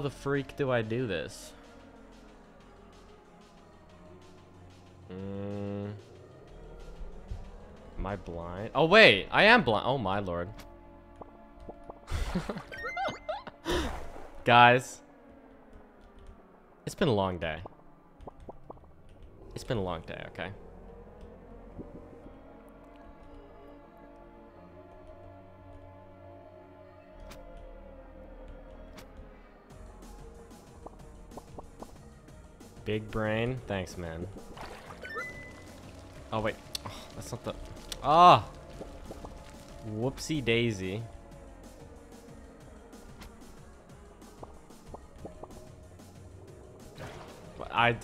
the freak do I do this? Am I blind? Oh wait, I am blind. Oh my lord. Guys, it's been a long day. It's been a long day, okay? Big brain. Thanks, man. Oh, wait. Oh, that's not the... Ah! Whoopsie daisy.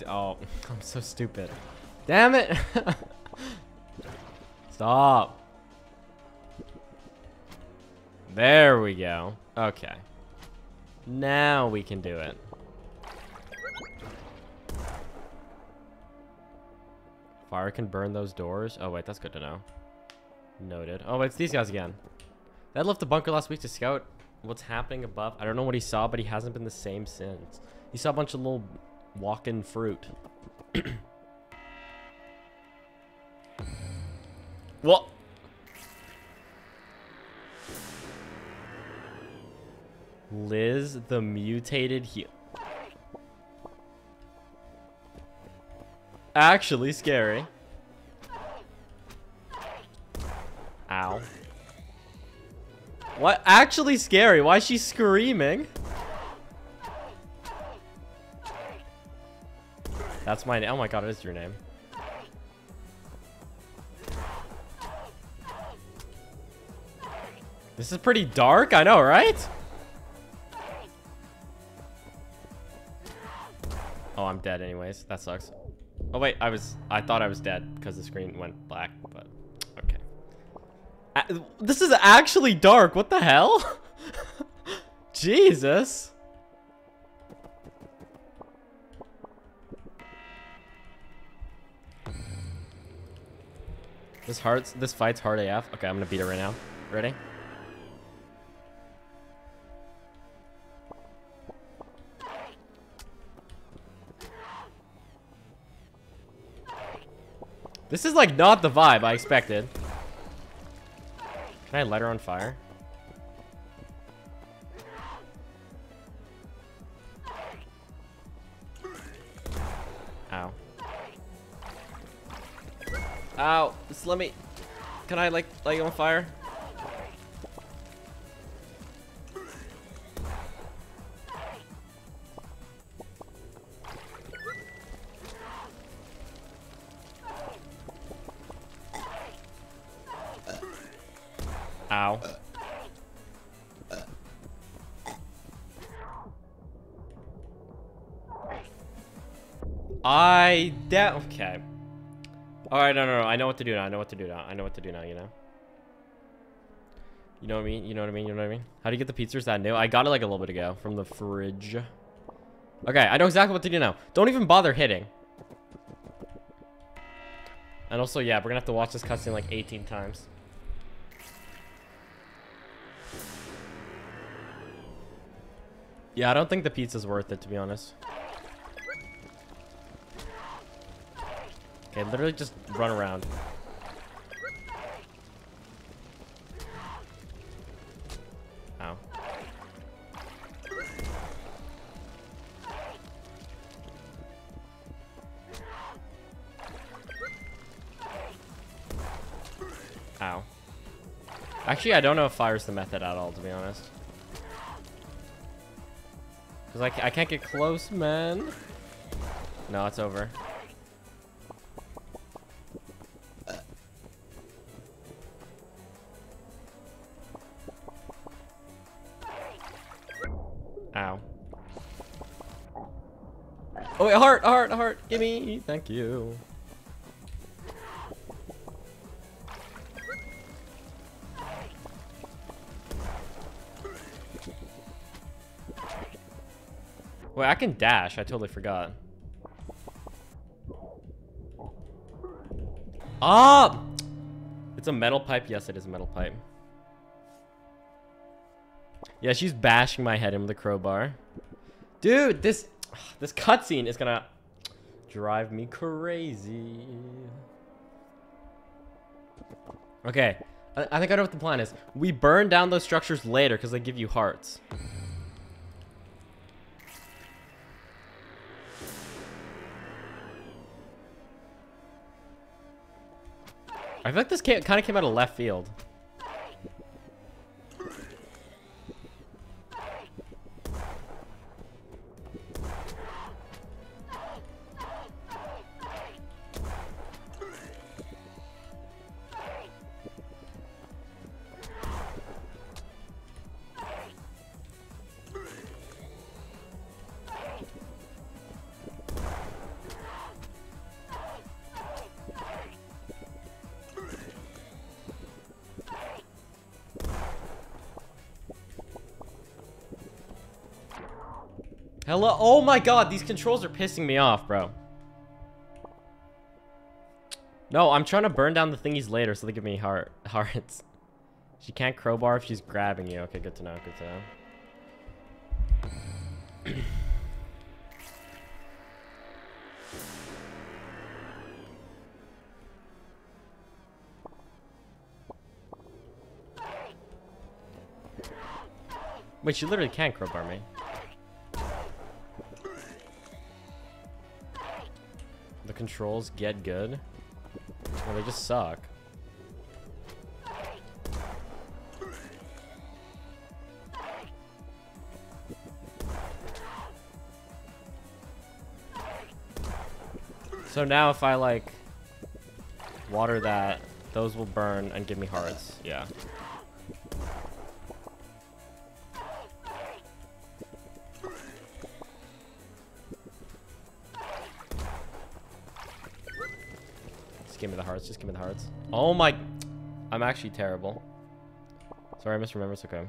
Oh, I'm so stupid. Damn it! Stop. There we go. Okay. Now we can do it. Fire can burn those doors. Oh, wait, that's good to know. Noted. Oh, it's these guys again. That left the bunker last week to scout what's happening above. I don't know what he saw, but he hasn't been the same since. He saw a bunch of little walking fruit. What? Liz, the mutated heel. Actually scary. Ow. What? Actually scary. Why is she screaming? That's my name. Oh my god, it is your name. This is pretty dark. I know, right? Oh, I'm dead anyways. That sucks. Oh wait, I thought I was dead because the screen went black, but okay. This is actually dark. What the hell? Jesus. This fight's hard AF. Okay, I'm gonna beat it right now. Ready? This is like not the vibe I expected. Can I light her on fire? Ow. Ow. Just let me... Can I like light you on fire? Ow. Okay. Alright, no. I know what to do now. You know? You know what I mean? How do you get the pizzas that new? I got it like a little bit ago from the fridge. Okay, I know exactly what to do now. Don't even bother hitting. And also, yeah, we're gonna have to watch this cutscene like 18 times. Yeah, I don't think the pizza's worth it, to be honest. Okay, literally just run around. Ow. Ow. Actually, I don't know if fire's the method at all, to be honest. Because I can't get close, man. No, it's over. Ow. Oh, wait, a heart. Gimme. Thank you. Wait, I can dash. I totally forgot. Ah! It's a metal pipe. Yes, it is a metal pipe. Yeah, she's bashing my head in with a crowbar. Dude, this cutscene is gonna drive me crazy. Okay. I think I know what the plan is. We burn down those structures later because they give you hearts. I feel like this kind of came out of left field. Hello. Oh my god, these controls are pissing me off, bro. No, I'm trying to burn down the thingies later so they give me hearts. She can't crowbar if she's grabbing you. Okay, good to know, good to know. Wait, she literally can't crowbar me. The controls get good. Well, they just suck. So now if I like water that, those will burn and give me hearts. Yeah. Give me the hearts, just give me the hearts. Oh my, I'm actually terrible. Sorry, I misremembered. It's okay.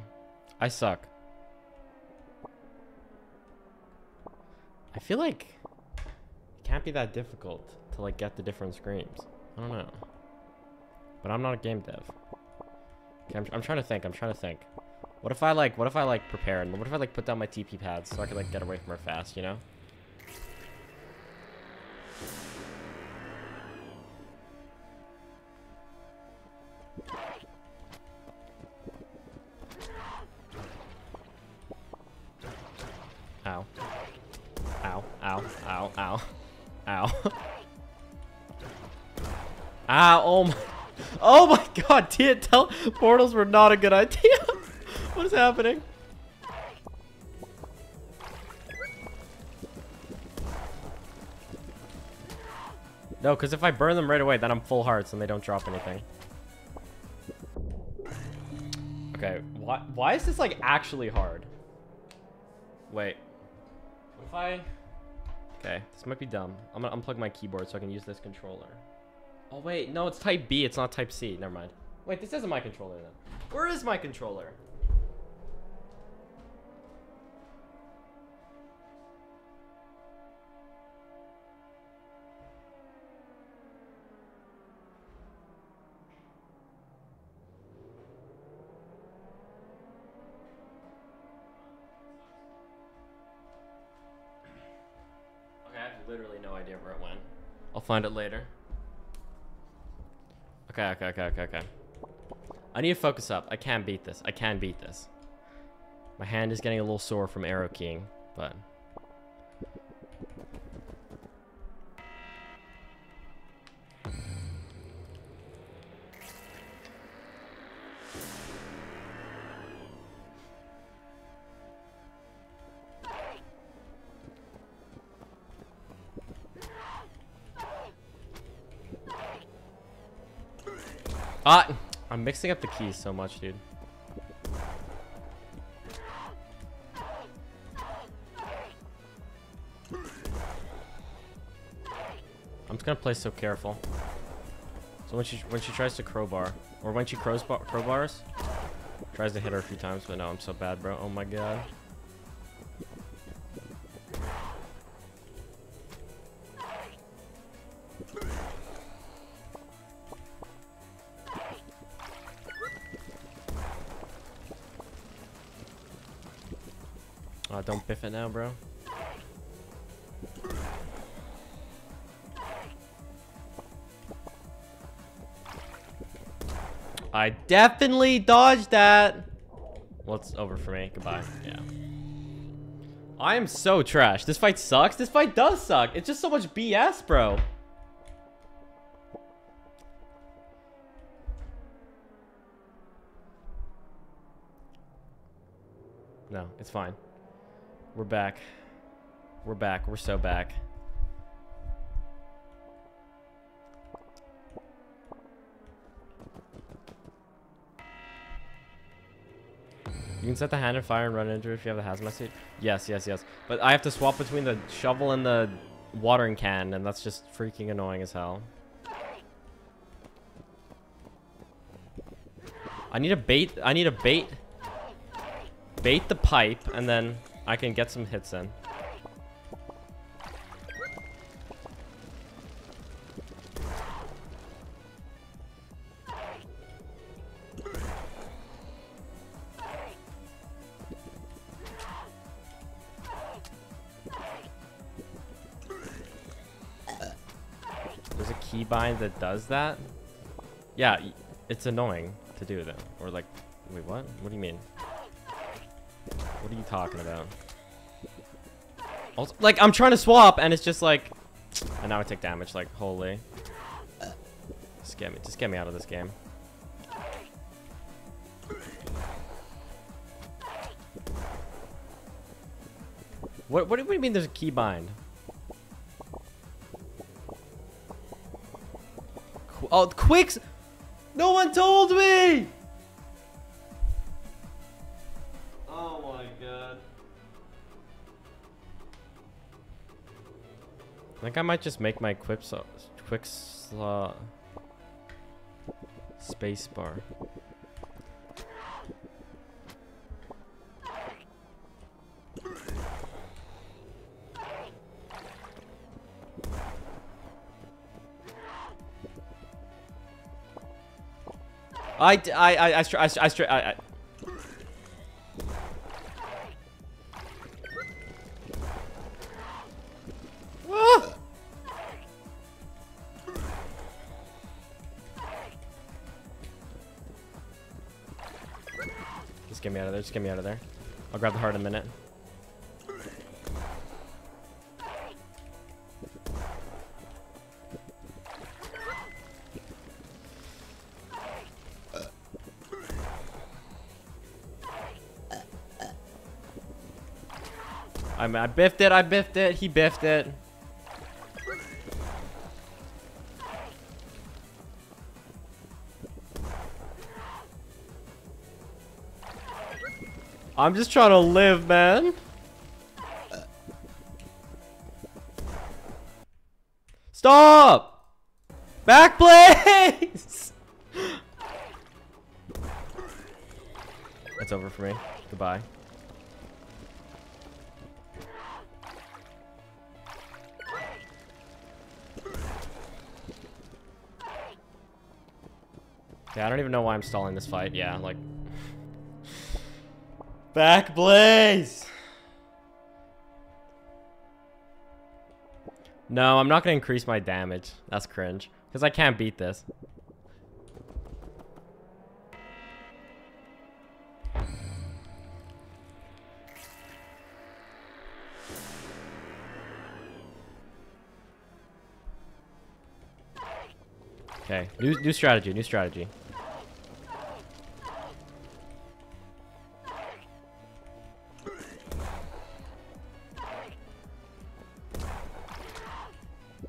I suck. I feel like it can't be that difficult to like get the different screams. I don't know, but I'm not a game dev. Okay, I'm trying to think, what if I prepare, and what if I like put down my TP pads so I could like get away from her fast, you know? Ow, oh my god, tell portals were not a good idea. What is happening? No, because if I burn them right away, then I'm full hearts and they don't drop anything. Okay, why is this like actually hard? Wait. If I... Okay, this might be dumb. I'm gonna unplug my keyboard so I can use this controller. Oh wait, no, it's type B, it's not type C. Never mind. Wait, this isn't my controller then. Where is my controller? Okay, I have literally no idea where it went. I'll find it later. Okay. I need to focus up. I can beat this. I can beat this. My hand is getting a little sore from arrow keying, but... Ah, I'm mixing up the keys so much, dude. I'm just gonna play so careful. So when she tries to crowbar, or when she crowbars, tries to hit her a few times, but no, I'm so bad, bro. Oh my god. Don't biff it now, bro. I definitely dodged that. Well, it's over for me. Goodbye. Yeah. I am so trash. This fight sucks. This fight does suck. It's just so much BS, bro. No, it's fine. We're back. We're back. We're so back. You can set the hand on fire and run into it if you have the hazmat suit. Yes, yes, yes. But I have to swap between the shovel and the watering can, and that's just freaking annoying as hell. I need to bait the pipe, and then I can get some hits in. keybind that does that. Yeah, it's annoying to do that. Or like, wait, what? What do you mean? What are you talking about? Also, like, I'm trying to swap and it's just like, and now I take damage. Like, holy. Just get me out of this game. What do you mean there's a keybind? Oh, quicks! No one told me! Oh my god. I think I might just make my quick space bar. Ah! Just get me out of there, just get me out of there. I'll grab the heart in a minute. I biffed it, he biffed it. I'm just trying to live, man. Stop! Back please! That's over for me. Goodbye. Yeah, I don't even know why I'm stalling this fight. Yeah, like... Back blaze! No, I'm not gonna increase my damage. That's cringe. Because I can't beat this. Okay, new strategy, new strategy.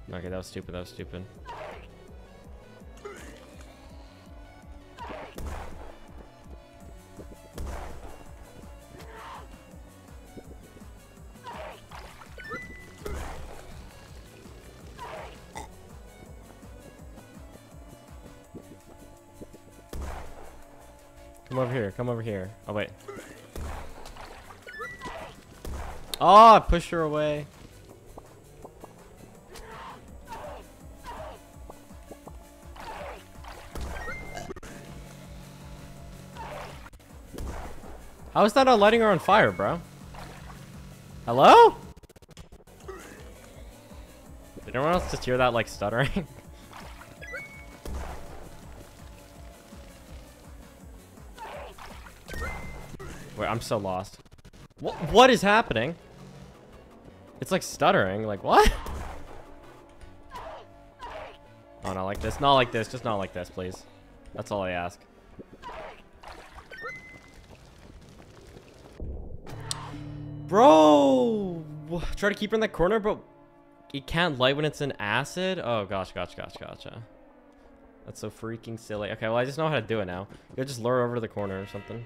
Okay, that was stupid, Come over here, Oh, wait. Oh, I pushed her away. How is that not lighting her on fire, bro? Hello? Did anyone else just hear that, like, stuttering? Wait, I'm so lost. What is happening? It's like stuttering, like, what? Oh, not like this, just not like this, please. That's all I ask. Bro, try to keep her in that corner, but it can't light when it's in acid. Oh gosh, gotcha. That's so freaking silly. Okay, well I just know how to do it now. You'll just lure her over to the corner or something.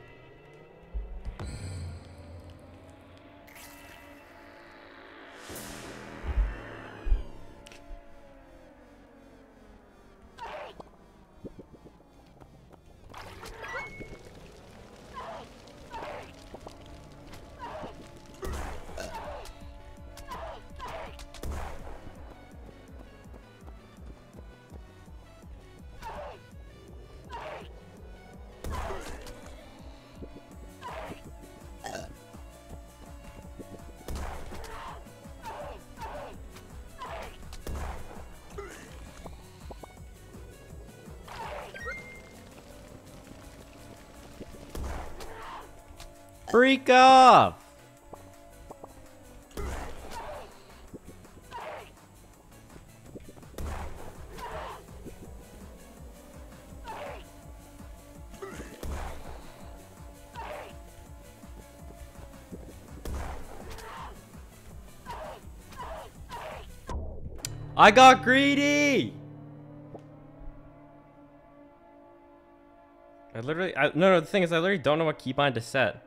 Freak off! I got greedy! No, the thing is I literally don't know what keybind to set.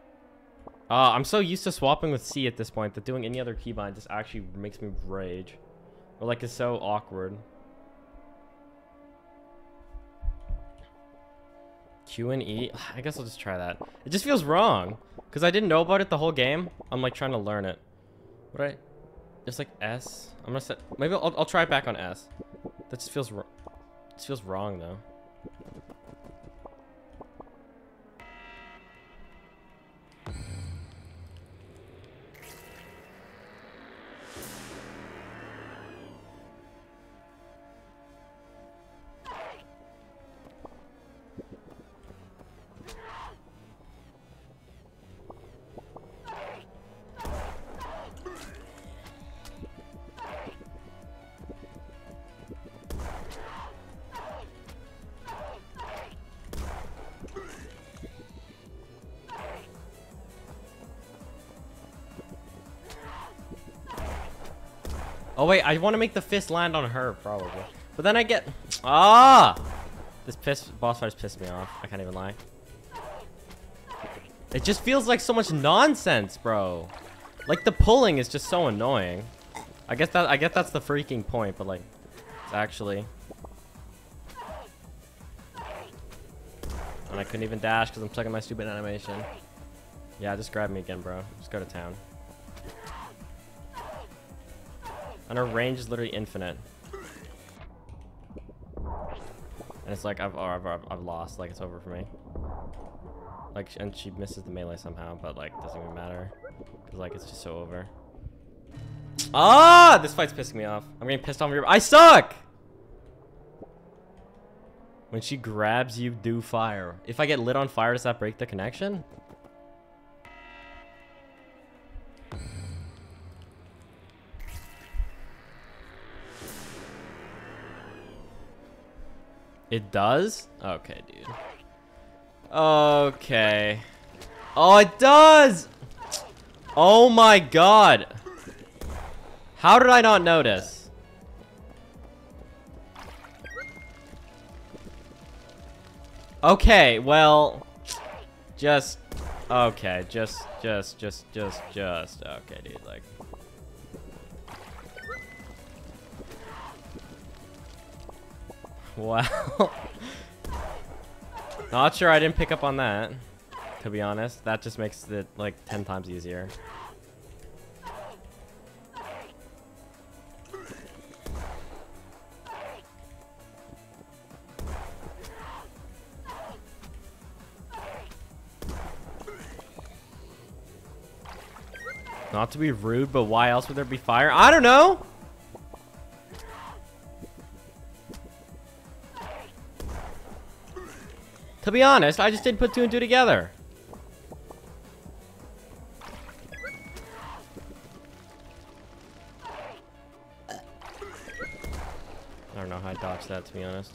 I'm so used to swapping with C at this point that doing any other keybind just actually makes me rage. Or like, it's so awkward. Q and E? I guess I'll just try that. It just feels wrong, because I didn't know about it the whole game. I'm like trying to learn it. What Just like S. I'm gonna set. Maybe I'll try it back on S. That just feels wrong. It feels wrong though. Oh wait, I want to make the fist land on her, probably. But then I get... Ah! This boss fight's pissed me off. I can't even lie. It just feels like so much nonsense, bro. Like, the pulling is just so annoying. I guess that's the freaking point, but like... It's actually... And I couldn't even dash because I'm stuck in my stupid animation. Yeah, just grab me again, bro. Just go to town. And her range is literally infinite. And it's like, I've lost. Like, it's over for me. Like, and she misses the melee somehow, but like, doesn't even matter. Because like, it's just so over. Ah! This fight's pissing me off. I'm getting pissed off. I suck! When she grabs you, do fire. If I get lit on fire, does that break the connection? It does? Okay, dude. Okay. Oh, it does! Oh my god! How did I not notice? Okay, well... Just... Okay, just... Okay, dude, like... Wow. Not sure I didn't pick up on that, to be honest. That just makes it like 10 times easier. Not to be rude, but why else would there be fire? I don't know! To be honest, I just didn't put two and two together. I don't know how I dodged that, to be honest.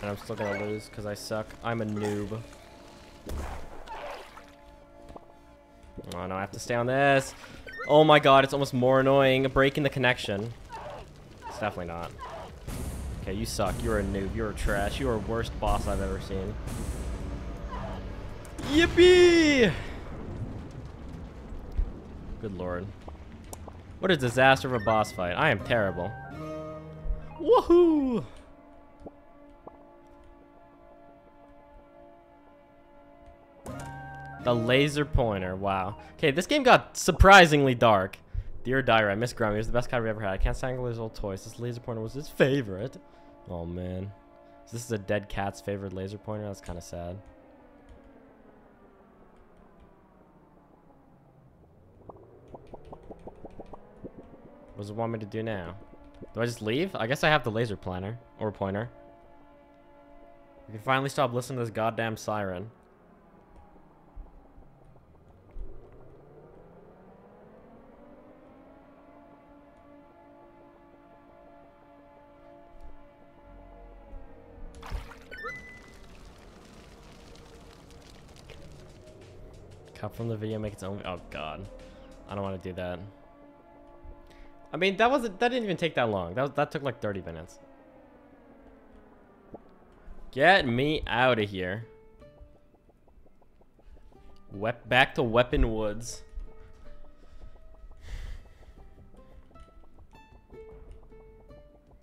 And I'm still gonna lose because I suck. I'm a noob. Oh no, I have to stay on this. Oh my god, it's almost more annoying. Breaking the connection. It's definitely not. Okay, you suck. You're a noob. You're trash. You're the worst boss I've ever seen. Yippee! Good lord. What a disaster of a boss fight. I am terrible. Woohoo! The laser pointer. Wow. Okay, this game got surprisingly dark. Dear diary, I miss Grummy. He was the best guy we ever had. I can't stand all his old toys. This laser pointer was his favorite. Oh, man. So this is a dead cat's favorite laser pointer? That's kind of sad. What does it want me to do now? Do I just leave? I guess I have the laser planner. Or pointer. I can finally stop listening to this goddamn siren. Cut from the video, make its own. Oh god, I don't want to do that. I mean, that didn't even take that long. That took like 30 minutes. Get me out of here. Back to Weapon Woods.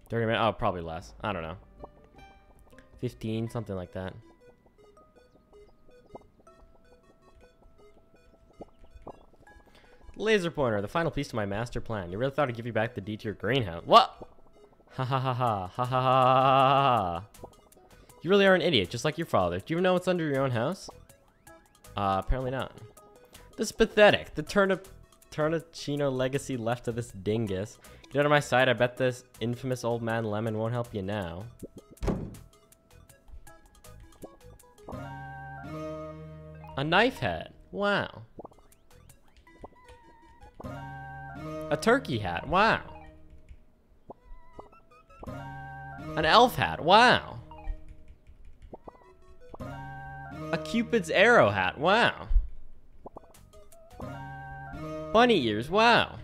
$30 minutes. Oh, probably less. I don't know. 15, something like that. Laser pointer, the final piece to my master plan. You really thought I'd give you back the D to your greenhouse? What? Ha ha ha ha ha ha ha ha. You really are an idiot, just like your father. Do you even know what's under your own house? Apparently not. This is pathetic. The Turnipcino legacy left of this dingus. Get out of my sight. I bet this infamous old man Lemon won't help you now. A knife head. Wow. A turkey hat, wow. An elf hat, wow. A Cupid's arrow hat, wow. Bunny ears, wow.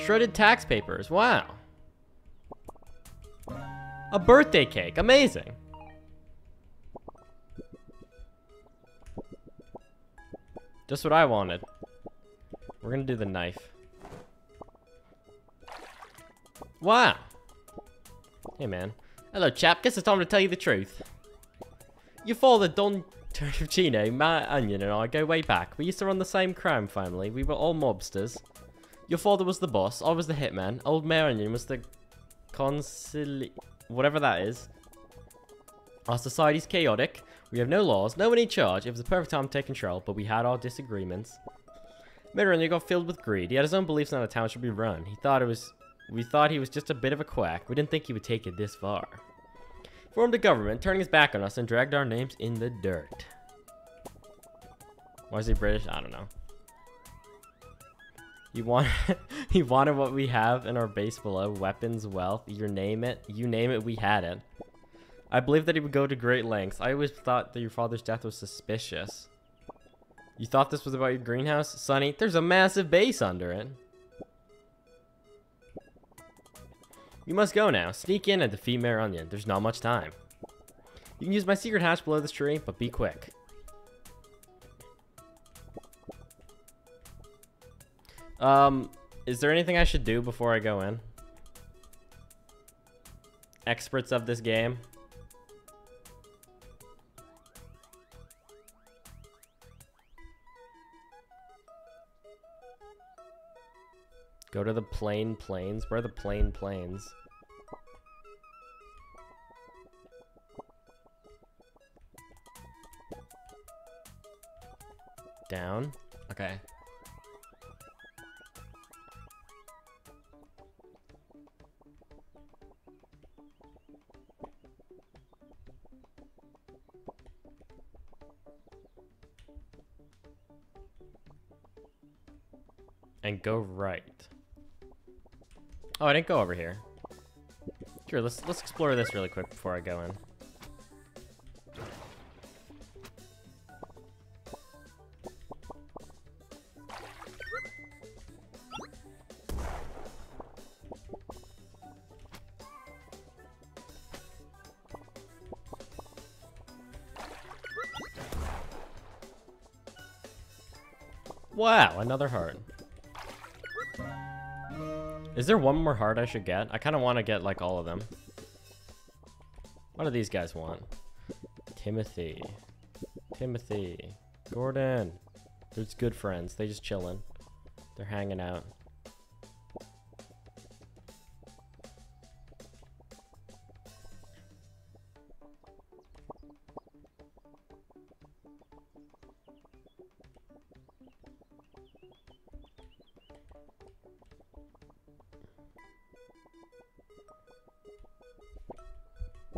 Shredded tax papers, wow. A birthday cake, amazing. Just what I wanted. We're gonna do the knife. Wow. Hey, man. Hello, chap. Guess it's time to tell you the truth. Your father, Don Turnipcino, Mayor Onion, and I go way back. We used to run the same crime family. We were all mobsters. Your father was the boss. I was the hitman. Old Mayor Onion was the whatever that is. Our society's chaotic. We have no laws. No one in charge. It was the perfect time to take control, but we had our disagreements. Mayor Onion got filled with greed. He had his own beliefs on how the town should be run. We thought he was just a bit of a quack. We didn't think he would take it this far. Formed a government, turning his back on us, and dragged our names in the dirt. Why is he British? I don't know. He wanted what we have in our base below. Weapons, wealth, you name it, we had it. I believed that he would go to great lengths. I always thought that your father's death was suspicious. You thought this was about your greenhouse? Sonny, there's a massive base under it. You must go now. Sneak in and defeat Mayor Onion. There's not much time. You can use my secret hatch below this tree, but be quick. Is there anything I should do before I go in? Experts of this game. Go to the plain plains. Where are the plain plains? Down? Okay. And go right. Oh, I didn't go over here. Sure, let's explore this really quick before I go in. Wow, another heart. Is there one more heart I should get? I kind of want to get like all of them. What do these guys want? Timothy. Timothy. Gordon. They're just good friends. They just chilling. They're hanging out.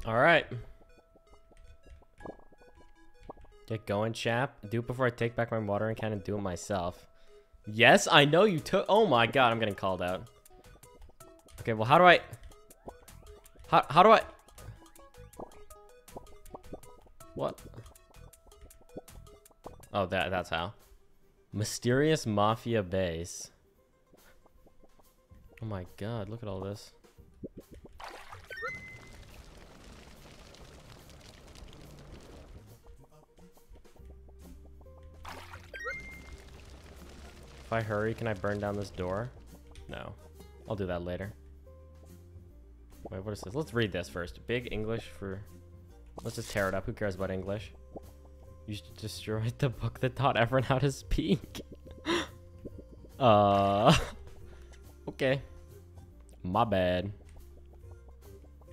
All right. Get going, chap. Do it before I take back my watering can and do it myself. Yes, I know you took... Oh my god, I'm getting called out. Okay, well, how do I... How do I... What? Oh, that's how. Mysterious Mafia Base. Oh my god, look at all this. If I hurry, can I burn down this door? No. I'll do that later. Wait, what is this? Let's read this first. Big English for... Let's just tear it up. Who cares about English? You destroyed the book that taught everyone how to speak. Okay. My bad.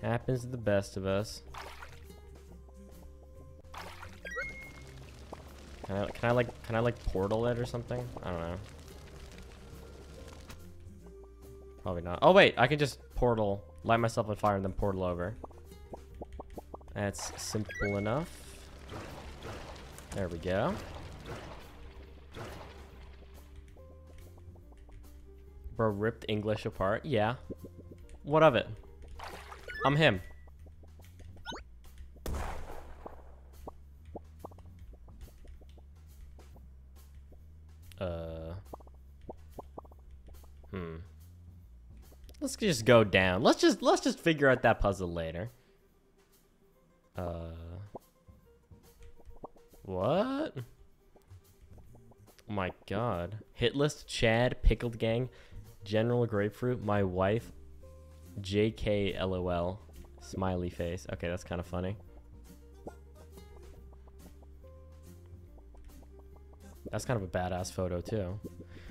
Happens to the best of us. Can I like portal it or something? I don't know. Probably not. Oh wait, I can just portal, light myself on fire and then portal over. That's simple enough. There we go. Bro ripped English apart. Yeah. What of it? I'm him. Let's just go down. Let's just figure out that puzzle later. What? Oh my god. Hit list, Chad, Pickled Gang, General Grapefruit, my wife, JK LOL, smiley face. Okay, that's kind of funny. That's kind of a badass photo too.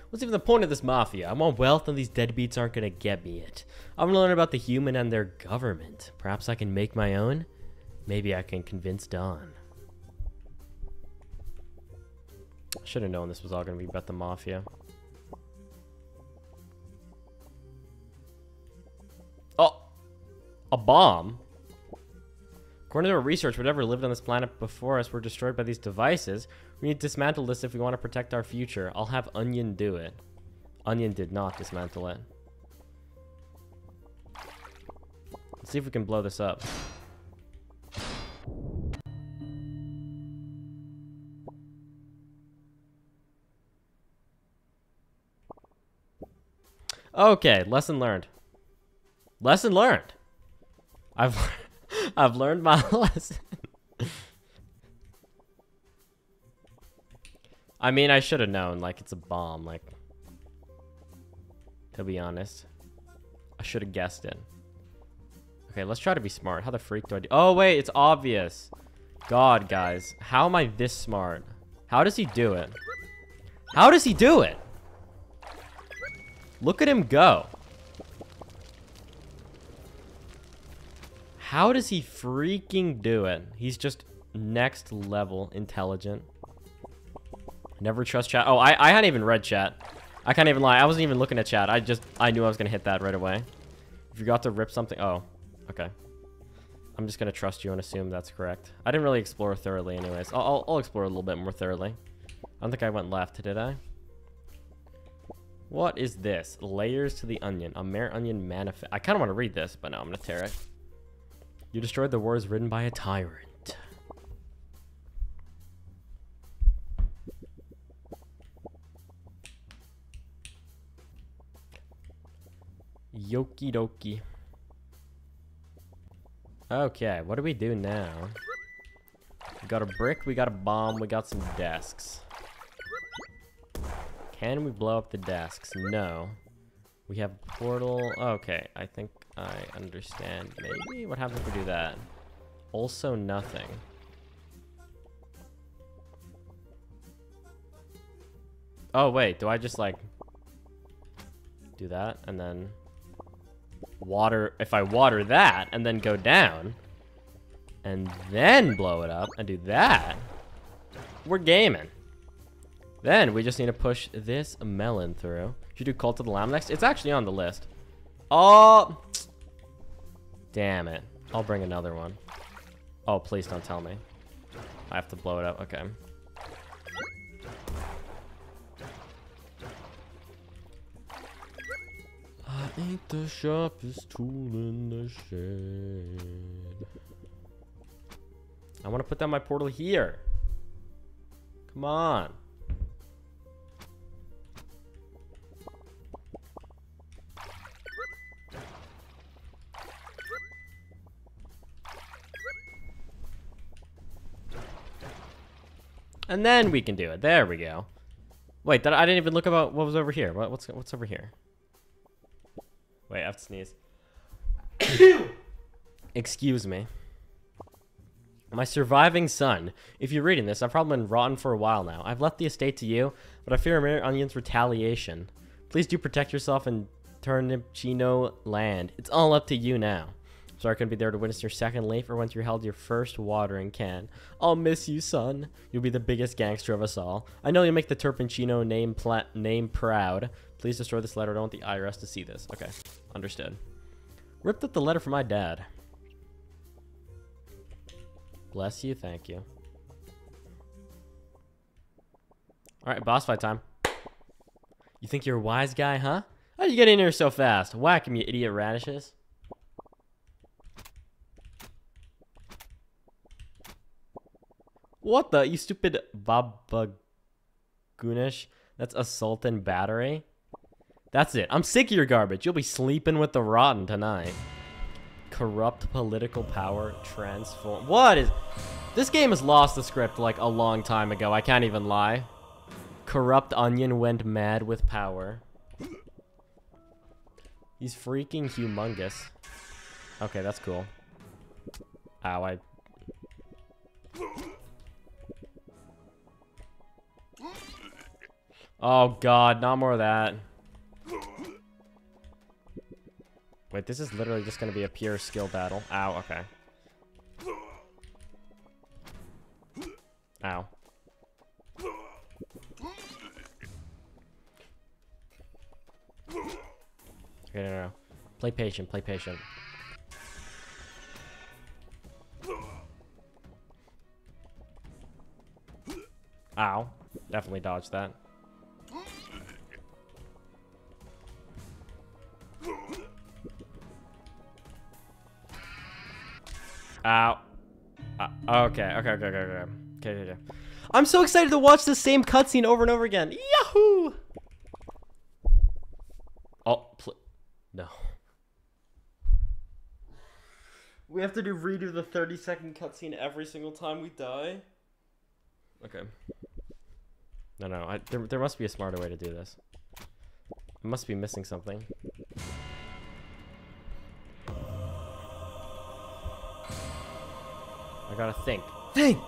What's even the point of this mafia? I want wealth and these deadbeats aren't gonna get me it. I want to learn about the human and their government. Perhaps I can make my own? Maybe I can convince Don. I should have known this was all gonna be about the mafia. Oh! A bomb? According to our research, whatever lived on this planet before us were destroyed by these devices. We need to dismantle this if we want to protect our future. I'll have Onion do it. Onion did not dismantle it. Let's see if we can blow this up. Okay, lesson learned. Lesson learned. I've learned my lesson. I mean, I should have known, like, it's a bomb, like, to be honest. I should have guessed it. Okay, let's try to be smart. How the freak do I do? Oh, wait, it's obvious. God, guys, how am I this smart? How does he do it? How does he do it? Look at him go. How does he freaking do it? He's just next level intelligent. Never trust chat. Oh, I hadn't even read chat. I can't even lie. I wasn't even looking at chat. I knew I was going to hit that right away. If you got to rip something. Oh, okay. I'm just going to trust you and assume that's correct. I didn't really explore thoroughly anyways. I'll explore a little bit more thoroughly. I don't think I went left, did I? What is this? Layers to the Onion. A Mayor Onion manifest. I kind of want to read this, but no, I'm going to tear it. You destroyed the words written by a tyrant. Yoki doki. Okay, what do we do now? We got a brick, we got a bomb, we got some desks. Can we blow up the desks? No. We have a portal. Okay, I think I understand. Maybe what happens if we do that? Also nothing. Oh wait, do I just like do that and then water? If I water that and then go down and then blow it up and do that, we're gaming. Then we just need to push this melon through. Should we do Cult of the Lamb next? It's actually on the list. Oh, damn it. I'll bring another one. Oh, please don't tell me. I have to blow it up. Okay. I ain't the sharpest tool in the shed. I want to put down my portal here. Come on. And then we can do it. There we go. Wait, that, I didn't even look about what was over here. What's over here? Wait, I have to sneeze. Excuse me. My surviving son. If you're reading this, I've probably been rotten for a while now. I've left the estate to you, but I fear Mayor Onion's retaliation. Please do protect yourself in Turnipcino land. It's all up to you now. Sorry I couldn't be there to witness your second leaf or once you held your first watering can. I'll miss you, son. You'll be the biggest gangster of us all. I know you'll make the Turpinchino name proud. Please destroy this letter. I don't want the IRS to see this. Okay, understood. Ripped up the letter from my dad. Bless you, thank you. Alright, boss fight time. You think you're a wise guy, huh? How'd you get in here so fast? Whack him, you idiot radishes. What the? You stupid Babagunish. That's assault and battery. That's it. I'm sick of your garbage. You'll be sleeping with the rotten tonight. Corrupt political power transform. What is... This game has lost the script like a long time ago. I can't even lie. Corrupt Onion went mad with power. He's freaking humongous. Okay, that's cool. Ow, I... Oh god, not more of that. Wait, this is literally just gonna be a pure skill battle. Ow, okay. Ow. Okay, no. Play patient, play patient. Ow. Definitely dodged that. Ow. Okay. I'm so excited to watch the same cutscene over and over again. Yahoo! Oh, no. We have to redo the 30-second cutscene every single time we die? Okay. No, there must be a smarter way to do this. I must be missing something. I gotta think. Think!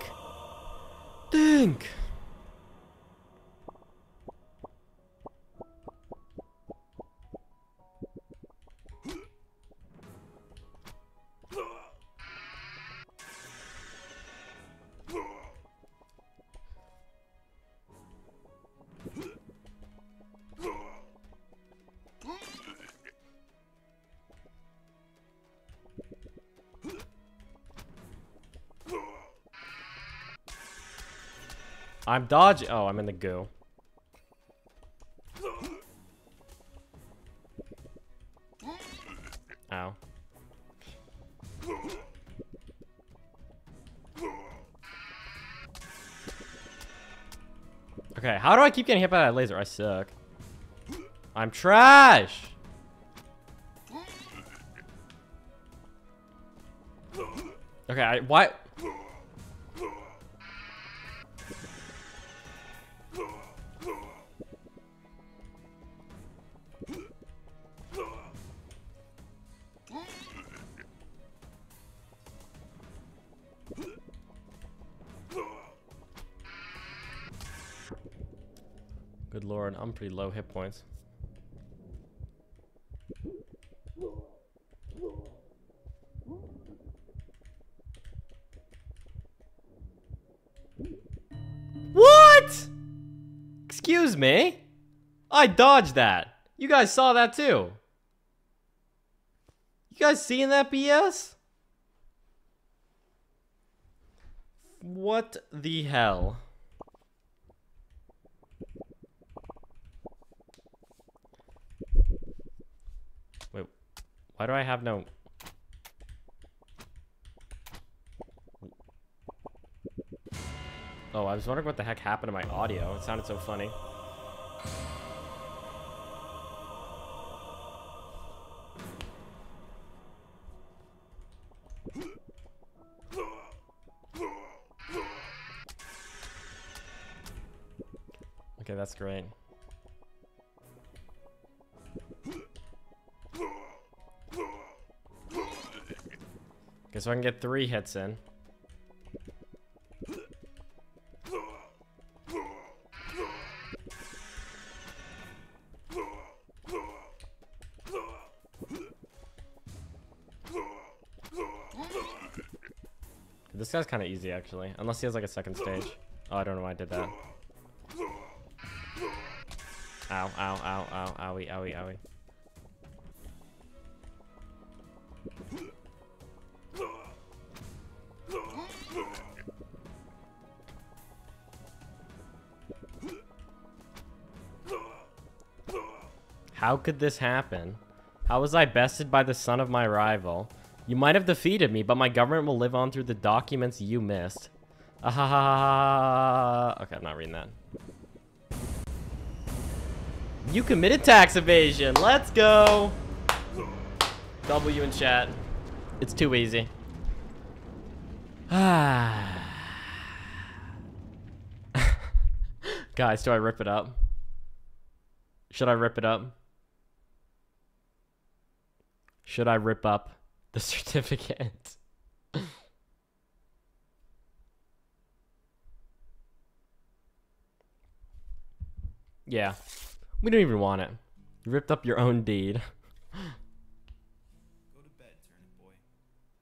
I'm dodging. Oh, I'm in the goo. Ow. Okay, how do I keep getting hit by that laser? I suck. I'm trash! Okay, why? Good lord, I'm pretty low hit points. What? Excuse me? I dodged that. You guys saw that too. You guys seeing that BS? What the hell? Wait, why do I have no... Oh, I was wondering what the heck happened to my audio. It sounded so funny. Okay, that's great. Okay, so I can get 3 hits in. This guy's kind of easy, actually. Unless he has, like, a second stage. Oh, I don't know why I did that. Ow, ow, ow, ow, owie, owie, owie. How could this happen? How was I bested by the son of my rival? You might have defeated me, but my government will live on through the documents you missed. Okay, I'm not reading that. You committed tax evasion. Let's go. W in chat. It's too easy. Guys, do I rip it up? Should I rip it up? Should I rip up the certificate? Yeah. We don't even want it. You ripped up your own deed. Go to bed, Turnip Boy.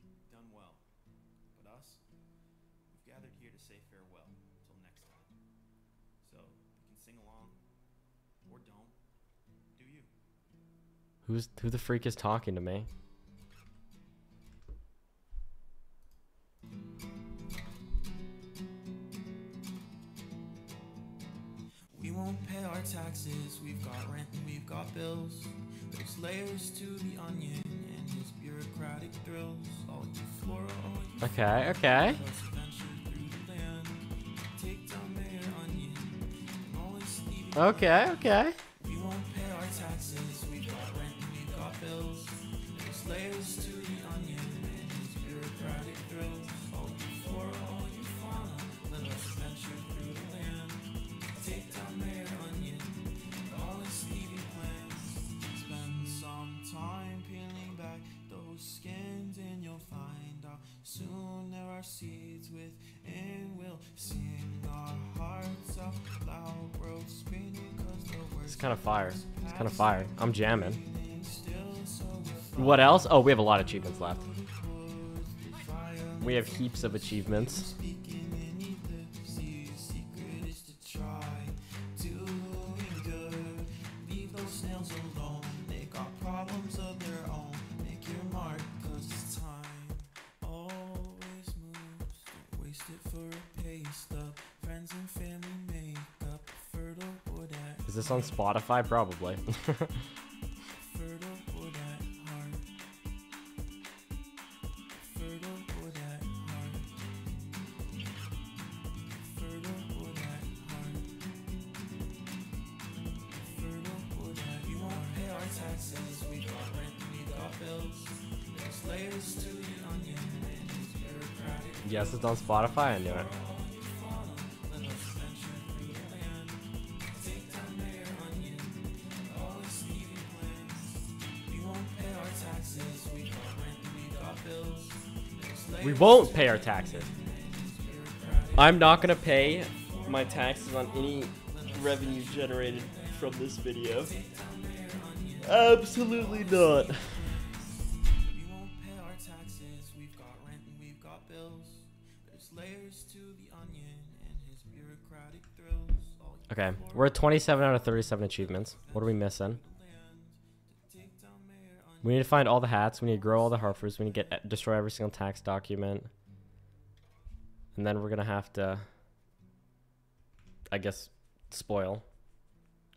You've done well. But us, we've gathered here to say farewell until next time. So, you can sing along or don't. Do you? Who the freak is talking to me? We won't pay our taxes, we've got rent and we've got bills. There's layers to the onion and his bureaucratic thrills. All you floral, all you okay, okay. Okay, okay. We won't pay our taxes, we've got rent and we've got bills. There's layers to the onion and his bureaucratic thrills. All you floral, all you fauna, let us venture through the land. Take down Mayor Onion, all his sleepy plans. Spend some time peeling back those skins, and you'll find out soon there are seeds within. We'll sing our hearts out loud, world spinning, cause the words. It's kind of fire. It's kind of fire. I'm jamming. What else? Oh, we have a lot of achievements left. We have heaps of achievements. Is this on Spotify? Probably. Yes, it's on Spotify. I knew it. We won't pay our taxes. I'm not gonna pay my taxes on any revenue generated from this video. Absolutely not. Okay, we're at 27 out of 37 achievements. What are we missing? We need to find all the hats. We need to grow all the harpers. We need to destroy every single tax document. And then we're going to have to, I guess, spoil.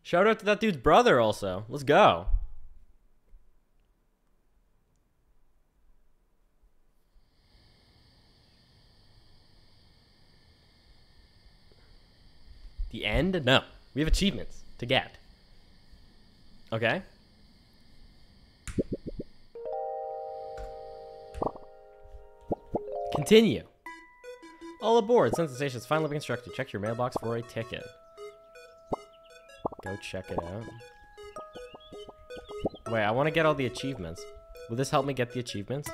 Shout out to that dude's brother also. Let's go. The end? No. We have achievements to get. Okay. Continue. All aboard. Since the station is finally being constructed, check your mailbox for a ticket. Go check it out. Wait, I want to get all the achievements. Will this help me get the achievements?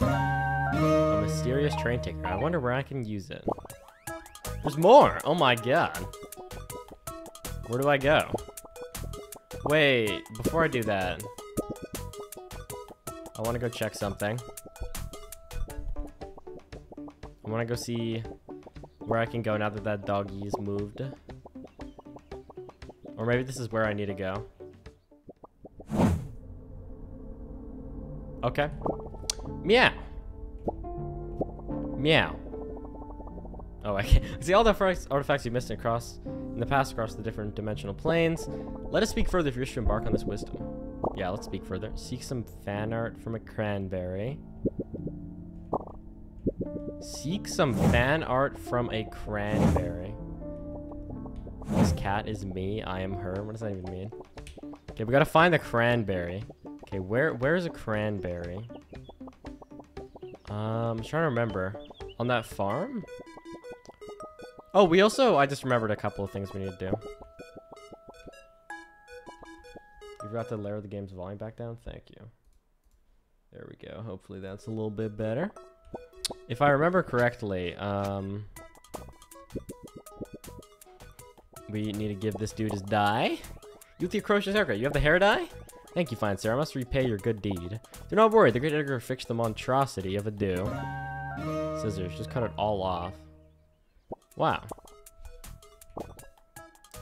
A mysterious train ticker. I wonder where I can use it. There's more! Oh my god. Where do I go? Wait, before I do that, I want to go check something. I want to go see where I can go now that that doggy's moved. Or maybe this is where I need to go. Okay. Meow. Meow. Oh, I can't. See all the artifacts you missed across in the past across the different dimensional planes. Let us speak further if you wish to embark on this wisdom. Yeah, let's speak further. Seek some fan art from a cranberry. Seek some fan art from a cranberry. This cat is me. I am her. What does that even mean? Okay, we gotta find the cranberry. Okay, where is a cranberry? I'm trying to remember. On that farm? Oh, we also, I just remembered a couple of things we need to do. You forgot to lower the game's volume back down? Thank you. There we go. Hopefully that's a little bit better. If I remember correctly, we need to give this dude his dye. You with the atrocious haircut. You have the hair dye? Thank you, fine sir. I must repay your good deed. Do not worry. The great Edgar fixed the monstrosity of a do. Scissors. Just cut it all off. Wow.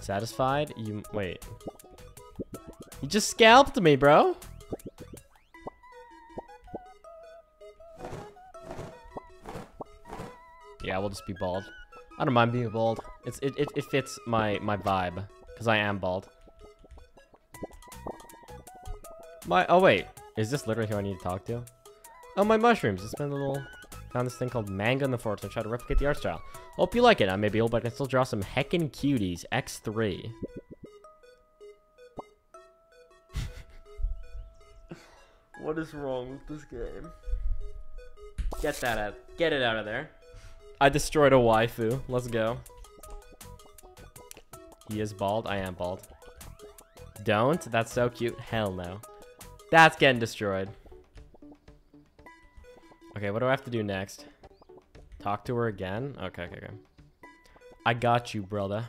Satisfied? You... Wait. You just scalped me, bro! Yeah, we'll just be bald. I don't mind being bald. It fits my vibe. Because I am bald. Oh, wait. Is this literally who I need to talk to? Oh, my mushrooms. It's been a little... Found this thing called Manga in the Forest and try to replicate the art style. Hope you like it. I may be old, but I can still draw some heckin' cuties. X3. What is wrong with this game? Get that out. Get it out of there. I destroyed a waifu. Let's go. He is bald. I am bald. Don't? That's so cute. Hell no. That's getting destroyed. Okay, what do I have to do next? Talk to her again? Okay, okay, okay. I got you, brother.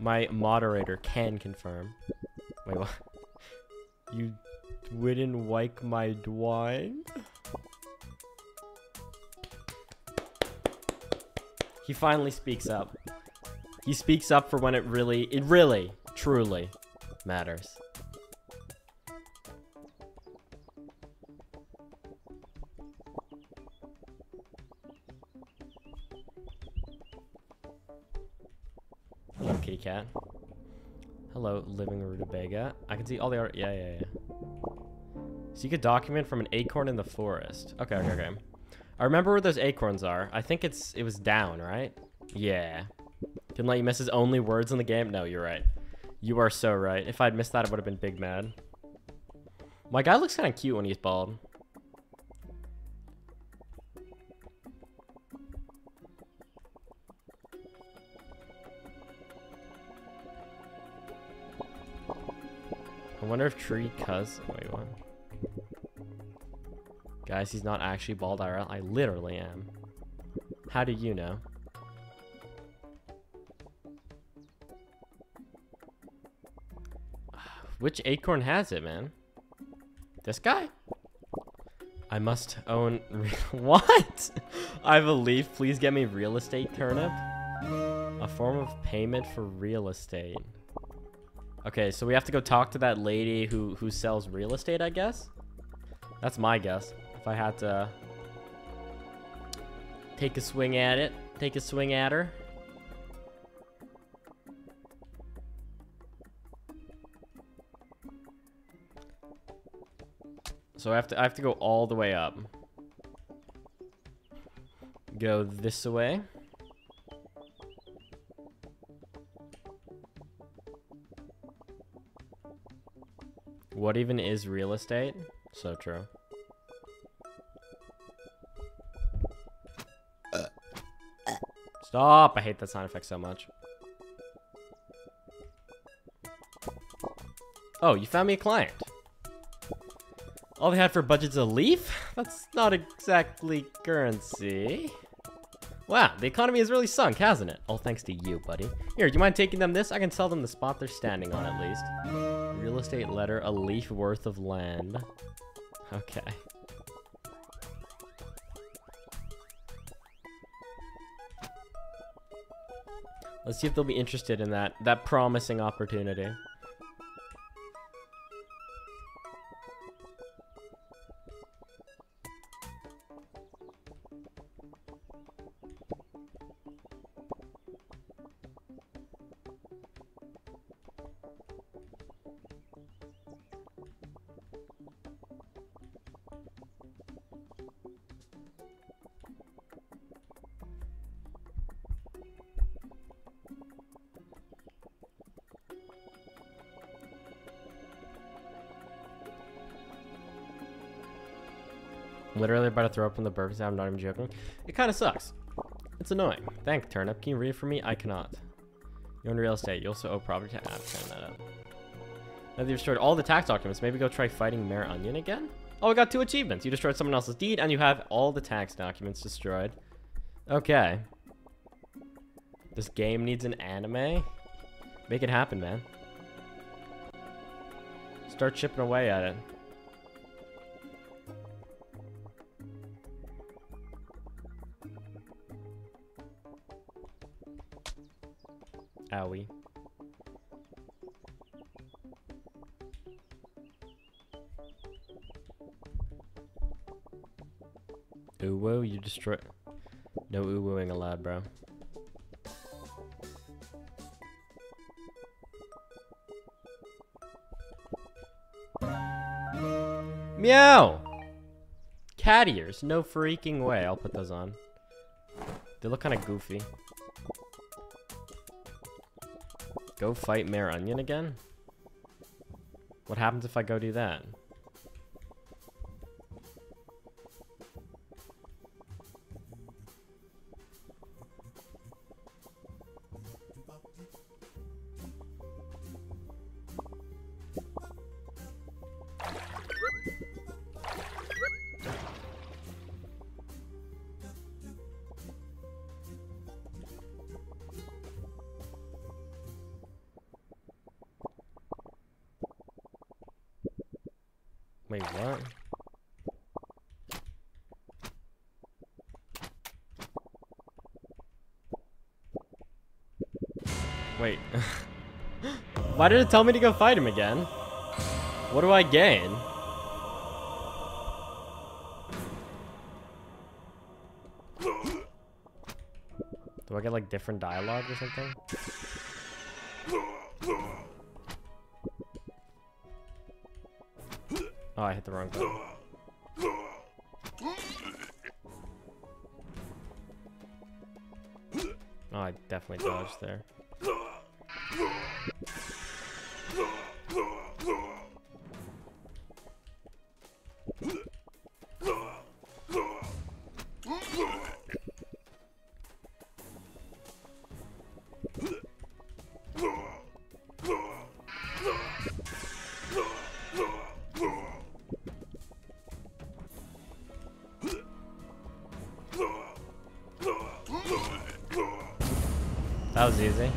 My moderator can confirm. Wait, what? You wouldn't like my dwine? He finally speaks up. He speaks up for when it really, truly matters. Hello, kitty cat. Hello, living rutabaga. I can see all the art. Yeah, yeah, yeah. Seek a document from an acorn in the forest. Okay, okay, okay. I remember where those acorns are. I think it was down, right? Yeah. Didn't let you miss his only words in the game. No, you're right. You are so right. If I'd missed that, I would have been big mad. My guy looks kind of cute when he's bald. I wonder if Tree Cuz... Wait, what? Guys, he's not actually bald IRL. I literally am. How do you know? Which acorn has it, man? This guy? I must own... What? I believe. Please get me real estate, Turnip. A form of payment for real estate. Okay, so we have to go talk to that lady who sells real estate, I guess? That's my guess. If if I had to take a swing at it, take a swing at her. So I have to go all the way up. Go this way. What even is real estate? So true. Stop! I hate that sound effect so much. Oh, you found me a client. All they had for budget's a leaf? That's not exactly currency. Wow, the economy has really sunk, hasn't it? All thanks to you, buddy. Here, do you mind taking them this? I can sell them the spot they're standing on, at least. Real estate letter, a leaf worth of land. Okay. Let's see if they'll be interested in that promising opportunity. Literally about to throw up from the burpees. I'm not even joking. It kind of sucks. It's annoying. Thanks, Turnip. Can you read it for me? I cannot. You own real estate. You also owe property tax. I've found that out. Now that you've destroyed all the tax documents, maybe go try fighting Mayor Onion again? Oh, I got 2 achievements. You destroyed someone else's deed, and you have all the tax documents destroyed. Okay. This game needs an anime? Make it happen, man. Start chipping away at it. Owie. Uwu, you destroy. No uwuing allowed, bro. Meow! Cat ears, no freaking way. I'll put those on. They look kind of goofy. Go fight Mayor Onion again? What happens if I go do that? Wait, what? Wait. Why did it tell me to go fight him again? What do I gain? Do I get like different dialogue or something? Oh, I hit the wrong button. Oh, I definitely dodged there. That was easy.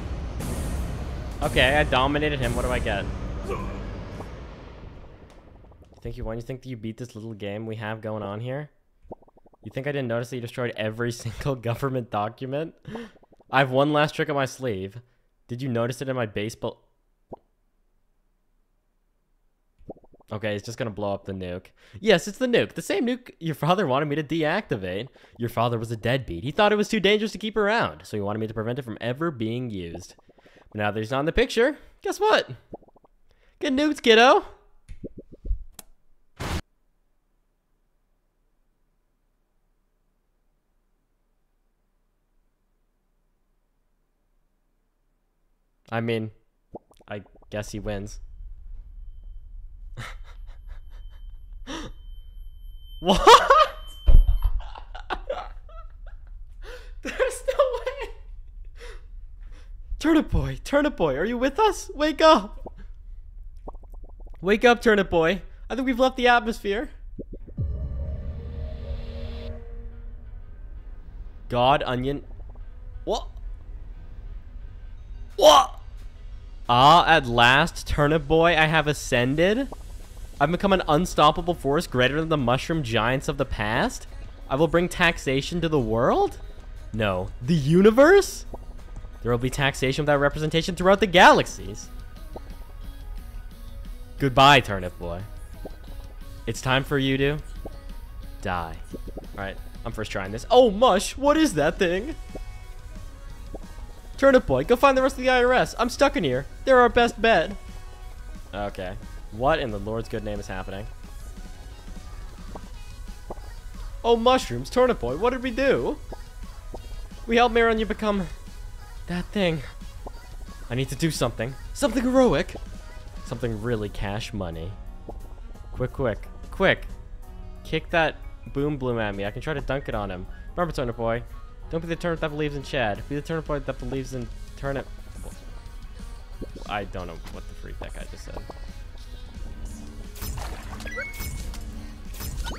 Okay, I dominated him. What do I get? You think you won? You think that you beat this little game we have going on here? You think I didn't notice that you destroyed every single government document? I have one last trick up my sleeve. Did you notice it in my baseball? Okay, it's just gonna blow up the nuke. Yes, it's the nuke. The same nuke your father wanted me to deactivate. Your father was a deadbeat. He thought it was too dangerous to keep around, so he wanted me to prevent it from ever being used. But now that he's not in the picture, guess what? Get nuked, kiddo! I mean, I guess he wins. What? There's no way. Turnip Boy, are you with us? Wake up. Wake up, Turnip Boy. I think we've left the atmosphere. God, Onion. What? What? Ah, at last, Turnip Boy, I have ascended. I've become an unstoppable force greater than the mushroom giants of the past. I will bring taxation to the world? No, the universe? There will be taxation without representation throughout the galaxies. Goodbye, Turnip Boy. It's time for you to die. Alright, I'm first trying this. Oh, mush, what is that thing? Turnip Boy, go find the rest of the IRS. I'm stuck in here. They're our best bet. Okay. What in the Lord's good name is happening? Oh, mushrooms, Turnip Boy, what did we do? We helped Mayor Onion become that thing. I need to do something. Something heroic. Something really cash money. Quick, quick, quick. Kick that boom bloom at me. I can try to dunk it on him. Remember, Turnip Boy, don't be the turnip that believes in Chad. Be the Turnip Boy that believes in turnip. I don't know what the freak that guy just said.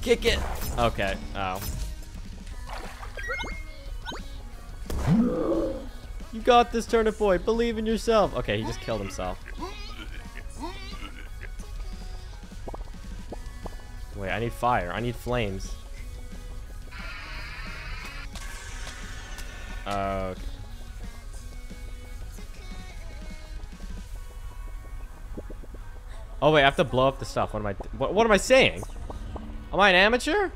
Kick it! Okay, oh. You got this, Turnip Boy, believe in yourself! Okay, he just killed himself. Wait, I need fire, I need flames. Okay. Oh wait, I have to blow up the stuff, what am I saying? Am I an amateur?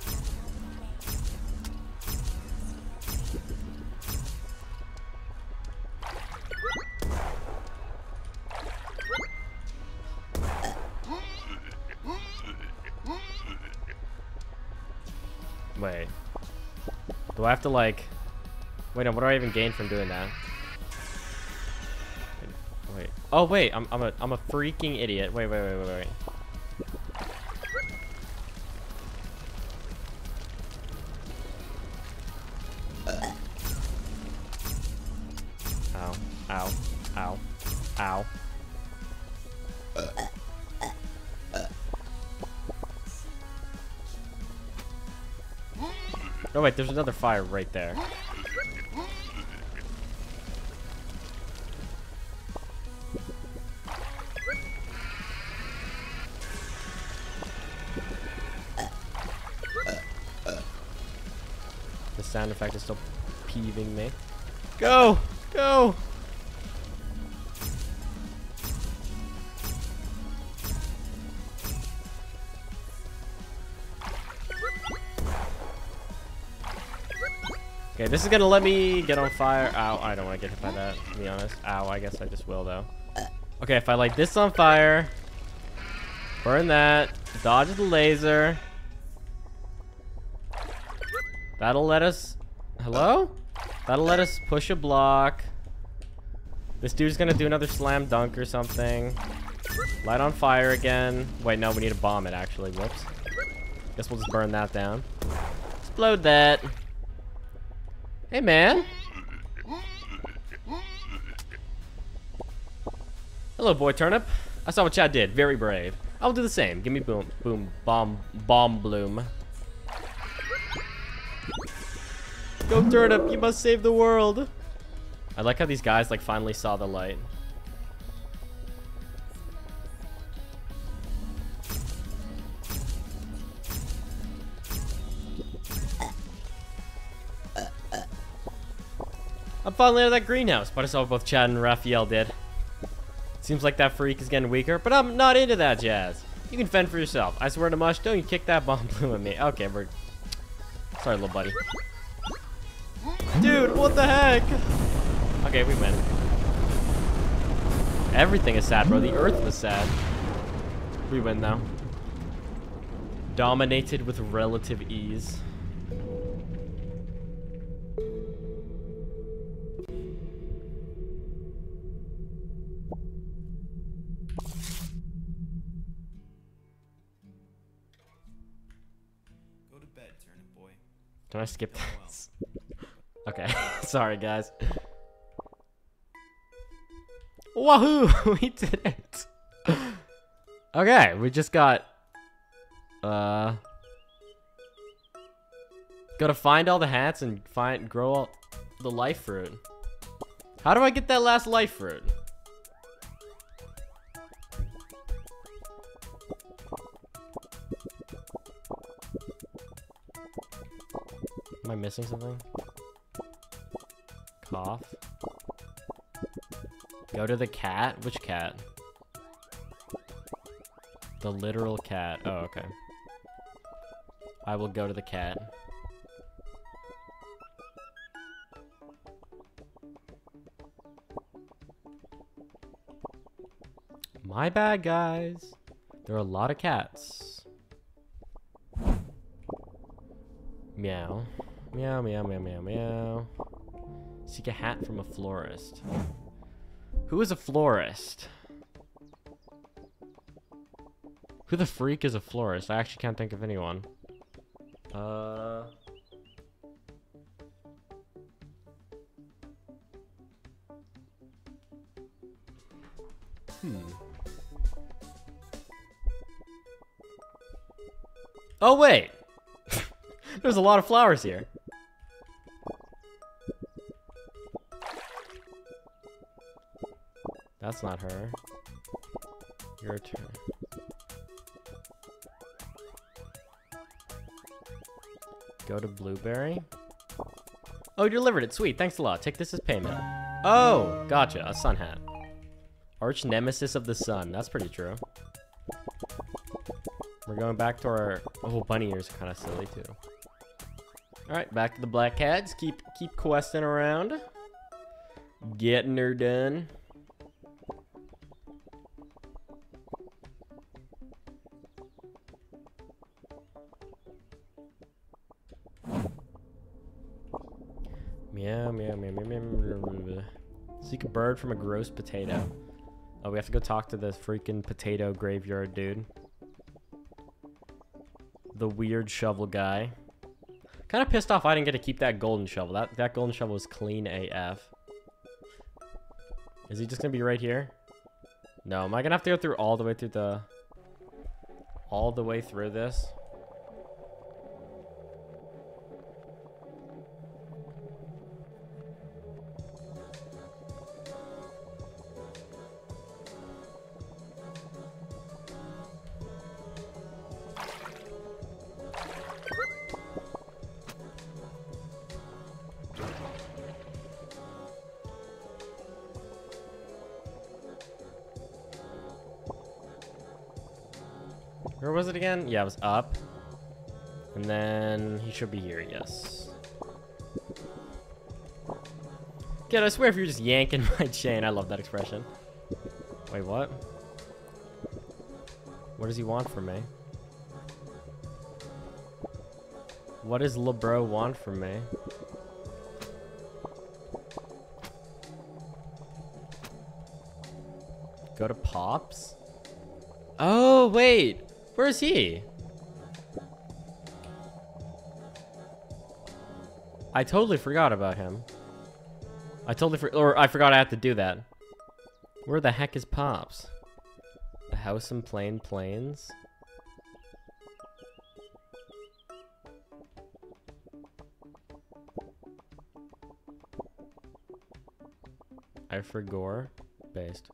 Wait. Do I have to like... Wait, what do I even gain from doing that? Wait. Oh wait, I'm a freaking idiot. Wait. Ow. Oh wait, there's another fire right there. The sound effect is still peeving me. Go! Go! Okay, this is gonna let me get on fire. Ow, I don't want to get hit by that, to be honest. Ow, I guess I just will, though. Okay, if I light this on fire, burn that, dodge the laser. That'll let us... Hello? That'll let us push a block. This dude's gonna do another slam dunk or something. Light on fire again. Wait, no, we need to bomb it, actually. Whoops. Guess we'll just burn that down. Explode that. Hey, man. Hello, boy turnip. I saw what Chad did. Very brave. I'll do the same. Give me boom, boom, bomb bloom. Go, turnip. You must save the world. I like how these guys, like, finally saw the light. I'm finally out of that greenhouse, but I saw what both Chad and Raphael did. Seems like that freak is getting weaker, but I'm not into that jazz. You can fend for yourself. I swear to Mush, don't you kick that bomb bloom at me. Okay, we're... Sorry, little buddy. Dude, what the heck? Okay, we win. Everything is sad, bro. The earth was sad. We win, though. Dominated with relative ease. Can I skip this? Okay, sorry guys. Wahoo! We did it! Okay, we just got... Gotta find all the hats and grow all the life fruit. How do I get that last life fruit? Am I missing something? Cough. Go to the cat? Which cat? The literal cat. Oh, okay. I will go to the cat. My bad, guys. There are a lot of cats. Meow. Meow, meow, meow, meow, meow. Seek a hat from a florist. Who is a florist? Who the freak is a florist? I actually can't think of anyone. Oh, wait. There's a lot of flowers here. That's not her. Your turn. Go to Blueberry. Oh, you delivered it. Sweet. Thanks a lot. Take this as payment. Oh, gotcha. A sun hat. Arch nemesis of the sun. That's pretty true. We're going back to our... Oh, bunny ears are kind of silly, too. All right, back to the black cats. Keep questing around. Getting her done. Meow, meow, meow, meow, meow. Seek a bird from a gross potato. Oh, we have to go talk to the freaking potato graveyard dude. The weird shovel guy. Kind of pissed off I didn't get to keep that golden shovel. That golden shovel was clean AF. Is he just gonna be right here? No, am I gonna have to go through all the way through the... All the way through this? Where was it again? Yeah, it was up. And then he should be here, yes. God, I swear if you're just yanking my chain. I love that expression. Wait, what? What does he want from me? What does LeBro want from me? Go to Pops? Oh, wait. Where is he? I totally forgot about him. I forgot I had to do that. Where the heck is Pops? The house in Plain Plains? I forgot. Based.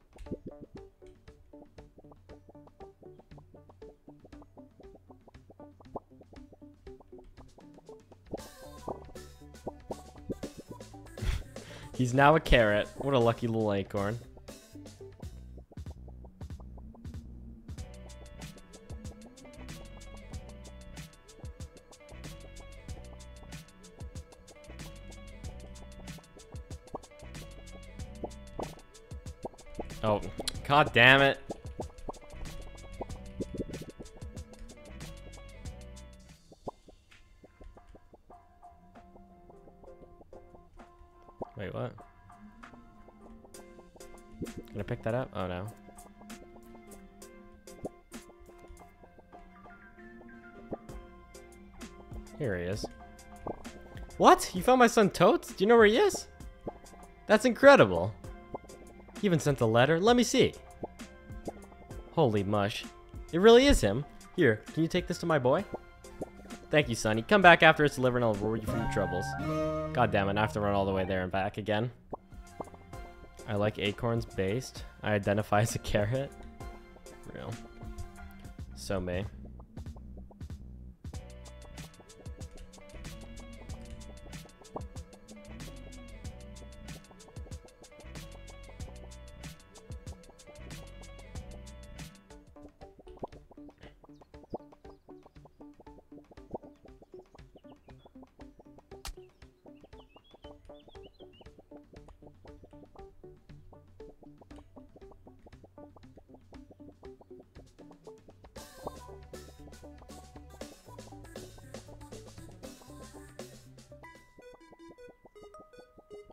He's now a carrot. What a lucky little acorn. Oh, god damn it. Wait, what? Can I pick that up? Oh, no. Here he is. What? You found my son Totes? Do you know where he is? That's incredible. He even sent a letter. Let me see. Holy mush. It really is him. Here, can you take this to my boy? Thank you, Sonny. Come back after it's delivered and I'll reward you for your troubles. God damn it, I have to run all the way there and back again. I like acorns based. I identify as a carrot. Real. So me.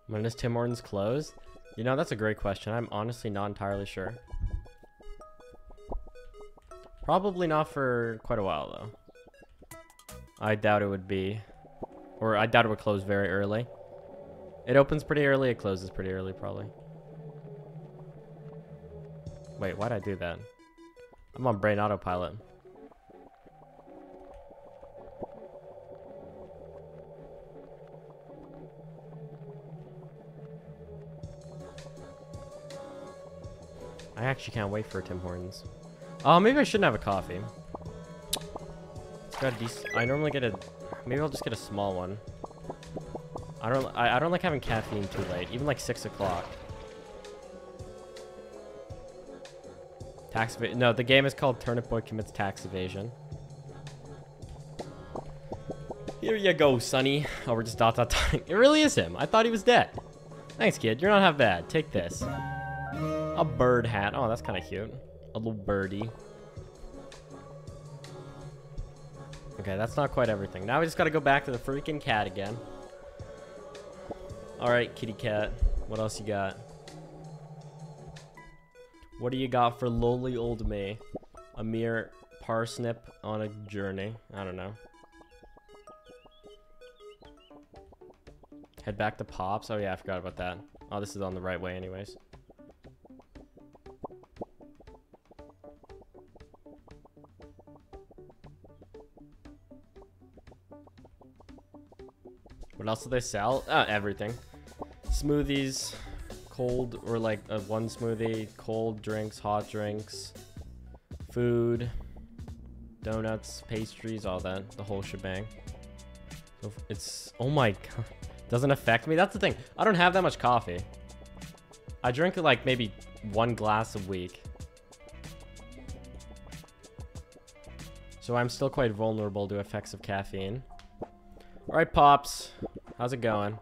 When is Tim Hortons closed? You know, that's a great question. I'm honestly not entirely sure. Probably not for quite a while, though. I doubt it would be. Or I doubt it would close very early. It opens pretty early. It closes pretty early, probably. Wait, why'd I do that? I'm on brain autopilot. I actually can't wait for Tim Hortons. Oh, maybe I shouldn't have a coffee. It's got a decent, I normally get a... Maybe I'll just get a small one. I don't like having caffeine too late. Even like 6 o'clock. Tax evasion. No, the game is called Turnip Boy Commits Tax Evasion. Here you go, Sonny. Oh, we're just dot. It really is him. I thought he was dead. Thanks, kid. You're not half bad. Take this. A bird hat. Oh, that's kind of cute. A little birdie. Okay, that's not quite everything. Now we just gotta go back to the freaking cat again. Alright, kitty cat. What else you got? What do you got for lowly old me? A mere parsnip on a journey. I don't know. Head back to Pops. Oh yeah, I forgot about that. Oh, this is on the right way anyways. What else do they sell? Everything. Smoothies, cold or like one smoothie, cold drinks, hot drinks, food, donuts, pastries, all that, the whole shebang. It's, oh my god, doesn't affect me. That's the thing. I don't have that much coffee. I drink like maybe one glass a week. So I'm still quite vulnerable to effects of caffeine. Alright, Pops. How's it going?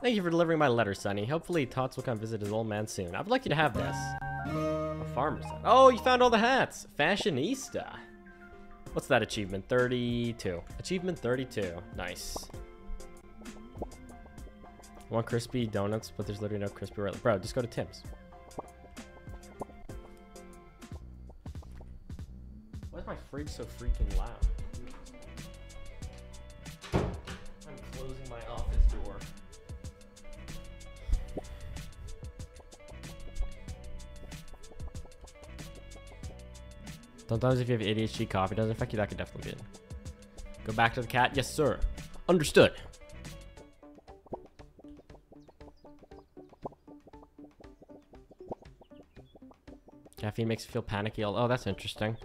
Thank you for delivering my letter, Sonny. Hopefully, Tots will come visit his old man soon. I would like you to have this. A farmer's hat. Oh, you found all the hats! Fashionista! What's that achievement? 32. Achievement 32. Nice. Want crispy donuts, but there's literally no crispy... Bro, just go to Tim's. Why is my fridge so freaking loud? Closing my office door. Sometimes if you have ADHD, coffee doesn't affect you. That could definitely be it. Go back to the cat. Yes, sir. Understood. Caffeine makes you feel panicky. Oh, that's interesting.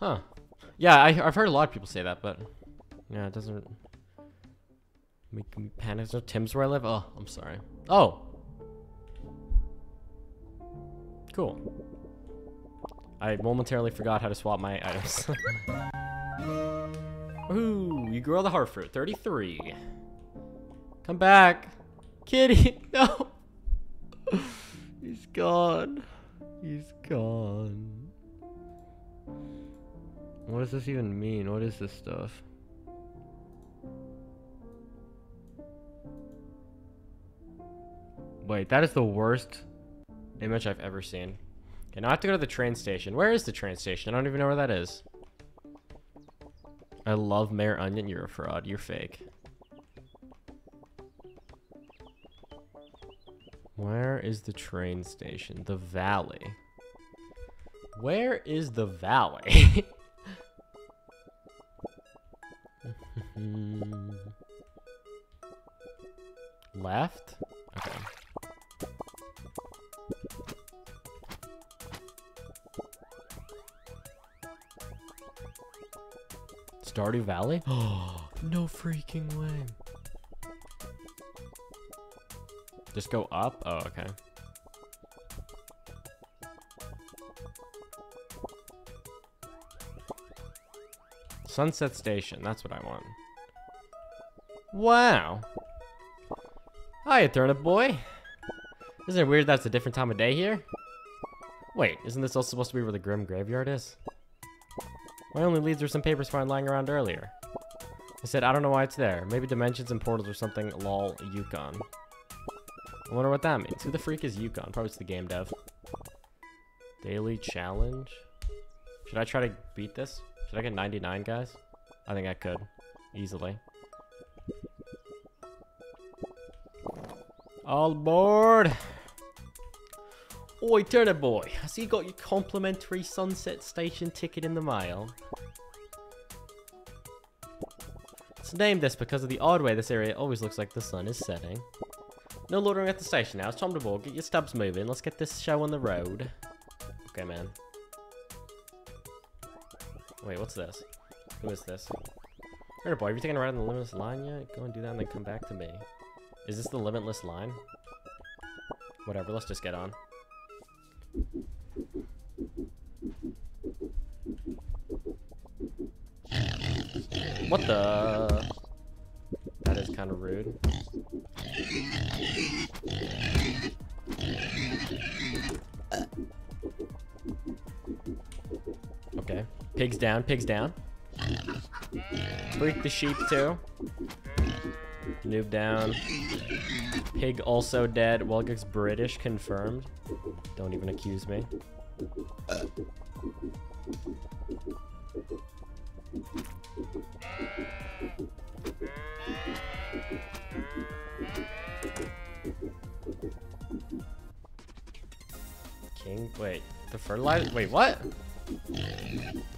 Huh. Yeah, I've heard a lot of people say that, but... Yeah, it doesn't... Make me panic. There's no Tim's where I live. Oh, I'm sorry. Oh! Cool. I momentarily forgot how to swap my items. Woohoo! You grew all the heart fruit. 33. Come back! Kitty! No! He's gone. He's gone. What does this even mean? What is this stuff? Wait, that is the worst image I've ever seen. Okay, now I have to go to the train station. Where is the train station? I don't even know where that is. I love Mayor Onion. You're a fraud. You're fake. Where is the train station? The valley. Where is the valley? Left? Okay. Stardew Valley? Oh, no freaking way. Just go up? Oh, okay. Sunset Station, that's what I want. Wow. Hiya, Turnip Boy. Isn't it weird that it's a different time of day here? Wait, isn't this also supposed to be where the Grim Graveyard is? My only leads were some papers found lying around earlier. I said, I don't know why it's there. Maybe dimensions and portals or something. Lol, Yukon. I wonder what that means. Who the freak is Yukon? Probably it's the game dev. Daily challenge? Should I try to beat this? Should I get 99, guys? I think I could. Easily. All aboard! Oi, Turnip Boy, has he got your complimentary Sunset Station ticket in the mail? It's named this because of the odd way this area always looks like the sun is setting. No loitering at the station now, it's time to board. Get your stubs moving, let's get this show on the road. Okay, man. Wait, what's this? Who is this? Turnip Boy, have you taken a ride on the Limitless Line yet? Go and do that and then come back to me. Is this the Limitless Line? Whatever, let's just get on. What the? That is kind of rude. Okay. Pigs down, pigs down. Freak the sheep too. Noob down. Pig also dead. Waligug's British confirmed. Don't even accuse me. King, wait, the fertilizer, wait, what? Do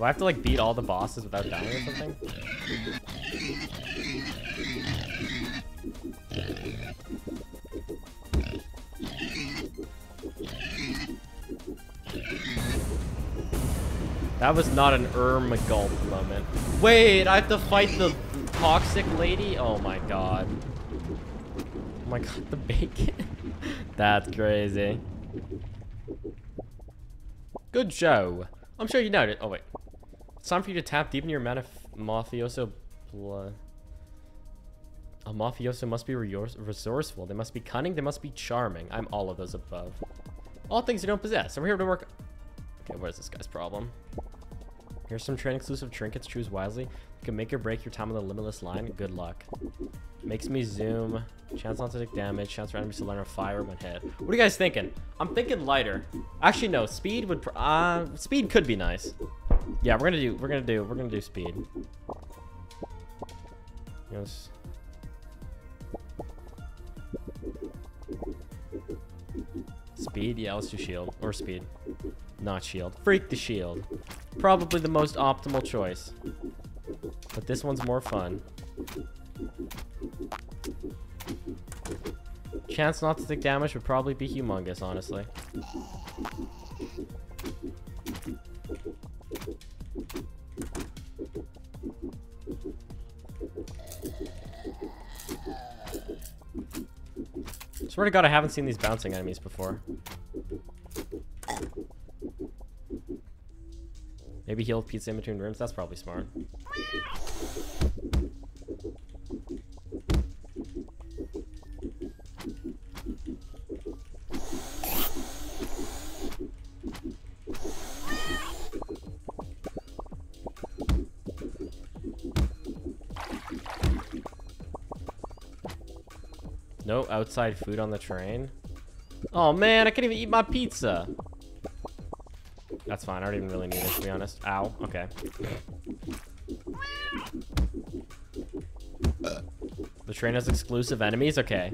I have to like beat all the bosses without dying or something? That was not an Ermagulp moment. Wait, I have to fight the toxic lady? Oh my god. Oh my god, the bacon. That's crazy. Good show. I'm sure you know it. Oh wait. It's time for you to tap deep into your mafioso blood. A mafioso must be resourceful. They must be cunning. They must be charming. I'm all of those above. All things you don't possess. I'm here to work. Okay, what is this guy's problem? Here's some train-exclusive trinkets. Choose wisely. You can make or break your time on the Limitless Line. Good luck. Makes me zoom. Chance not to take damage. Chance for enemies to land on fire when hit. What are you guys thinking? I'm thinking lighter. Actually, no. Speed would. Speed could be nice. Yeah, we're gonna do speed. Yes. Speed. Yeah, let's do shield or speed. Not shield. Freak the shield. Probably the most optimal choice. But this one's more fun. Chance not to take damage would probably be humongous, honestly. Swear to God, I haven't seen these bouncing enemies before. Maybe heal pizza in between rooms. That's probably smart. No outside food on the train? Oh man, I can't even eat my pizza. That's fine, I don't even really need it, to be honest. Ow, okay. The train has exclusive enemies? Okay.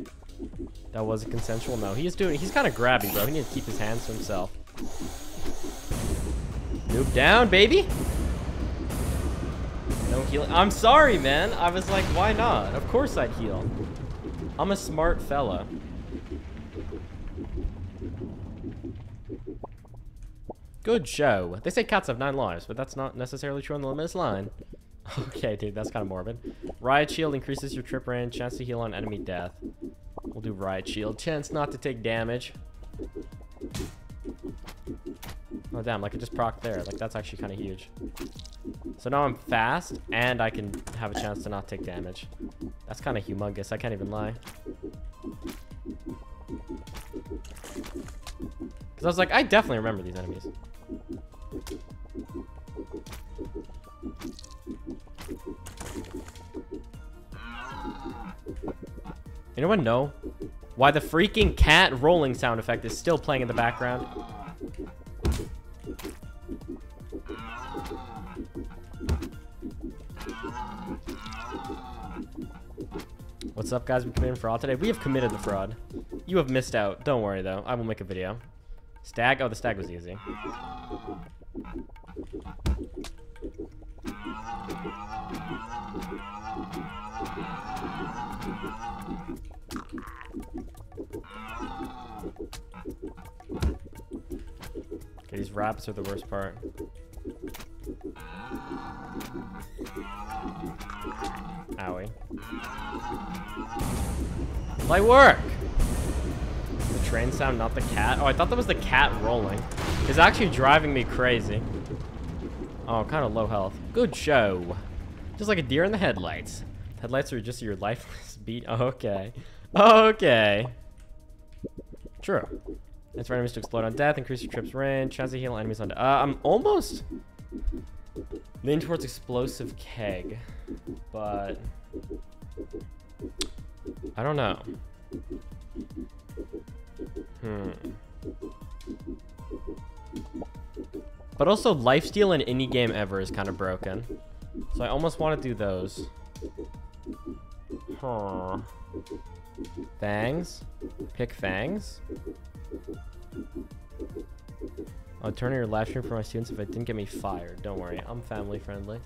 That wasn't consensual, no. He's kind of grabby, bro. He needs to keep his hands to himself. Noob down, baby! No healing. I'm sorry, man. I was like, why not? Of course I'd heal. I'm a smart fella. Good show. They say cats have 9 lives, but that's not necessarily true on the Limitless Line. Okay, dude, that's kind of morbid. Riot Shield increases your trip range, chance to heal on enemy death. We'll do Riot Shield. Chance not to take damage. Oh, damn, like I just procced there. Like, that's actually kind of huge. So now I'm fast, and I can have a chance to not take damage. That's kind of humongous. I can't even lie. Because I was like, I definitely remember these enemies. Anyone know why the freaking cat rolling sound effect is still playing in the background? What's up, guys? We committed fraud today. We have committed the fraud. You have missed out. Don't worry, though. I will make a video. Stag? Oh, the stag was easy. Okay, these raps are the worst part. Owie. Light work! The train sound, not the cat. Oh, I thought that was the cat rolling. It's actually driving me crazy. Oh, kind of low health. Good show. Just like a deer in the headlights. Headlights are just your lifeless beat. Okay. Okay. True. It's for enemies to explode on death. Increase your trip's range. Chance to heal enemies on... I'm almost... leaning towards explosive keg. But... I don't know. But also, lifesteal in any game ever is kind of broken. So I almost want to do those. Huh. Fangs? Pick fangs? I'll turn on your live stream for my students if it didn't get me fired. Don't worry, I'm family friendly.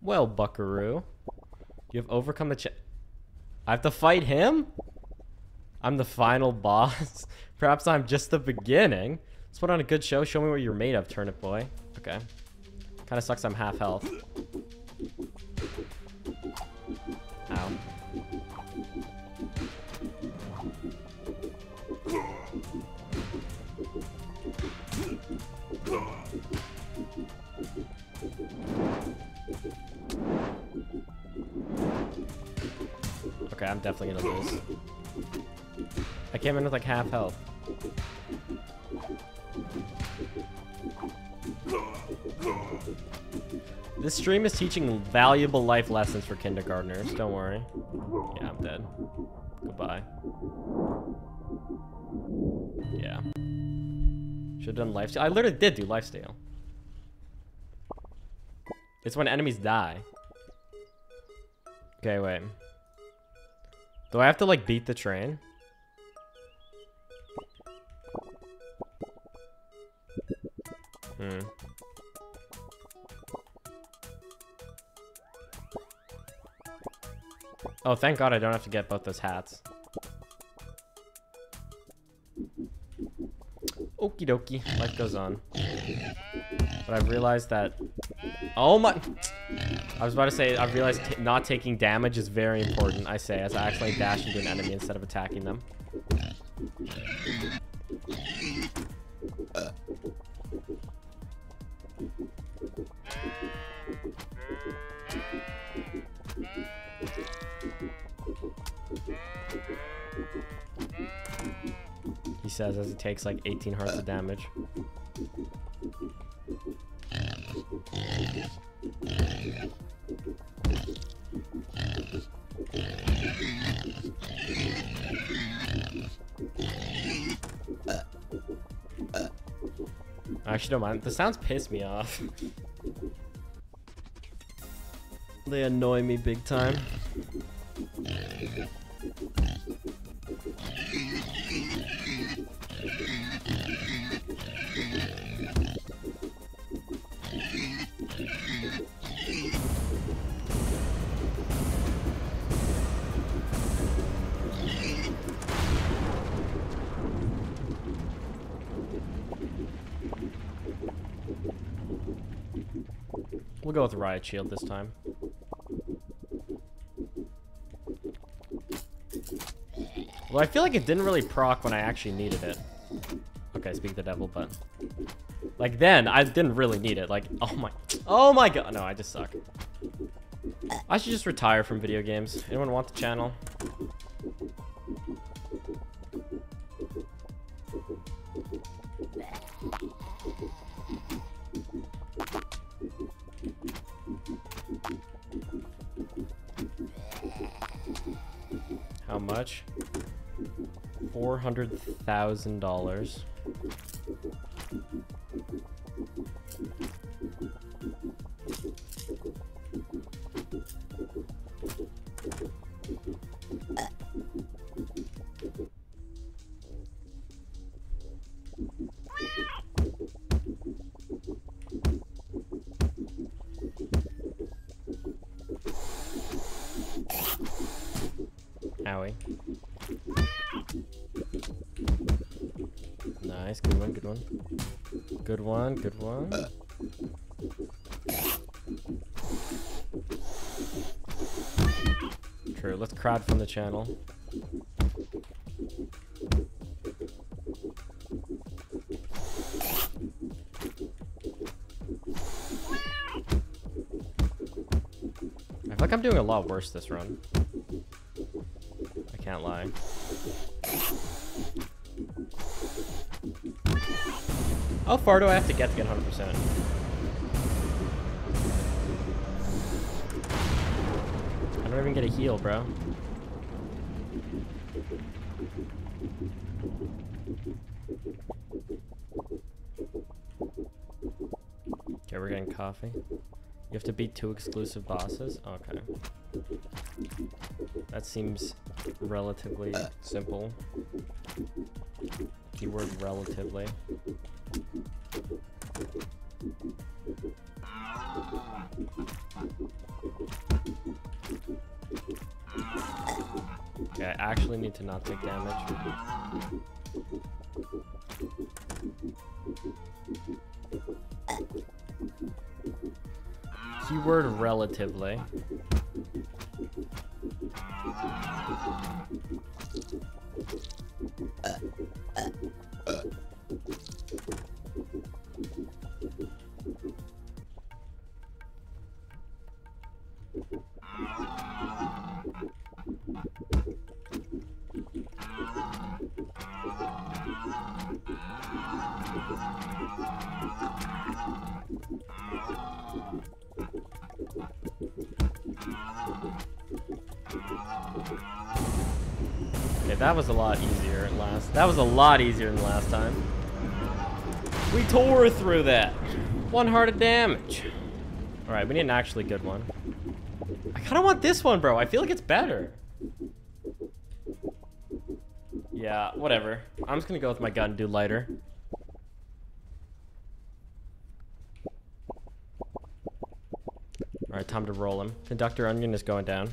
Well, buckaroo. You have overcome the I have to fight him? I'm the final boss. Perhaps I'm just the beginning. Let's put on a good show. Show me what you're made of, Turnip Boy. Okay. Kind of sucks I'm half health. Ow. Okay, I'm definitely gonna lose. I came in with like half health. This stream is teaching valuable life lessons for kindergartners. Don't worry. Yeah, I'm dead. Goodbye. Yeah. Should've done lifesteal. I literally did do lifesteal. It's when enemies die. Okay, wait. Do I have to, like, beat the train? Oh, thank God I don't have to get both those hats. Okie dokie. Life goes on. But I've realized that... Oh my... I was about to say, I've realized not taking damage is very important, I say, as I actually dash into an enemy instead of attacking them. He says as it takes like 18 hearts of damage. I actually don't mind. The sounds piss me off. They annoy me big time. We'll go with Riot Shield this time. Well, I feel like it didn't really proc when I actually needed it. Okay, speak the devil, but... like, then, I didn't really need it. Like, oh my god. No, I just suck. I should just retire from video games. Anyone want the channel? How much? $400,000. Owie. Nice, good one, good one. Good one, good one. True, let's crowd from the channel. I feel like I'm doing a lot worse this run. Can't lie. How far do I have to get 100%? I don't even get a heal, bro. Okay, we're getting coffee. You have to beat 2 exclusive bosses? Okay. That seems relatively simple. Keyword relatively. Okay, I actually need to not take damage. Keyword relatively. That was a lot easier than last. That was a lot easier than last time. We tore through that. 1 heart of damage. All right, we need an actually good one. I kind of want this one, bro. I feel like it's better. Yeah, whatever. I'm just gonna go with my gun and do lighter. All right, time to roll him. Conductor Onion is going down.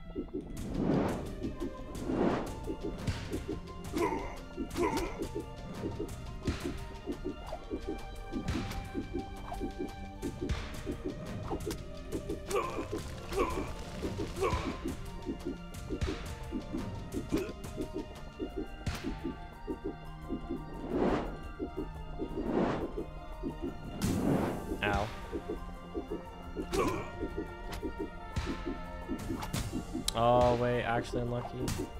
Oh, wait, actually unlucky.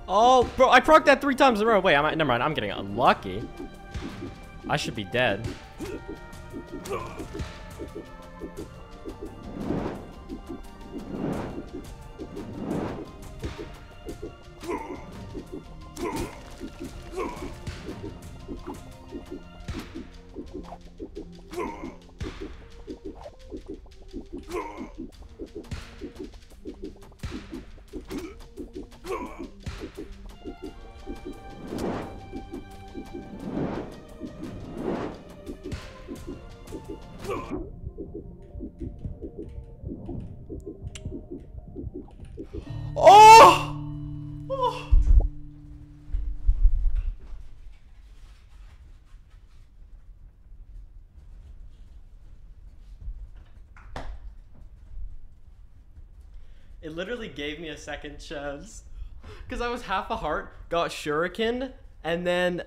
Oh, bro, I procced that 3 times in a row. Wait, never mind, I'm getting unlucky. I should be dead. It literally gave me a second chance because I was half a heart, got shurikened, and then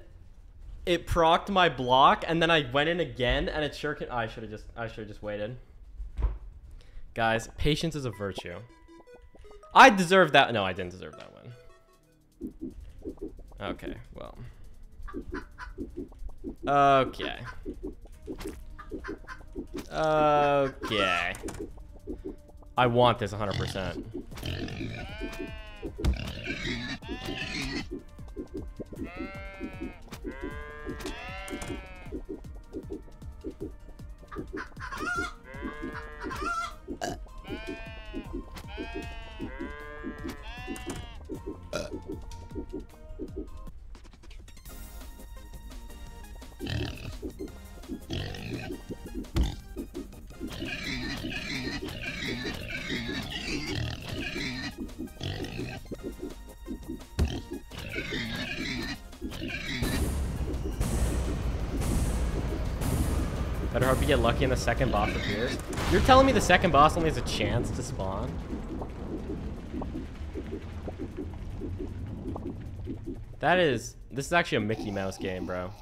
it procced my block, and then I went in again and it shuriken. Oh, I should have just waited. Guys, patience is a virtue. I deserve that. No, I didn't deserve that one. Okay, well. Okay. Okay. I want this 100%. Better hope you get lucky and the second boss appears. You're telling me the second boss only has a chance to spawn? That is... This is actually a Mickey Mouse game, bro.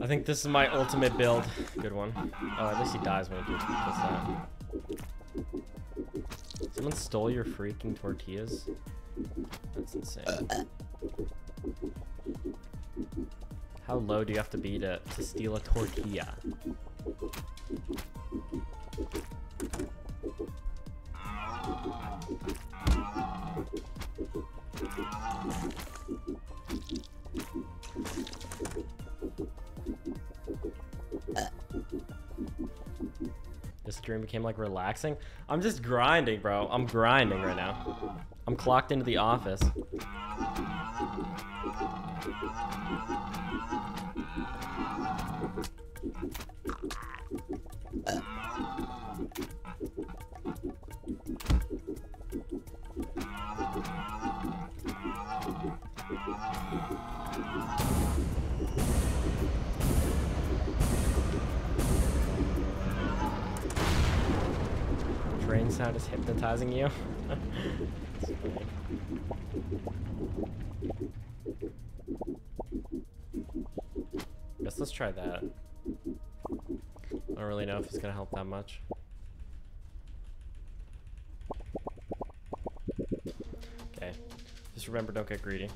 I think this is my ultimate build. Good one. Oh, at least he dies when he does that. Someone stole your freaking tortillas? That's insane. How low do you have to be to steal a tortilla? Dream became like relaxing. I'm just grinding, bro. I'm grinding right now. I'm clocked into the office. Sound is hypnotizing you. Guess let's try that. I don't really know if it's gonna help that much. Okay. Just remember, don't get greedy.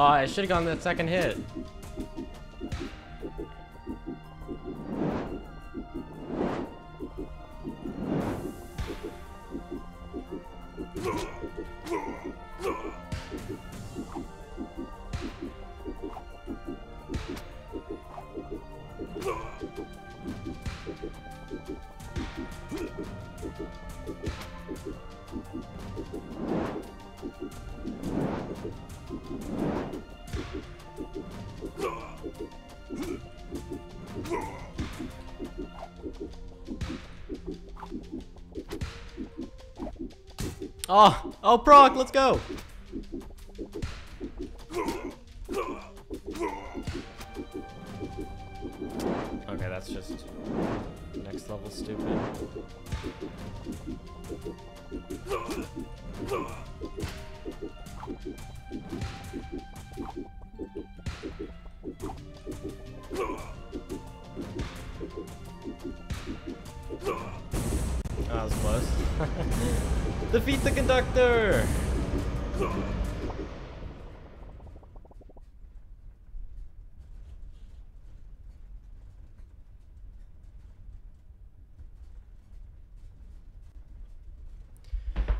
Oh, I should have gone that second hit. Oh, oh, Proc, let's go. Okay, that's just next level stupid. That was close. Defeat the conductor!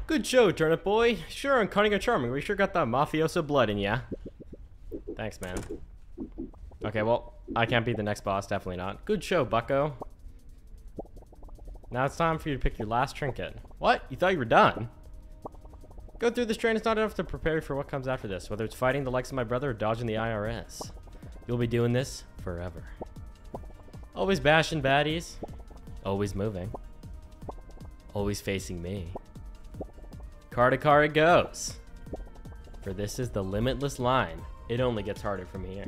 Good show, Turnip Boy. Sure, I'm cunning and charming. We sure got that mafioso blood in ya. Thanks, man. Okay, well, I can't beat the next boss. Definitely not. Good show, bucko. Now it's time for you to pick your last trinket. What? You thought you were done? Go through this train is not enough to prepare you for what comes after this, whether it's fighting the likes of my brother or dodging the IRS. You'll be doing this forever. Always bashing baddies. Always moving. Always facing me. Car to car it goes. For this is the Limitless Line. It only gets harder from here.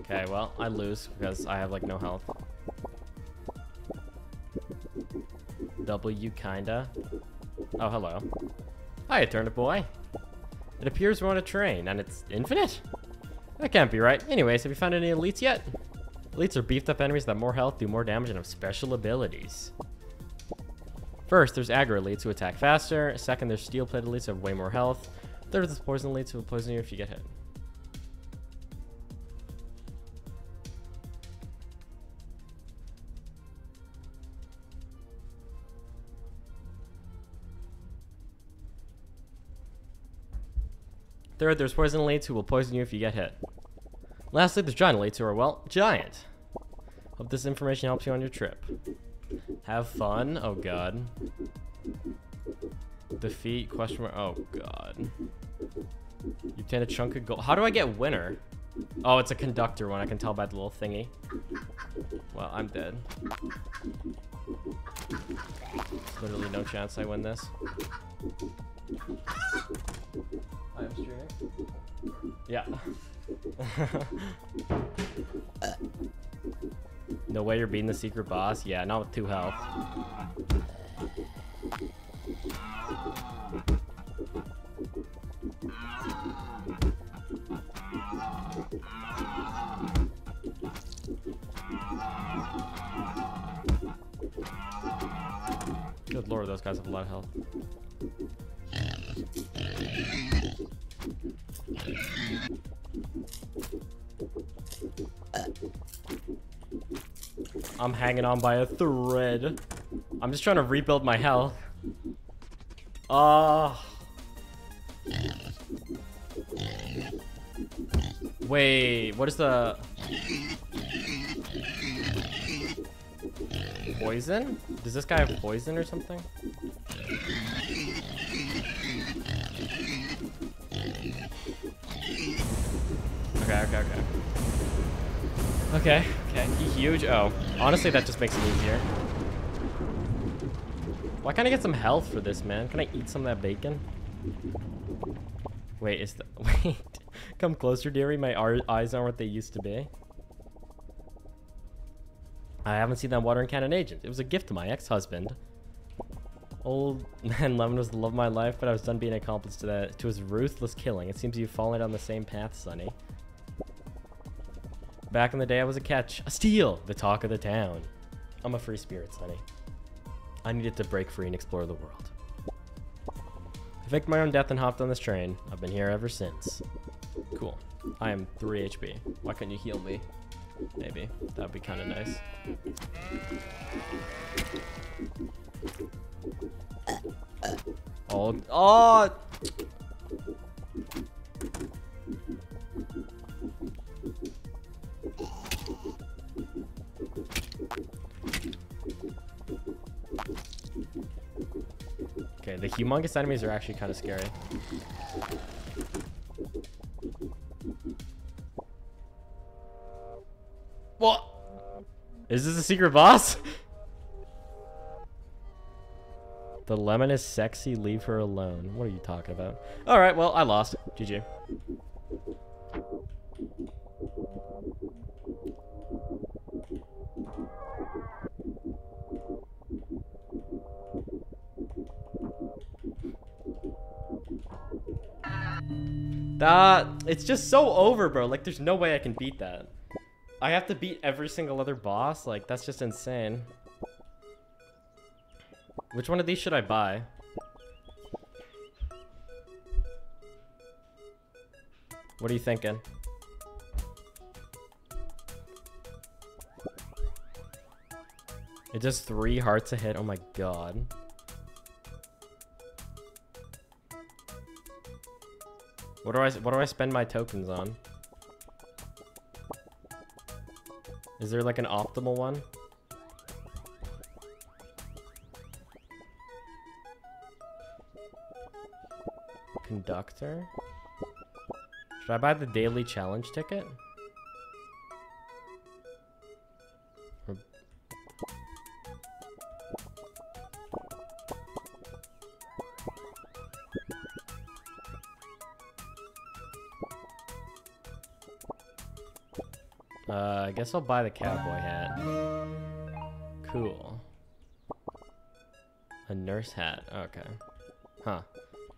Okay, well, I lose because I have like no health. W kinda. Oh, hello. Hi, Turnip Boy. It appears we're on a train and it's infinite? That can't be right. Anyways, have you found any elites yet? Elites are beefed up enemies that have more health, do more damage, and have special abilities. First, there's aggro elites who attack faster. Second, there's steel plate elites who have way more health. Third, there's poison elites who will poison you if you get hit. Third, there's poison elites who will poison you if you get hit. Lastly, there's giant elites who are, well, giant. Hope this information helps you on your trip. Have fun. Oh, God. Defeat, question mark. Oh, God. You obtain a chunk of gold. How do I get winner? Oh, it's a conductor one. I can tell by the little thingy. Well, I'm dead. Literally no chance I win this. I'm streaming. Yeah. No way you're beating the secret boss? Yeah, not with 2 health. Good lord, those guys have a lot of health. I'm hanging on by a thread. I'm just trying to rebuild my health. Oh. Wait, what is the... Poison? Does this guy have poison or something? Okay, okay, okay. Okay, okay, he huge? Oh, honestly, that just makes it easier. Why can't I get some health for this, man? Can I eat some of that bacon? Wait, is the... Wait. Come closer, dearie. My eyes aren't what they used to be. I haven't seen that watering cannon agent. It was a gift to my ex-husband. Old man Lemon was the love of my life, but I was done being accomplice to that, to his ruthless killing. It seems you've fallen down the same path, Sonny. Back in the day, I was a catch. A steal! The talk of the town. I'm a free spirit, Sonny. I needed to break free and explore the world. I faked my own death and hopped on this train. I've been here ever since. Cool. I am 3 HP. Why couldn't you heal me? Maybe. That would be kind of nice. Oh. Oh! Okay, the humongous enemies are actually kind of scary. What? Is this a secret boss? The lemon is sexy, leave her alone. What are you talking about? Alright, well, I lost. GG. It's just so over, bro. Like, there's no way I can beat that. I have to beat every single other boss. Like, that's just insane. Which one of these should I buy? What are you thinking? It does 3 hearts a hit. Oh my god. What do I spend my tokens on? Is there like an optimal one? Conductor? Should I buy the daily challenge ticket? Or... I guess I'll buy the cowboy hat. Cool. A nurse hat. Okay. Huh.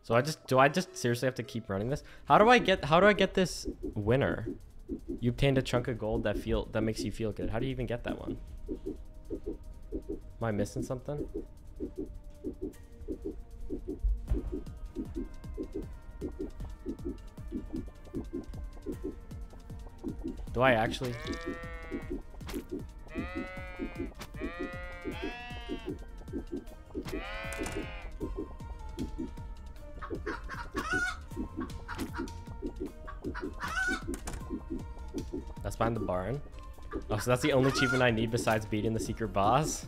So do I just seriously have to keep running this? How do I get this winner? You obtained a chunk of gold that makes you feel good. How do you even get that one? Am I missing something? Do I actually? That's behind the barn. Oh, so that's the only achievement I need besides beating the secret boss?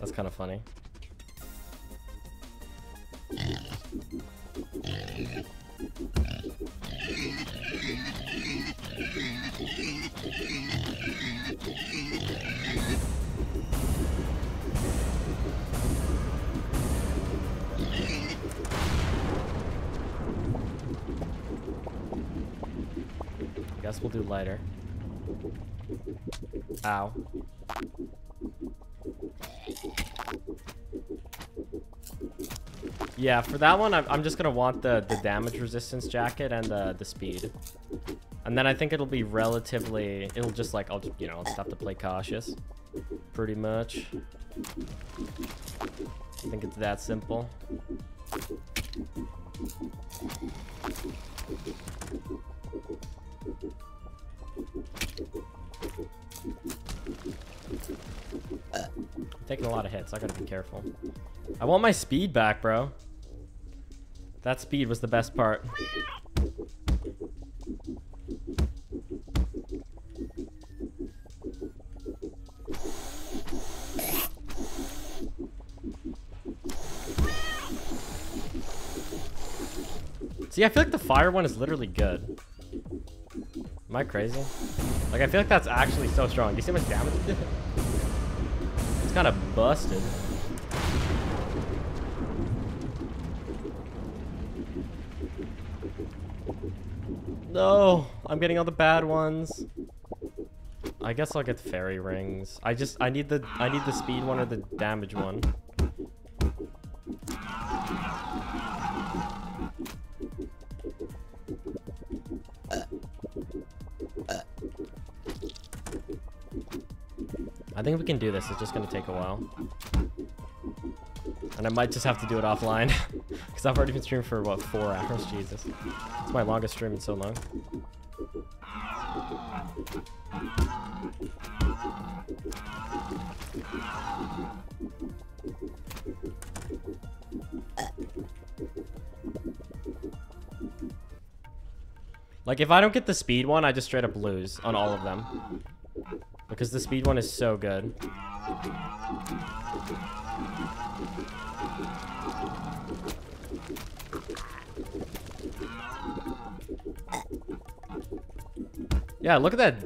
That's kind of funny. Guess we'll do lighter. Ow. Yeah, for that one, I'm just gonna want the damage resistance jacket and the speed. And then I think it'll be relatively, it'll just like, I'll just have to play cautious. Pretty much. I think it's that simple. I'm taking a lot of hits, I gotta be careful. I want my speed back, bro. That speed was the best part. See, I feel like the fire one is literally good. Am I crazy? Like, I feel like that's actually so strong. Do you see how much damage it did? It's kind of busted. No, I'm getting all the bad ones. I guess I'll get fairy rings. I need the speed one or the damage one. I think we can do this. It's just gonna take a while. And I might just have to do it offline. Because I've already been streaming for, what, 4 hours? Jesus. It's my longest stream in so long. Like, if I don't get the speed one, I just straight up lose on all of them. Because the speed one is so good. Yeah, look at that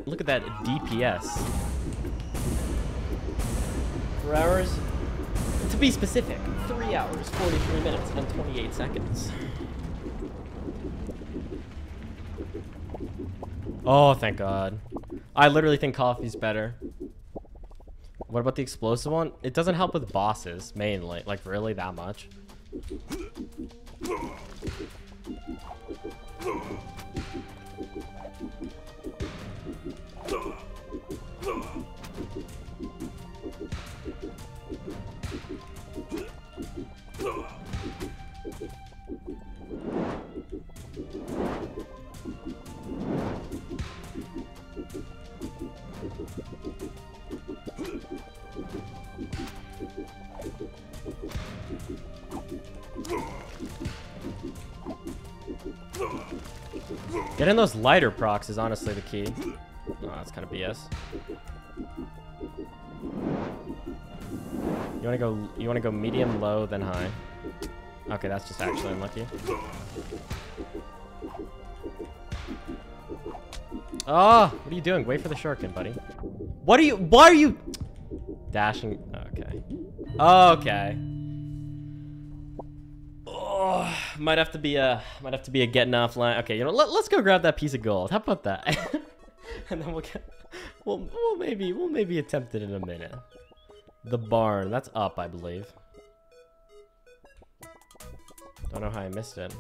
DPS. 4 hours? To be specific, 3 hours, 43 minutes, and 28 seconds. Oh, thank God. I literally think coffee's better. What about the explosive one? It doesn't help with bosses, mainly. Like, really, that much? Getting those lighter procs is honestly the key. Oh, that's kind of BS. You wanna go medium, low, then high. Okay, that's just actually unlucky. Oh, what are you doing? Wait for the shuriken, buddy. What are you? Why are you dashing? Okay. Okay. Oh, might have to be a getting offline. Okay, you know, let's go grab that piece of gold. How about that? And then we'll maybe attempt it in a minute. The barn, that's up, I believe. Don't know how I missed it.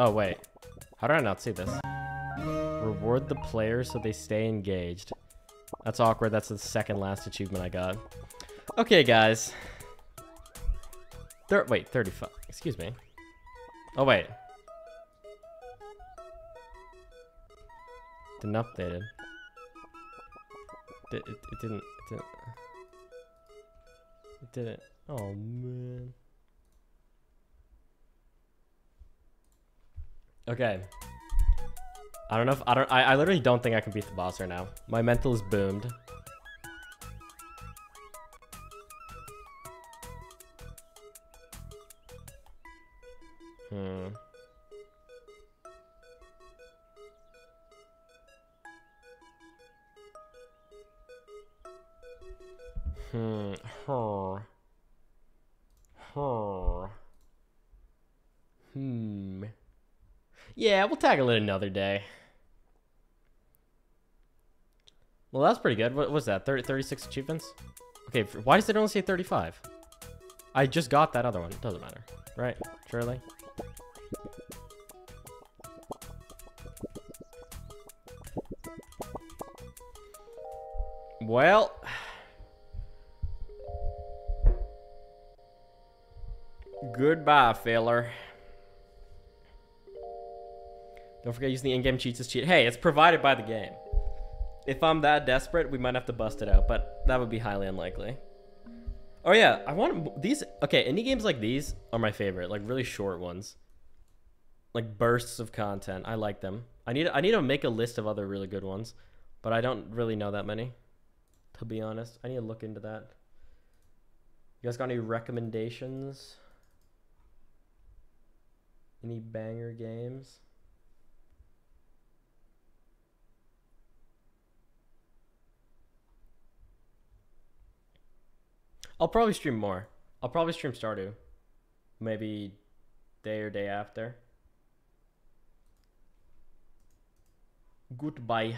Oh wait, how did I not see this? Reward the player so they stay engaged. That's awkward. That's the second last achievement I got. Okay, guys. Wait, 35. Excuse me. Oh, wait. Didn't update it. It didn't. Oh, man. Okay. I don't know if I literally don't think I can beat the boss right now. My mental is boomed. Yeah, we'll tackle it another day. Well, that's pretty good. What was that? 36 achievements? Okay, why does it only say 35? I just got that other one. It doesn't matter. Right, surely. Well. Goodbye, feller. Don't forget to use the in-game cheats as cheat. Hey, it's provided by the game. If I'm that desperate, we might have to bust it out, but that would be highly unlikely. Oh yeah, I want these. Okay, indie games like these are my favorite, like really short ones. Like bursts of content, I like them. I need to make a list of other really good ones, but I don't really know that many. to be honest. I need to look into that. You guys got any recommendations? Any banger games? I'll probably stream more. I'll probably stream Stardew. Maybe day or day after. Goodbye.